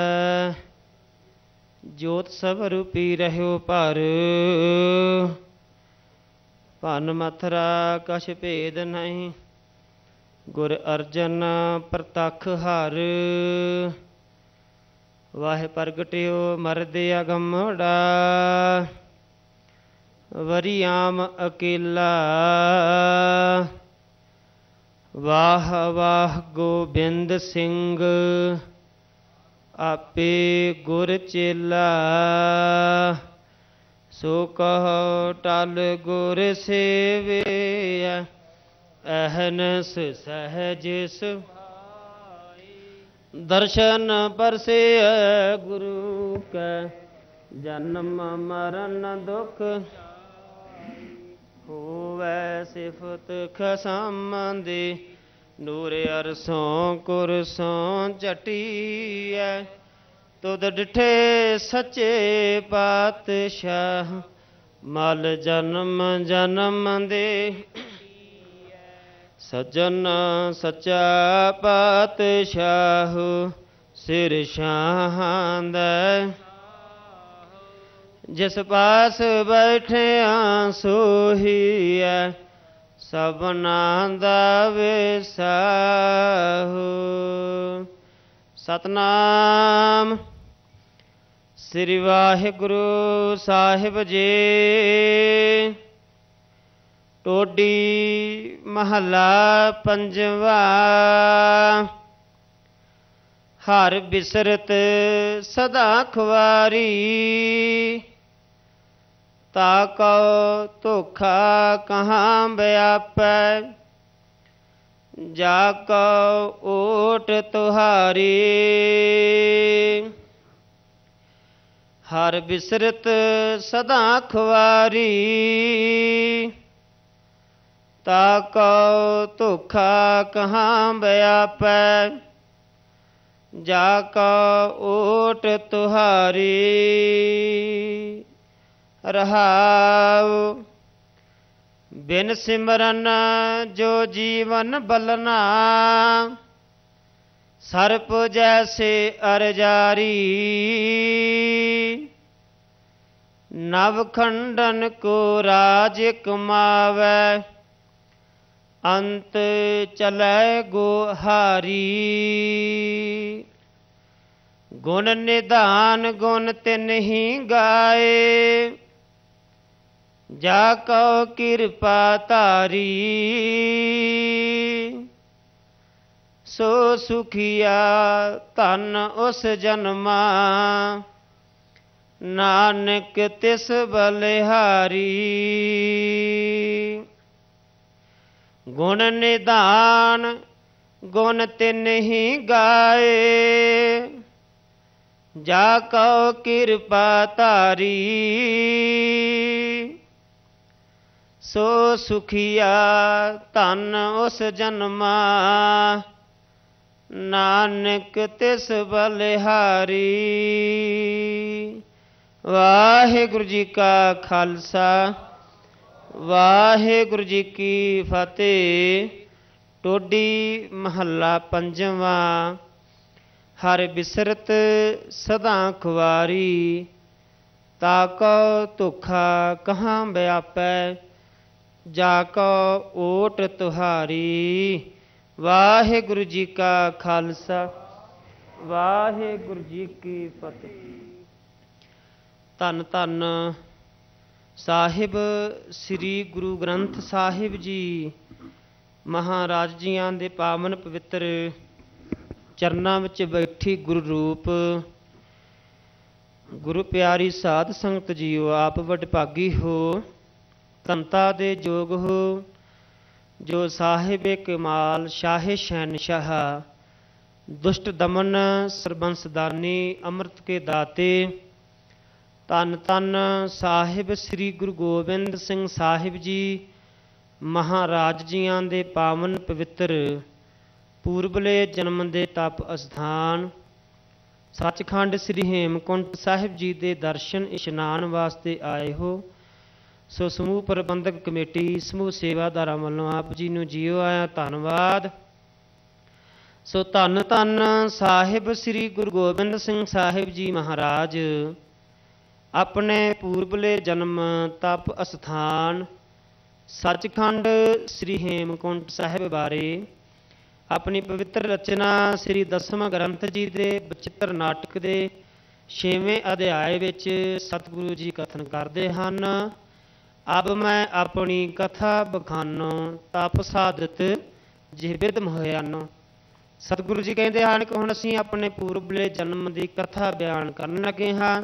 ज्योत सब रूपी रहो पर। भन मथरा कछ भेद नहीं, गुर अर्जन प्रतख हर। वाहे प्रगटियो मरदे अगमड़ा, वरियाम अकेला। वाह वाह गोबिंद सिंह, आपे गुर चेला। सो कहो टल गुर सेवे, अहनस सहज सुभाई। दर्शन परसे गुरु का, जन्म मरण दुख होवे। सिफत खसम दे, नूर अरसों कुरसों जटिया। तुद डिठे सच्चे पातशाह, मल जन्म जन्म दे। सज्जन सच्चा पातशाह, सिर शाहां दै। जिस पास बैठे सोही है, सबना दा विसाहु। सतनाम श्री वाहेगुरु साहिब जी। टोडी महला पंजवा। हर बिसरत सदा खुआरी, ताको धोखा कहाँ ब्यापै। जाको ओट तुहारी, हर बिसरत सदा खुआरी। ताको धोखा कहाँ ब्यापै। जाको ओट तुहारी। रहाओ बिन सिमरन जो जीवन बलना। सर्प जैसे अरजारी, नव खंडन को राज कमावै। अंत चलै गोहारी, गुण निधान गुण तिन ही गाए। जाको कृपा तारी, सो सुखिया धन उस जन्मा नानक तिस बलिहारी। गुण निधान गुण तिन ही गाए जा कौ कृपा तारी। सो सुखिया धन उस जन्मा नानक तिस बलिहारी। वाहेगुरु जी का खालसा वाहेगुरु जी की फतेह। टोडी महला पंजवा। हर बिसरत सदा खुवारी, ताको धोखा कहाँ व्यापै, जाको ओट तुहारी। वाहेगुरु जी का खालसा वाहेगुरु जी की फतेह। धन धन साहिब श्री गुरु ग्रंथ साहिब जी महाराज जियां दे पावन पवित्र चरणां विच बैठी गुरु रूप गुरु प्यारी साध संगत जीओ, आप वडभागी हो, तंता दे जोग हो, जो साहिबे कमाल शाहे शहनशाह दुष्ट दमन सरबंसदानी अमृत के दाते धन धन साहिब श्री गुरु गोबिंद सिंह साहिब जी महाराज जियां दे पावन पवित्र पूर्वले जन्म दे तप अस्थान सचखंड श्री हेमकुंट साहिब जी दे दर्शन इशनान वास्ते आए हो। सो समूह प्रबंधक कमेटी समूह सेवादार वालों आप जी नूं जीओ आया धन्नवाद। सो धन धन साहिब श्री गुरु गोबिंद सिंह साहिब जी महाराज अपने पूर्वले जन्म तप अस्थान सचखंड श्री हेमकुंट साहिब बारे अपनी पवित्र रचना श्री दसवां ग्रंथ जी के बचित्र नाटक के छेवें अध्याय विच सतगुरु जी कथन करते हैं। अब मैं अपनी कथा बखानो तप साधत जिबिद मोहयानो। सतगुरु जी कहते हैं कि हम असी अपने पूर्वले जन्म की कथा बयान करन लगे हाँ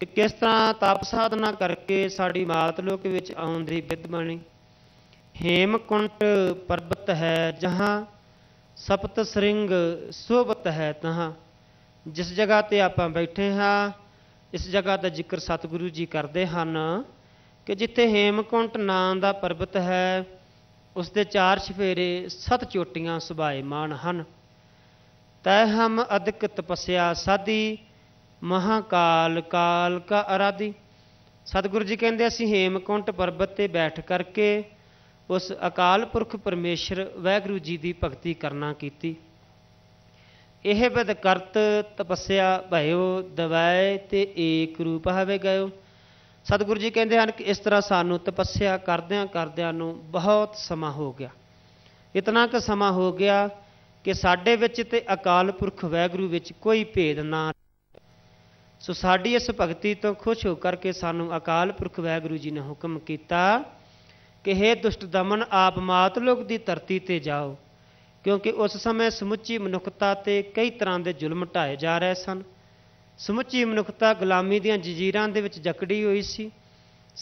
कि किस तरह तप साधना करके साड़ी मात लोक विच आउण दी बिध बनी। हेमकुंट पर्बत है जहाँ, सप्त श्रृंग सोबत है तहाँ। जिस जगह ते आपां बैठे हाँ इस जगह का जिक्र सतगुरु जी करते हैं कि जिथे हेमकुंट नाम का पर्बत है उसके चार छफेरे सत चोटियां सुभायमान हन। तह हम अधिक तपस्या साधी महाकाल काल का आराधी। सतगुरु जी कहते असी हेमकुंट पर्बत पर बैठ करके उस अकाल पुरख परमेश्वर वाहगुरू जी की भगती करना की। यह बिद करत तपस्या भयो दवाए ते एक रूप हवे गयो। सतगुरु जी कहते हैं कि इस तरह सानू तपस्या करद्या करद्या नू बहुत समा हो गया। इतना क समा हो गया कि साडे विच ते अकाल पुरख वाहगुरू विच कोई भेद ना। सो साडी इस भगती तो खुश होकर के सानू अकाल पुरख वाहगुरू जी ने हुक्म किया कि हे दुष्ट दमन आप मात लोक की धरती ते जाओ, क्योंकि उस समय समुची मनुखता ते कई तरह के जुल्म ढाए जा रहे सन। समुची मनुखता गुलामी दीआं जजीरां दे विच जकड़ी हुई सी।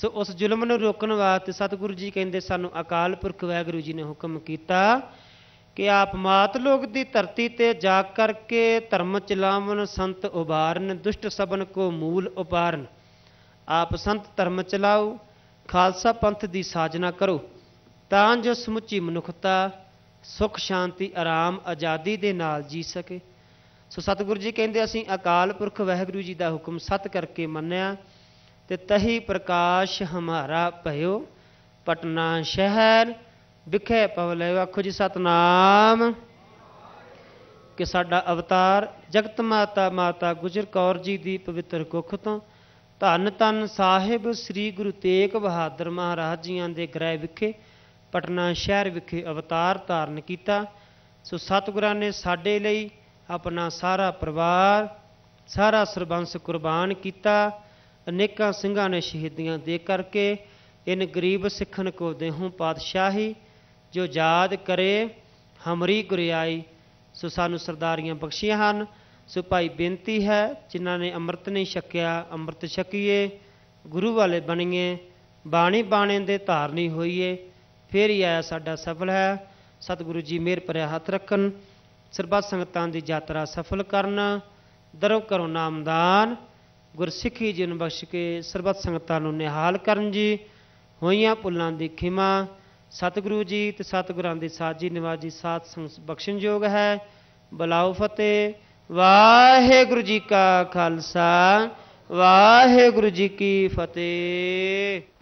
सो उस जुल्म नूं रोकण वास्ते सतगुरु जी कहंदे सानूं अकाल पुरख वाहिगुरू जी ने हुक्म कीता कि आप मात लोक दी धरती ते जा करके धर्म चलावन संत उबारन दुष्ट सबन को मूल उबारन। आप संत धर्म चलाओ, खालसा पंथ की साजना करो, तां जो समुची मनुखता सुख शांति आराम आज़ादी दे नाल जी सके। सो सतगुरु जी कहते असी अकाल पुरख वाहगुरू जी का हुक्म सत करके मन्या ते तही प्रकाश हमारा भयो पटना शहर विखे पवलै। आखो जी सतनाम। कि साडा अवतार जगत माता माता गुजर कौर जी की पवित्र कुख तो धन धन साहिब श्री गुरु तेग बहादुर महाराज जियां दे ग्रह विखे पटना शहर विखे अवतार धारण किया। सो सतगुरां ने साडे लई अपना सारा परिवार सारा सरबंस कुर्बान किया। अनेकों सिंघां ने शहीदियां दे करके इन गरीब सिखन को देहूँ पातशाही, जो याद करे हमरी गुरियाई। सो सानू सरदारियां बख्शियां हन। सो भाई बेनती है जिन्हां ने अमृत नहीं छकिया अमृत छकीए, गुरु वाले बनीए, बाणी बाणे दे धारनी होईए, फिर ही आया साडा सफल है। सतगुरु जी मेहर भरिया हथ रखन, सरबत संगतां दी यात्रा सफल करन, दरों करो नामदान, गुरसिखी जीवन बख्श के सरबत संगतां नूं निहाल करन जी। होईयां पुलां दी खिमा सतगुरु जी ते सतगुरां दी साजी नवाजी साथ संग बख्शण योग है। बुलाओ फतेह। वाहेगुरु जी का खालसा वाहेगुरु जी की फतेह।